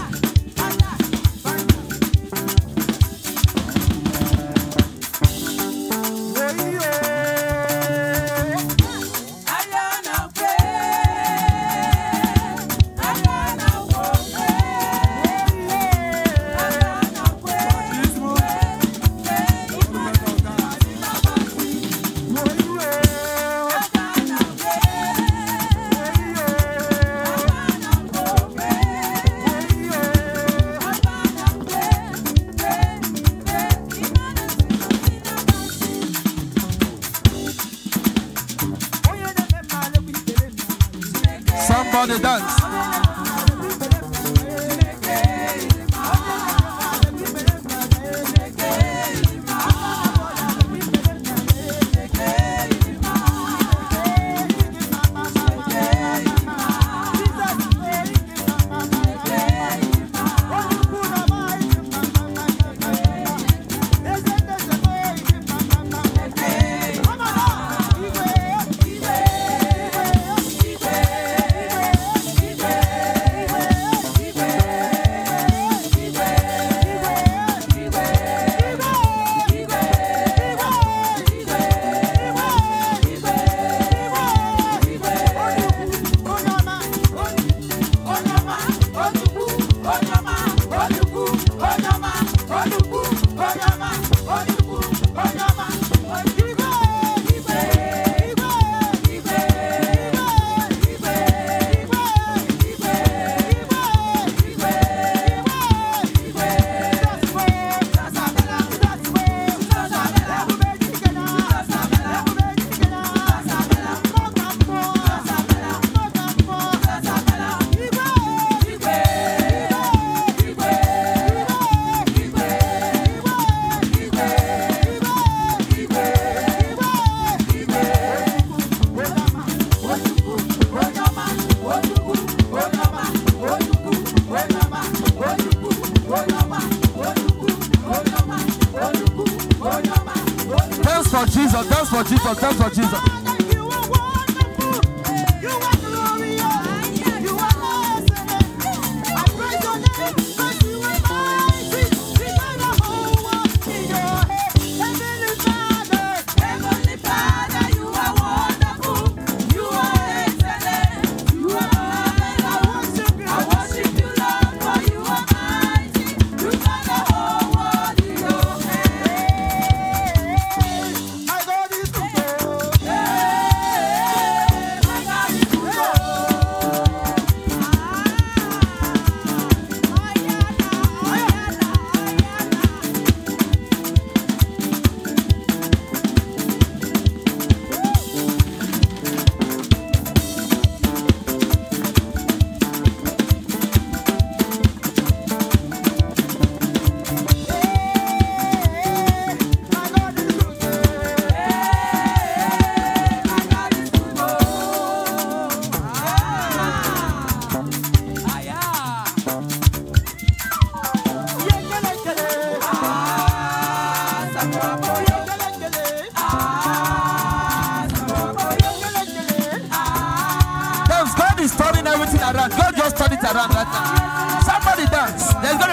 Somebody dance.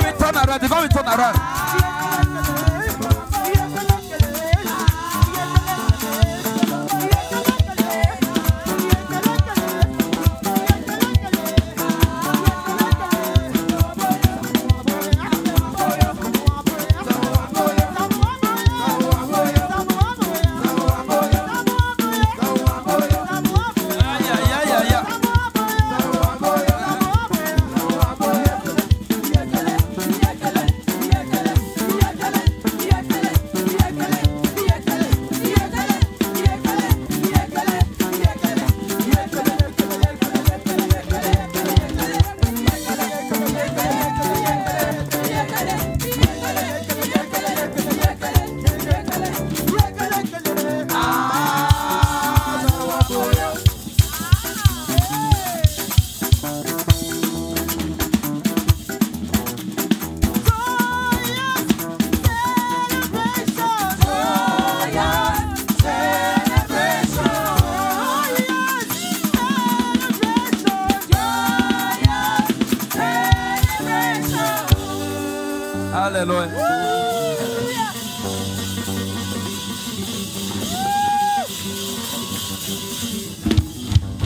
Hallelujah. Hallelujah.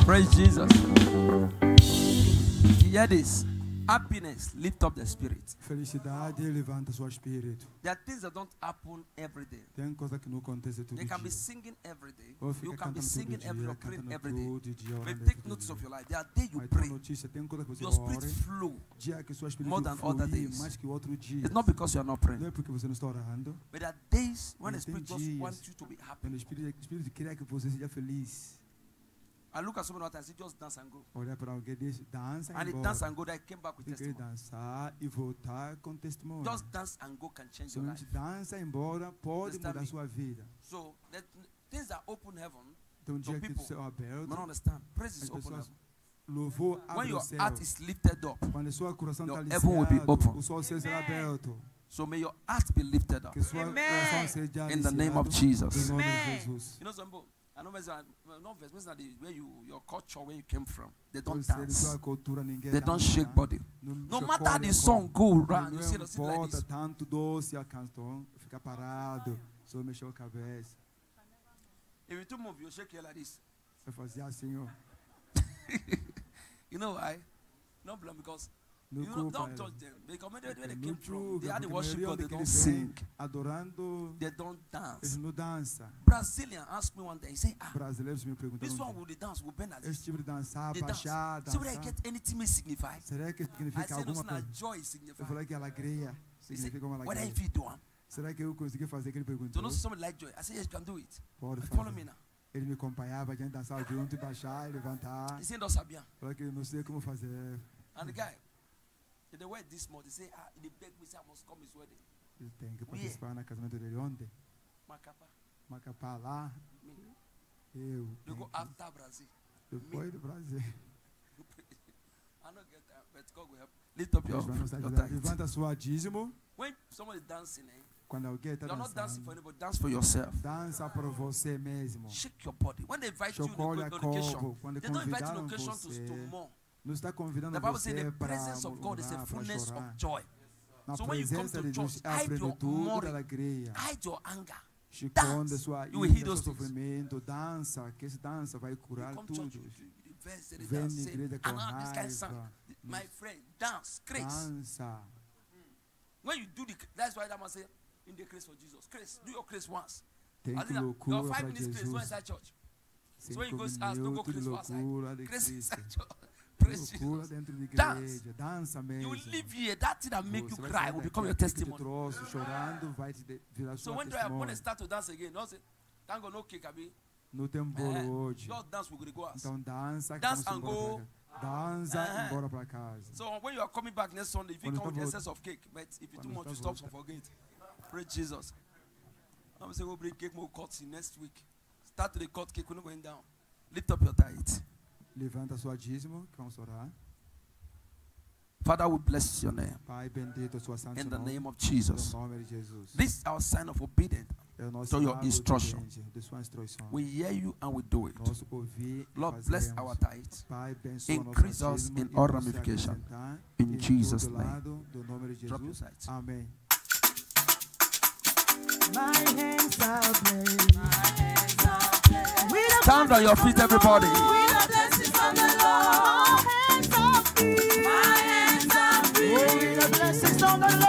Praise Jesus. You hear this? Happiness lifts up the spirit. Felicidade levanta sua espírito. There are things that don't happen every day. Tem coisa que não acontece todo dia. You can be singing every day. You can be singing every day, praying every day. But take notice of your life. There are days you pray. Your spirit flow more than other days. It's not because you are not praying. But there are days when the spirit just wants you to be happy. I look at someone and I say, just dance and go. And it dance and go, I came back with testimony. Just dance and go can change your life. So, things that open heaven to people, don't understand. Praise is open heaven. When your heart is lifted up, your heaven will be open. Amen. So may your heart be lifted up. Amen. In the name of Jesus. Amen. You know something? I know where your culture, where you came from, they don't dance. They don't shake body. No matter the song go round, you see the thing like this. If you two move, you shake here like this. You know why? No blame because you don't touch them. Because when they came from, they had the worship God, they don't sing. They don't dance. Brazilian asked me one day, he said, this one will dance, will bend at this. They dance. So would I get anything signified? I said, no, it's not joy signified. He said, what if you do one? So not somebody like joy. I said, yes, you can do it. Follow me now. Ele me acompanhava, a gente dançava junto, baixar, levantar. Ele disse, não sabia. Falou que não sei como fazer. And the guy, they were this month. They say, they beg me, say I must come his wedding. Ele tem que participar na casamento dele onde? Macapá. Macapá lá. Eu. You go after Brazil. Depois do Brasil. I don't get that, but God will help. Lift up your tithe. Levanta sua dízimo. When somebody dancing, you're not dancing for anybody, dance for yourself. Dança para você mesmo. Shake your body. When they invite you to occasion, they don't invite you to occasion to more. The Bible says the presence of God is a fullness of joy. So when you come to church, hide your mourning, hide your anger. Dance. You will hear those things. Dança, que esse dança vai curar tudo. Vem na igreja com raiva. My friend, dance, grace. When you do the, that's why that man say, in the grace for Jesus. Grace, do your grace once. Tem que loucura para Jesus. Sem comunhão, tudo loucura de Cristo. Praise Jesus. Dance. You will live here. That thing that make you cry will become your testimony. So when I start to dance again, don't say, thank God, no cake, abi. No tempo hoje. Just dance, we go as. Então dança, dance and go. Dança e bora para casa. So when you are coming back next Sunday, if you come with a sense of cake, but if you too much, you stop and forget. Praise Jesus. I'm saying we'll bring cake more cuts in next week. Start to the cut cake, we're not going down. Lift up your tithe. Levanta sua dízimo, que vamos orar. Father, we bless your name. Pai bendito, sua santa nome. In the name of Jesus. No nome de Jesus. This is our sign of obedience. To your instruction. We hear you and we do it. Lord, bless our tithe. Increase us in all ramification. In Jesus' name. Drop your tithe. Amen. My hands are blessed. Stand on your feet, everybody. We are blessed from the Lord. Hands are free. My hands are free. We are blessed from the Lord.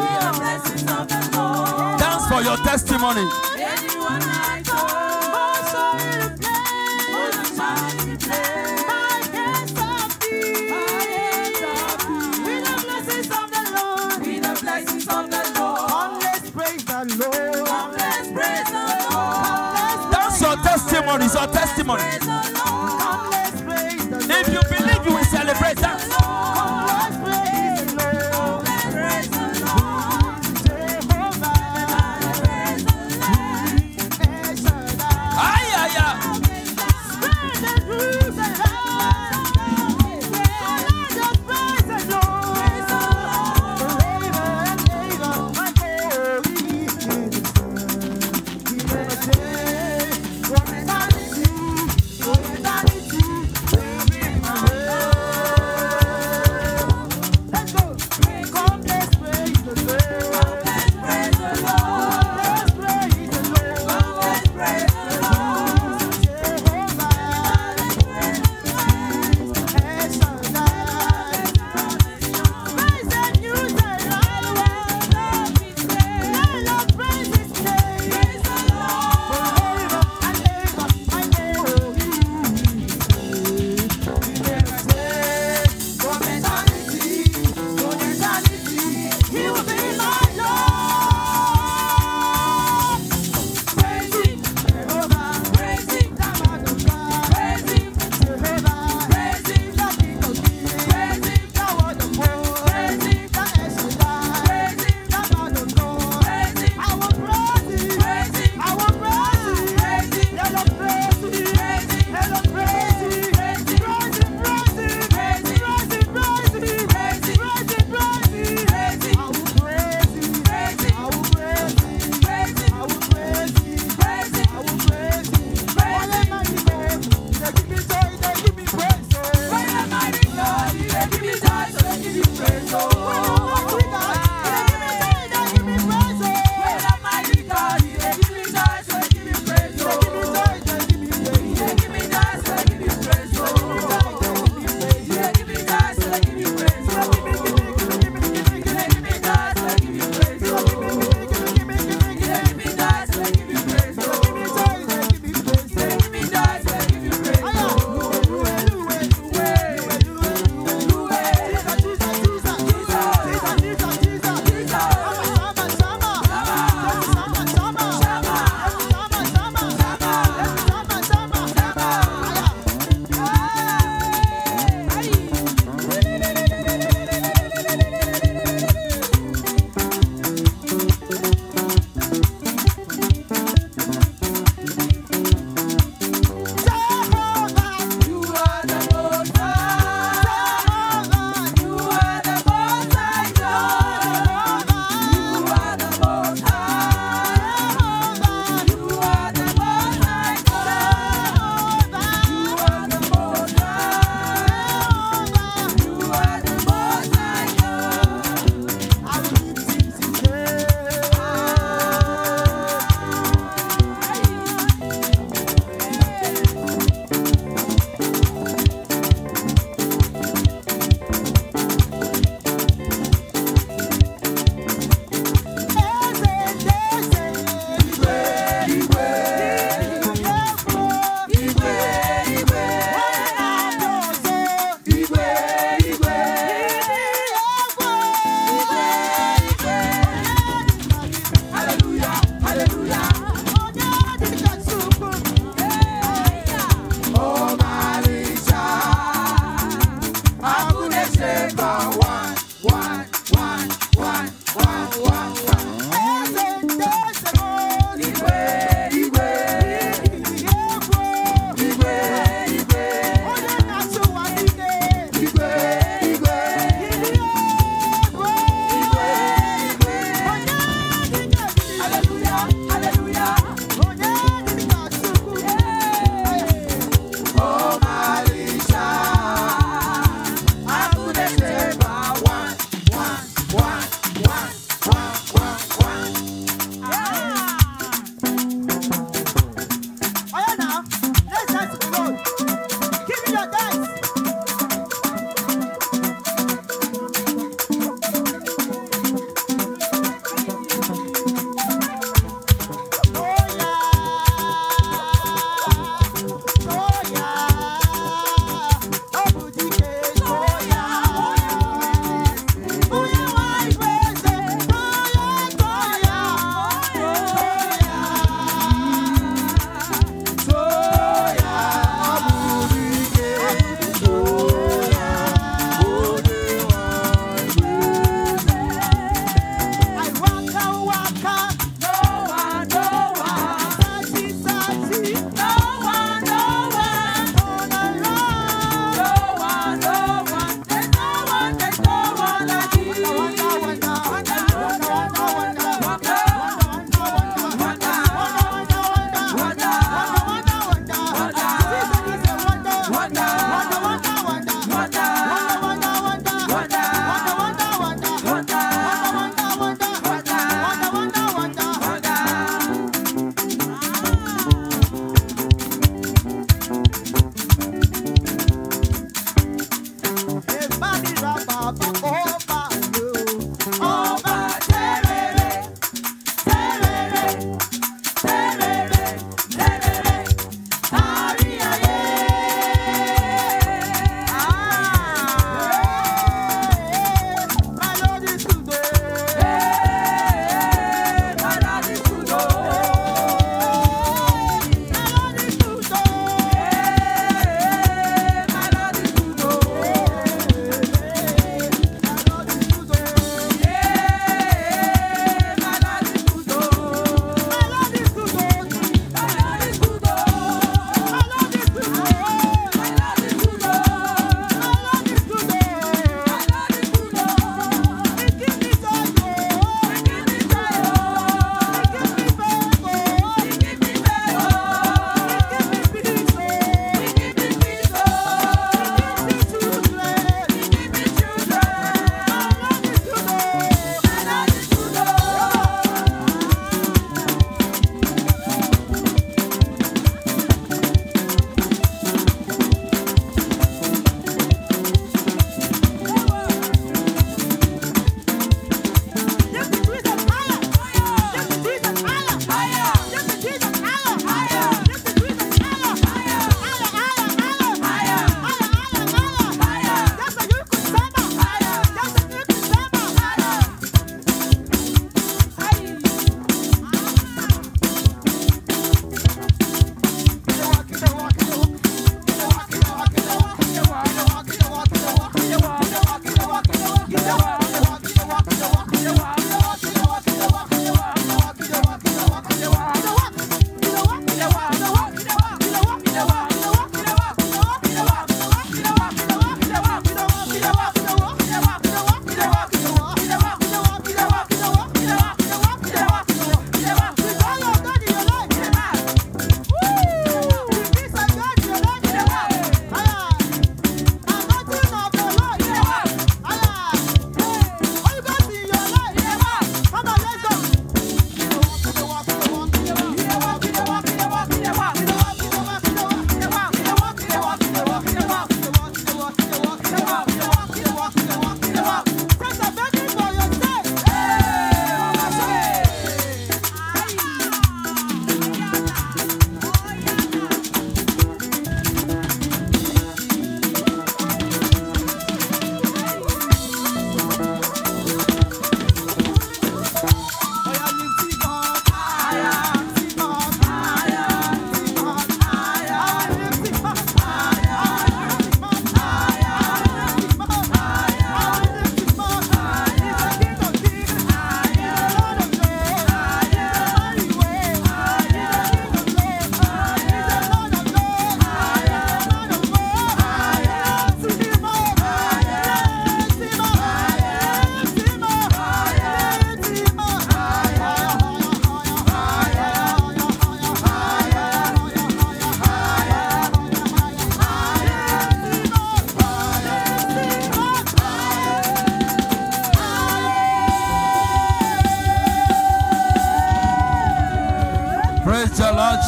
We are blessed from the Lord. Dance for your testimony. Anyone I go, also in the place. Also in the place. My hands are free. My hands are free. We are blessed from the Lord. We are blessed from the Lord. Let's praise the Lord. Testimony is our testimony. If you believe, you will celebrate that.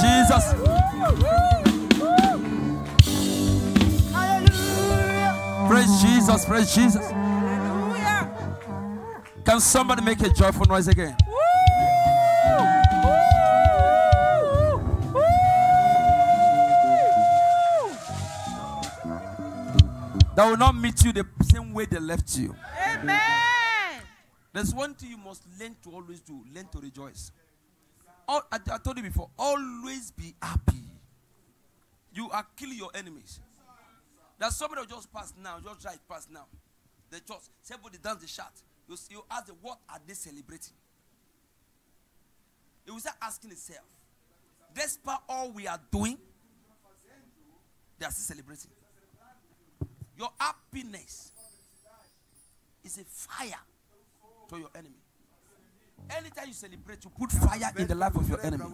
Jesus. Praise Jesus, praise Jesus. Can somebody make a joyful noise again? They will not meet you the same way they left you. Amen. There's one thing you must learn to always do. Learn to rejoice. I told you before, always be happy. You are killing your enemies. There's somebody who just passed now, just right past now. They just, somebody dance the shot. You ask them, what are they celebrating? It will start asking itself. Despite all we are doing, they are still celebrating. Your happiness is a fire to your enemy. Anytime you celebrate, you put fire in the life of your enemy.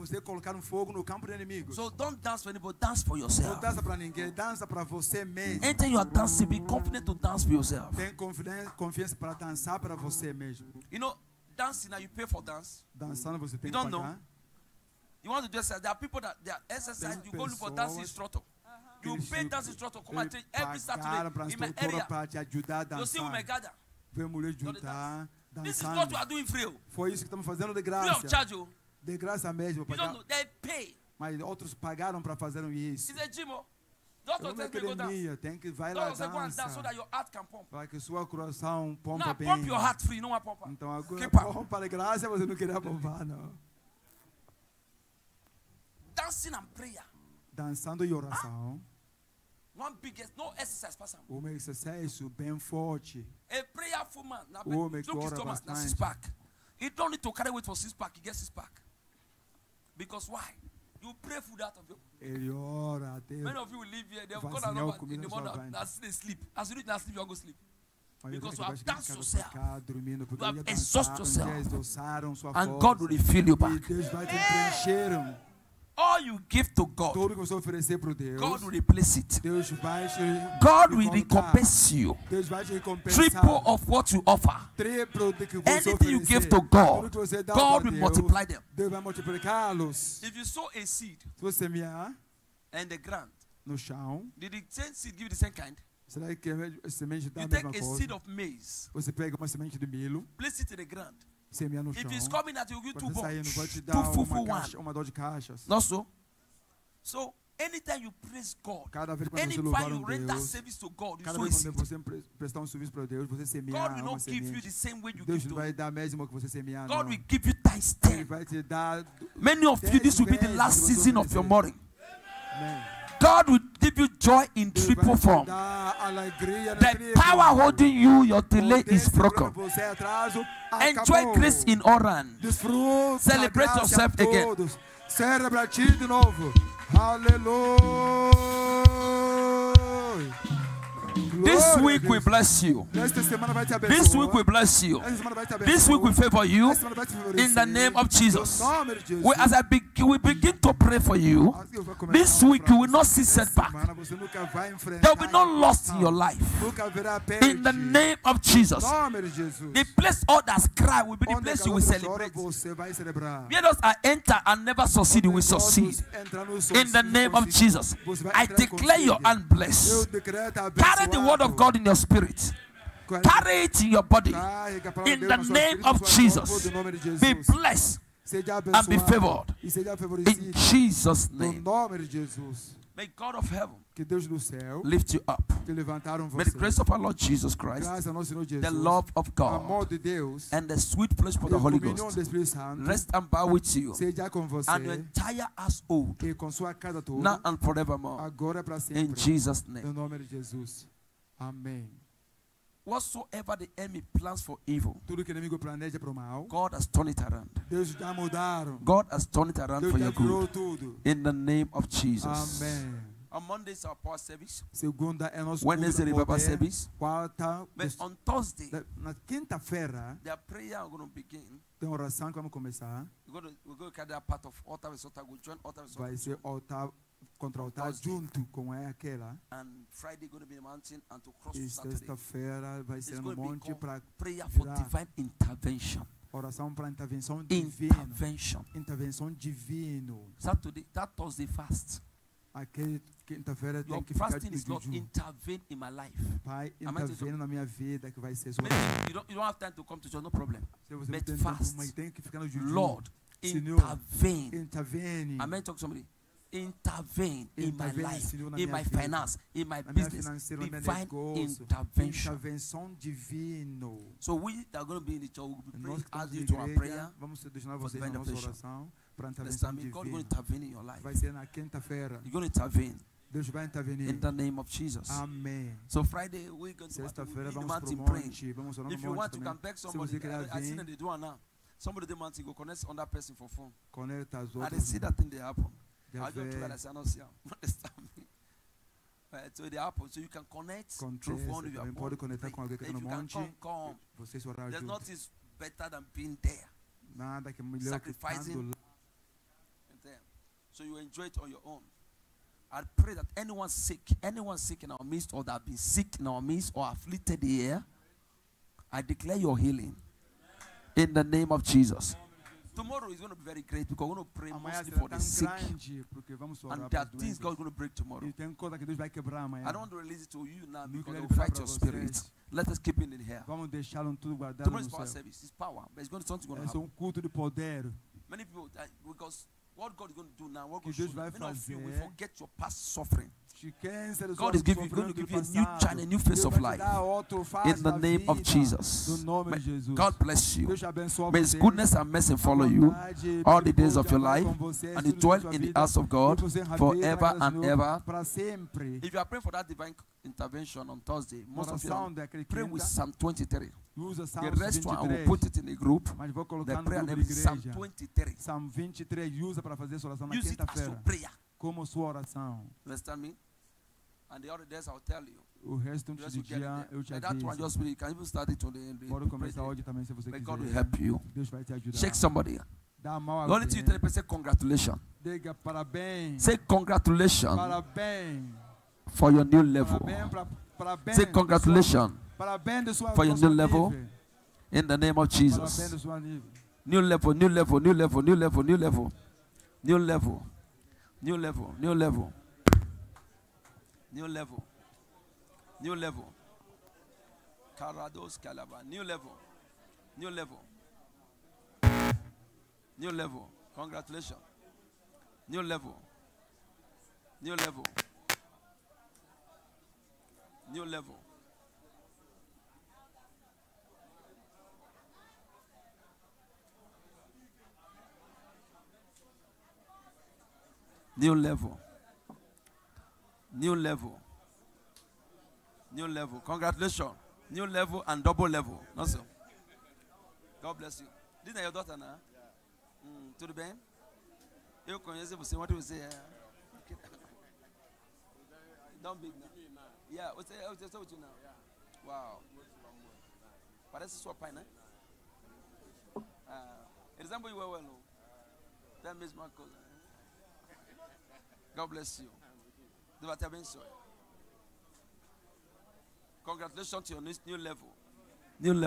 So don't dance for anybody, dance for yourself. Anytime you are dancing, be confident to dance for yourself. You know, dancing, you pay for dance. You don't know. You want to do exercise. There are people that they are exercise, you go look for dance instructor. You pay dance instructor, come and train every Saturday in my area. You see, we may gather. This is what we are doing free. Foi isso que estamos fazendo de graça. Free of charge, oh. De graça mesmo. You don't know, they pay. Mas outros pagaram para fazer isso. It's a gym, oh. Doctor tells me go dance. Tem que vai lá dançar. So that your heart can pump. Para que sua coração pompa bem. Now pump your heart free, não a pompa. Então agora pompa de graça, você não queria pompar não. Dancing and prayer. Dançando e oração. One biggest, no exercise, pastor. Um exercício bem forte. A prayerful man. Look, Thomas, that's his pack. He don't need to carry weight for six pack. He gets his pack. Because why? You pray for that of you. Ele ora. Many of you will live here. They have gone and over in the morning. As they sleep, as you do not sleep, you go sleep. Because you have danced yourself, you have exhausted yourself, and God will refill you back. All you give to God, God will replace it. God will recompense you. Triple of what you offer. Anything you give to God, God will multiply them. If you sow a seed and the ground, did the same seed give the same kind? You take a seed of maize, place it in the ground. If it's coming at you, you give 2 bones, 2 full one. Not so. So, anytime you praise God, anytime you render service to God, you sow a seed. God will not give you the same way you give to Him. God will give you times 10. Many of you, this will be the last season of your mourning. Amen. God will give you joy in triple form. The power holding you, your delay is broken. Enjoy grace in Oran. Celebrate yourself again. This week we bless you. This week we bless you. This week we favor you. In the name of Jesus. We begin to pray for you. This week you will not see setback. There will be no loss in your life. In the name of Jesus. The place others cry will be the place you will celebrate. Where those are enter and never succeed, you will succeed. In the name of Jesus. I declare your hand blessed. Carry the word of God in your spirit. Carry it in your body. In the name of Jesus. Be blessed and be favored. In Jesus' name. May God of heaven lift you up. May the grace of our Lord Jesus Christ, the love of God, and the sweet fellowship of the Holy Ghost rest and bow with you and your entire household now and forevermore. In Jesus' name. Amen. Whatsoever the enemy plans for evil, God has turned it around. God has turned it around for your good. In the name of Jesus. Amen. On Monday is our power service. Wednesday is revival service. But on Thursday, their prayer is going to begin. We're going to carry that part of altar with altar. We'll join altar with altar. And Friday going to be the mountain and to cross Saturday. It's going to be prayer for divine intervention. Oração para intervenção divina. Intervenção divina. Saturday, that Thursday fast. Aquele quinta-feira tem que ficar de jejum. Intervene in my life. Pai, intervene na minha vida que vai ser sua. You don't have time to come to church, no problem. But fast. Lord, intervene. Intervene. Amen. Talk to somebody. Intervene in my life, in my finance, in my business, divine intervention. So we that are going to be in the church, we will ask you to our prayer for divine intervention. God is going to intervene in your life. You're going to intervene. Deus vai intervenir. In the name of Jesus. Amen. So Friday we're going to pray. If you want, you can beg somebody. I see that they do it now. Somebody demands to go connect on that person for phone. I didn't see that thing they happen. I don't know that I said not see. Understand me? So they happen. So you can connect through phone if you are born. If you can come. There's nothing better than being there. Sacrificing. So you enjoy it on your own. I pray that anyone sick in our midst, or that have been sick in our midst, or afflicted here, I declare your healing in the name of Jesus. Tomorrow is going to be very great because we're going to pray mostly for the sick. And there are things God's going to break tomorrow. I don't want to release it to you now because it will fight your spirit. Let us keep it in here. Tomorrow is power service. It's power. But it's going to something going to happen. Many people, because what God is going to do now, what God is going to do, we forget your past suffering. God is going to give you a new channel, a new face of life. In the name of Jesus. May God bless you. May His goodness and mercy follow you all the days of your life, and you dwell in the house of God forever and ever. If you are praying for that divine intervention on Thursday, most of you pray with Psalm 23. The rest one, I will put it in a group. The prayer name is Psalm 23. Use it as your prayer. Understand me? And the other days I'll tell you. That one just you can even start it today. May God will help you. Shake somebody. Only to you tell the person, congratulations. Say congratulations for your new level. Say congratulations for your new level in the name of Jesus. New level, new level, new level, new level, new level, new level, new level, new level. New level. New level. Carados Calaba. New level. New level. New level. Congratulations. New level. New level. New level. New level. New level. New level. Congratulations. New level and double level. Not so. God bless you. This is your daughter now. To the band. You can say what you say. Don't be now. Yeah, what's that? What you now? Wow. Parece sua pai, né? Example you well, well, no. That means my cousin. God bless you. Congratulations to your new level. New level.